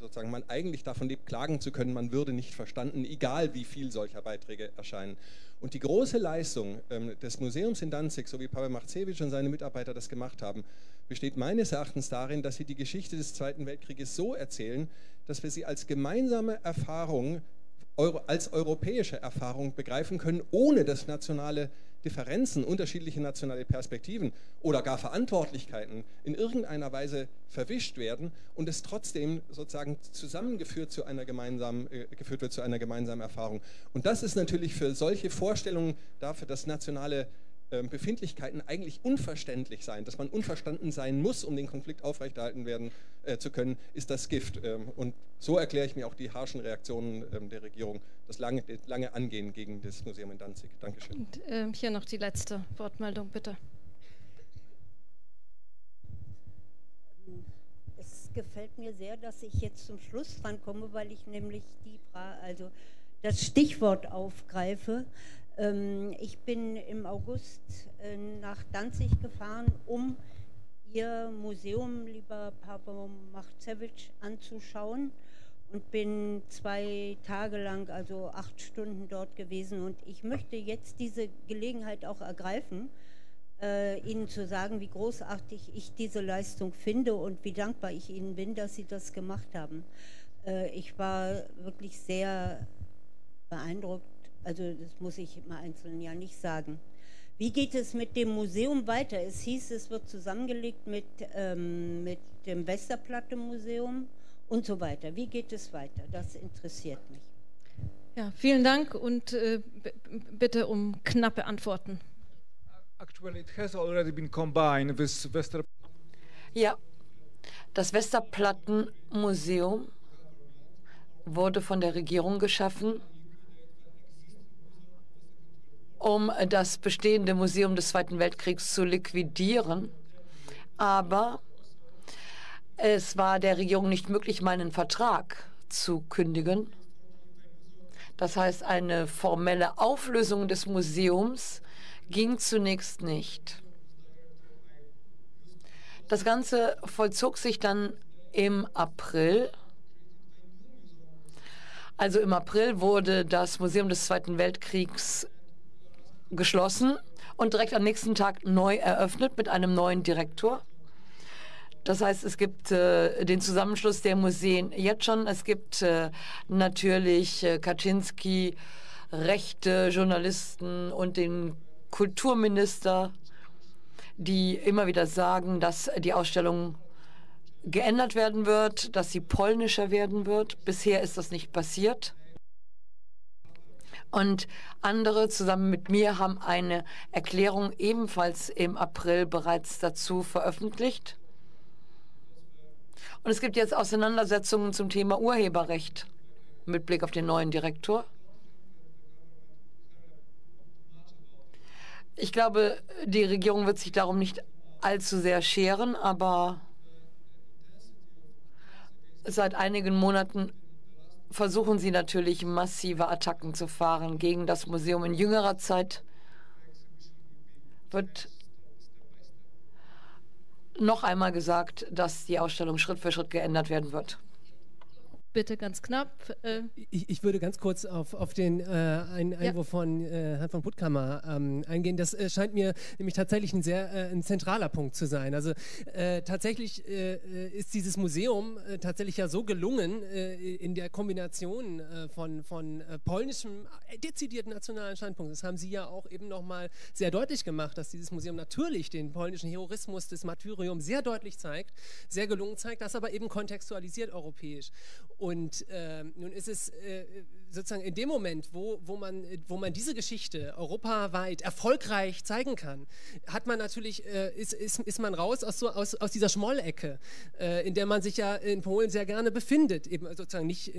sozusagen man eigentlich davon lebt, klagen zu können, man würde nicht verstanden, egal wie viel solcher Beiträge erscheinen. Und die große Leistung des Museums in Danzig, so wie Paweł Machcewicz und seine Mitarbeiter das gemacht haben, besteht meines Erachtens darin, dass sie die Geschichte des Zweiten Weltkrieges so erzählen, dass wir sie als gemeinsame Erfahrung, als europäische Erfahrung begreifen können, ohne dass nationale Differenzen, unterschiedliche nationale Perspektiven oder gar Verantwortlichkeiten in irgendeiner Weise verwischt werden und es trotzdem sozusagen zusammengeführt zu einer gemeinsamen, Erfahrung. Und das ist natürlich für solche Vorstellungen dafür, dass nationale Befindlichkeiten eigentlich unverständlich sein, dass man unverstanden sein muss, um den Konflikt aufrechterhalten werden zu können, ist das Gift. Und so erkläre ich mir auch die harschen Reaktionen der Regierung, das lange Angehen gegen das Museum in Danzig. Dankeschön. Und, hier noch die letzte Wortmeldung, bitte. Es gefällt mir sehr, dass ich jetzt zum Schluss dran komme, weil ich nämlich das Stichwort aufgreife. Ich bin im August nach Danzig gefahren, um Ihr Museum, lieber Paweł Machcewicz, anzuschauen und bin 2 Tage lang, also 8 Stunden dort gewesen. Und ich möchte jetzt diese Gelegenheit auch ergreifen, Ihnen zu sagen, wie großartig ich diese Leistung finde und wie dankbar ich Ihnen bin, dass Sie das gemacht haben. Ich war wirklich sehr beeindruckt. Also das muss ich im Einzelnen ja nicht sagen. Wie geht es mit dem Museum weiter? Es hieß, es wird zusammengelegt mit dem Westerplatte-Museum und so weiter. Wie geht es weiter? Das interessiert mich. Ja, vielen Dank und bitte um knappe Antworten. Actually, it has already been combined with Westerplatte. Ja, das Westerplattenmuseum wurde von der Regierung geschaffen, um das bestehende Museum des Zweiten Weltkriegs zu liquidieren. Aber es war der Regierung nicht möglich, meinen Vertrag zu kündigen. Das heißt, eine formelle Auflösung des Museums ging zunächst nicht. Das Ganze vollzog sich dann im April. Also im April wurde das Museum des Zweiten Weltkriegs geschlossen und direkt am nächsten Tag neu eröffnet mit einem neuen Direktor. Das heißt, es gibt den Zusammenschluss der Museen jetzt schon. Es gibt natürlich Kaczynski, rechte Journalisten und den Kulturminister, die immer wieder sagen, dass die Ausstellung geändert werden wird, dass sie polnischer werden wird. Bisher ist das nicht passiert. Und andere zusammen mit mir haben eine Erklärung ebenfalls im April bereits dazu veröffentlicht. Und es gibt jetzt Auseinandersetzungen zum Thema Urheberrecht mit Blick auf den neuen Direktor. Ich glaube, die Regierung wird sich darum nicht allzu sehr scheren, aber seit einigen Monaten versuchen sie natürlich, massive Attacken zu fahren gegen das Museum. In jüngerer Zeit wird noch einmal gesagt, dass die Ausstellung Schritt für Schritt geändert werden wird. Bitte ganz knapp. Ich würde ganz kurz auf den Einwurf von Herrn von Puttkammer eingehen. Das scheint mir nämlich tatsächlich ein sehr ein zentraler Punkt zu sein. Also tatsächlich ist dieses Museum tatsächlich ja so gelungen in der Kombination von polnischem, dezidiert nationalen Standpunkt. Das haben Sie ja auch eben nochmal sehr deutlich gemacht, dass dieses Museum natürlich den polnischen Heroismus des Martyriums sehr deutlich zeigt, sehr gelungen zeigt, das aber eben kontextualisiert europäisch. Und nun ist es sozusagen in dem Moment, wo man diese Geschichte europaweit erfolgreich zeigen kann, hat man natürlich, ist man raus aus dieser Schmollecke, in der man sich ja in Polen sehr gerne befindet. Eben sozusagen nicht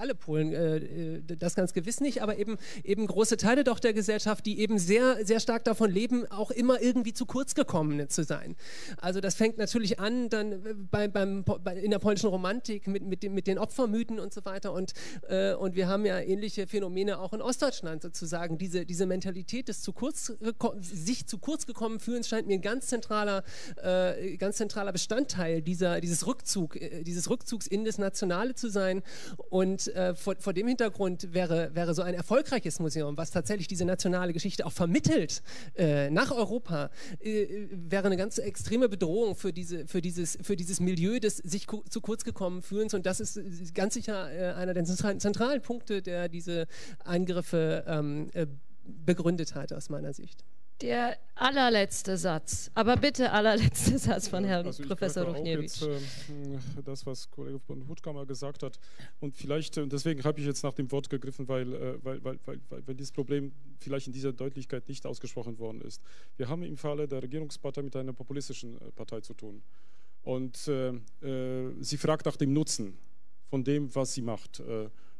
alle Polen, das ganz gewiss nicht, aber eben große Teile doch der Gesellschaft, die eben sehr, sehr stark davon leben, auch immer irgendwie zu kurz gekommen zu sein. Also das fängt natürlich an dann in der polnischen Romantik mit den Opfern, Mythen und so weiter, und wir haben ja ähnliche Phänomene auch in Ostdeutschland sozusagen. Diese Mentalität des sich zu kurz gekommen fühlens scheint mir ein ganz zentraler Bestandteil dieses Rückzugs in das Nationale zu sein, und vor dem Hintergrund wäre so ein erfolgreiches Museum, was tatsächlich diese nationale Geschichte auch vermittelt nach Europa, wäre eine ganz extreme Bedrohung für dieses Milieu des sich zu kurz gekommen fühlens, und das ist ganz sicher einer der zentralen Punkte, der diese Angriffe begründet hat, aus meiner Sicht. Der allerletzte Satz, aber bitte allerletzte Satz von Herrn Professor Ruchniewicz. Das, was Kollege von Puttkammer gesagt hat, und vielleicht, deswegen habe ich jetzt nach dem Wort gegriffen, weil dieses Problem vielleicht in dieser Deutlichkeit nicht ausgesprochen worden ist. Wir haben im Falle der Regierungspartei mit einer populistischen Partei zu tun, und sie fragt nach dem Nutzen von dem, was sie macht.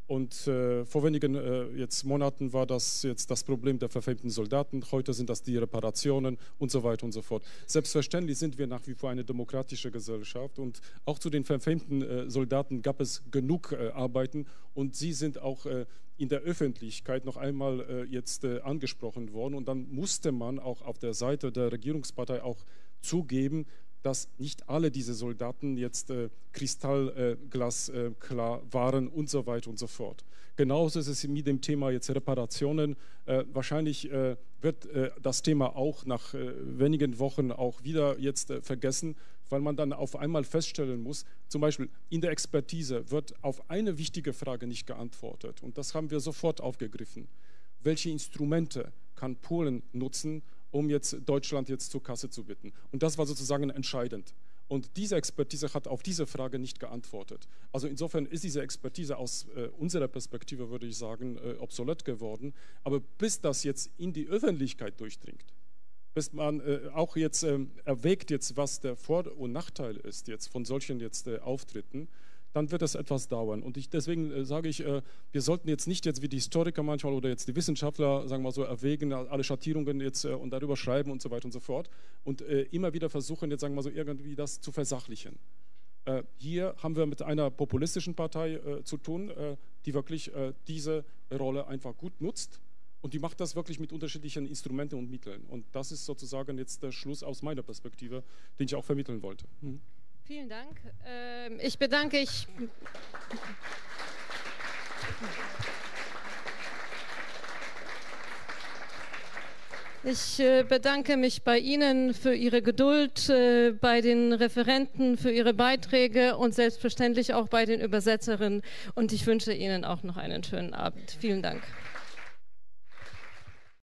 Und vor wenigen jetzt Monaten war das jetzt das Problem der verfemten Soldaten, heute sind das die Reparationen und so weiter und so fort. Selbstverständlich sind wir nach wie vor eine demokratische Gesellschaft, und auch zu den verfemten Soldaten gab es genug Arbeiten, und sie sind auch in der Öffentlichkeit noch einmal jetzt angesprochen worden, und dann musste man auch auf der Seite der Regierungspartei auch zugeben, dass nicht alle diese Soldaten jetzt kristallglasklar waren und so weiter und so fort. Genauso ist es mit dem Thema jetzt Reparationen. Wahrscheinlich wird das Thema auch nach wenigen Wochen auch wieder jetzt vergessen, weil man dann auf einmal feststellen muss, zum Beispiel in der Expertise wird auf eine wichtige Frage nicht geantwortet, und das haben wir sofort aufgegriffen. Welche Instrumente kann Polen nutzen, um jetzt Deutschland jetzt zur Kasse zu bitten? Und das war sozusagen entscheidend. Und diese Expertise hat auf diese Frage nicht geantwortet. Also insofern ist diese Expertise aus unserer Perspektive, würde ich sagen, obsolet geworden. Aber bis das jetzt in die Öffentlichkeit durchdringt, bis man auch jetzt erwägt, jetzt, was der Vor- und Nachteil ist jetzt von solchen jetzt Auftritten, dann wird das etwas dauern. Und deswegen sage ich, wir sollten jetzt nicht jetzt wie die Historiker manchmal oder jetzt die Wissenschaftler, sagen wir mal so, erwägen, alle Schattierungen jetzt und darüber schreiben und so weiter und so fort, und immer wieder versuchen, jetzt sagen wir mal so, irgendwie das zu versachlichen. Hier haben wir mit einer populistischen Partei zu tun, die wirklich diese Rolle einfach gut nutzt, und die macht das wirklich mit unterschiedlichen Instrumenten und Mitteln. Und das ist sozusagen jetzt der Schluss aus meiner Perspektive, den ich auch vermitteln wollte. Mhm. Vielen Dank. Ich bedanke mich. Ich bedanke mich bei Ihnen für Ihre Geduld, bei den Referenten für Ihre Beiträge und selbstverständlich auch bei den Übersetzerinnen. Und ich wünsche Ihnen auch noch einen schönen Abend. Vielen Dank.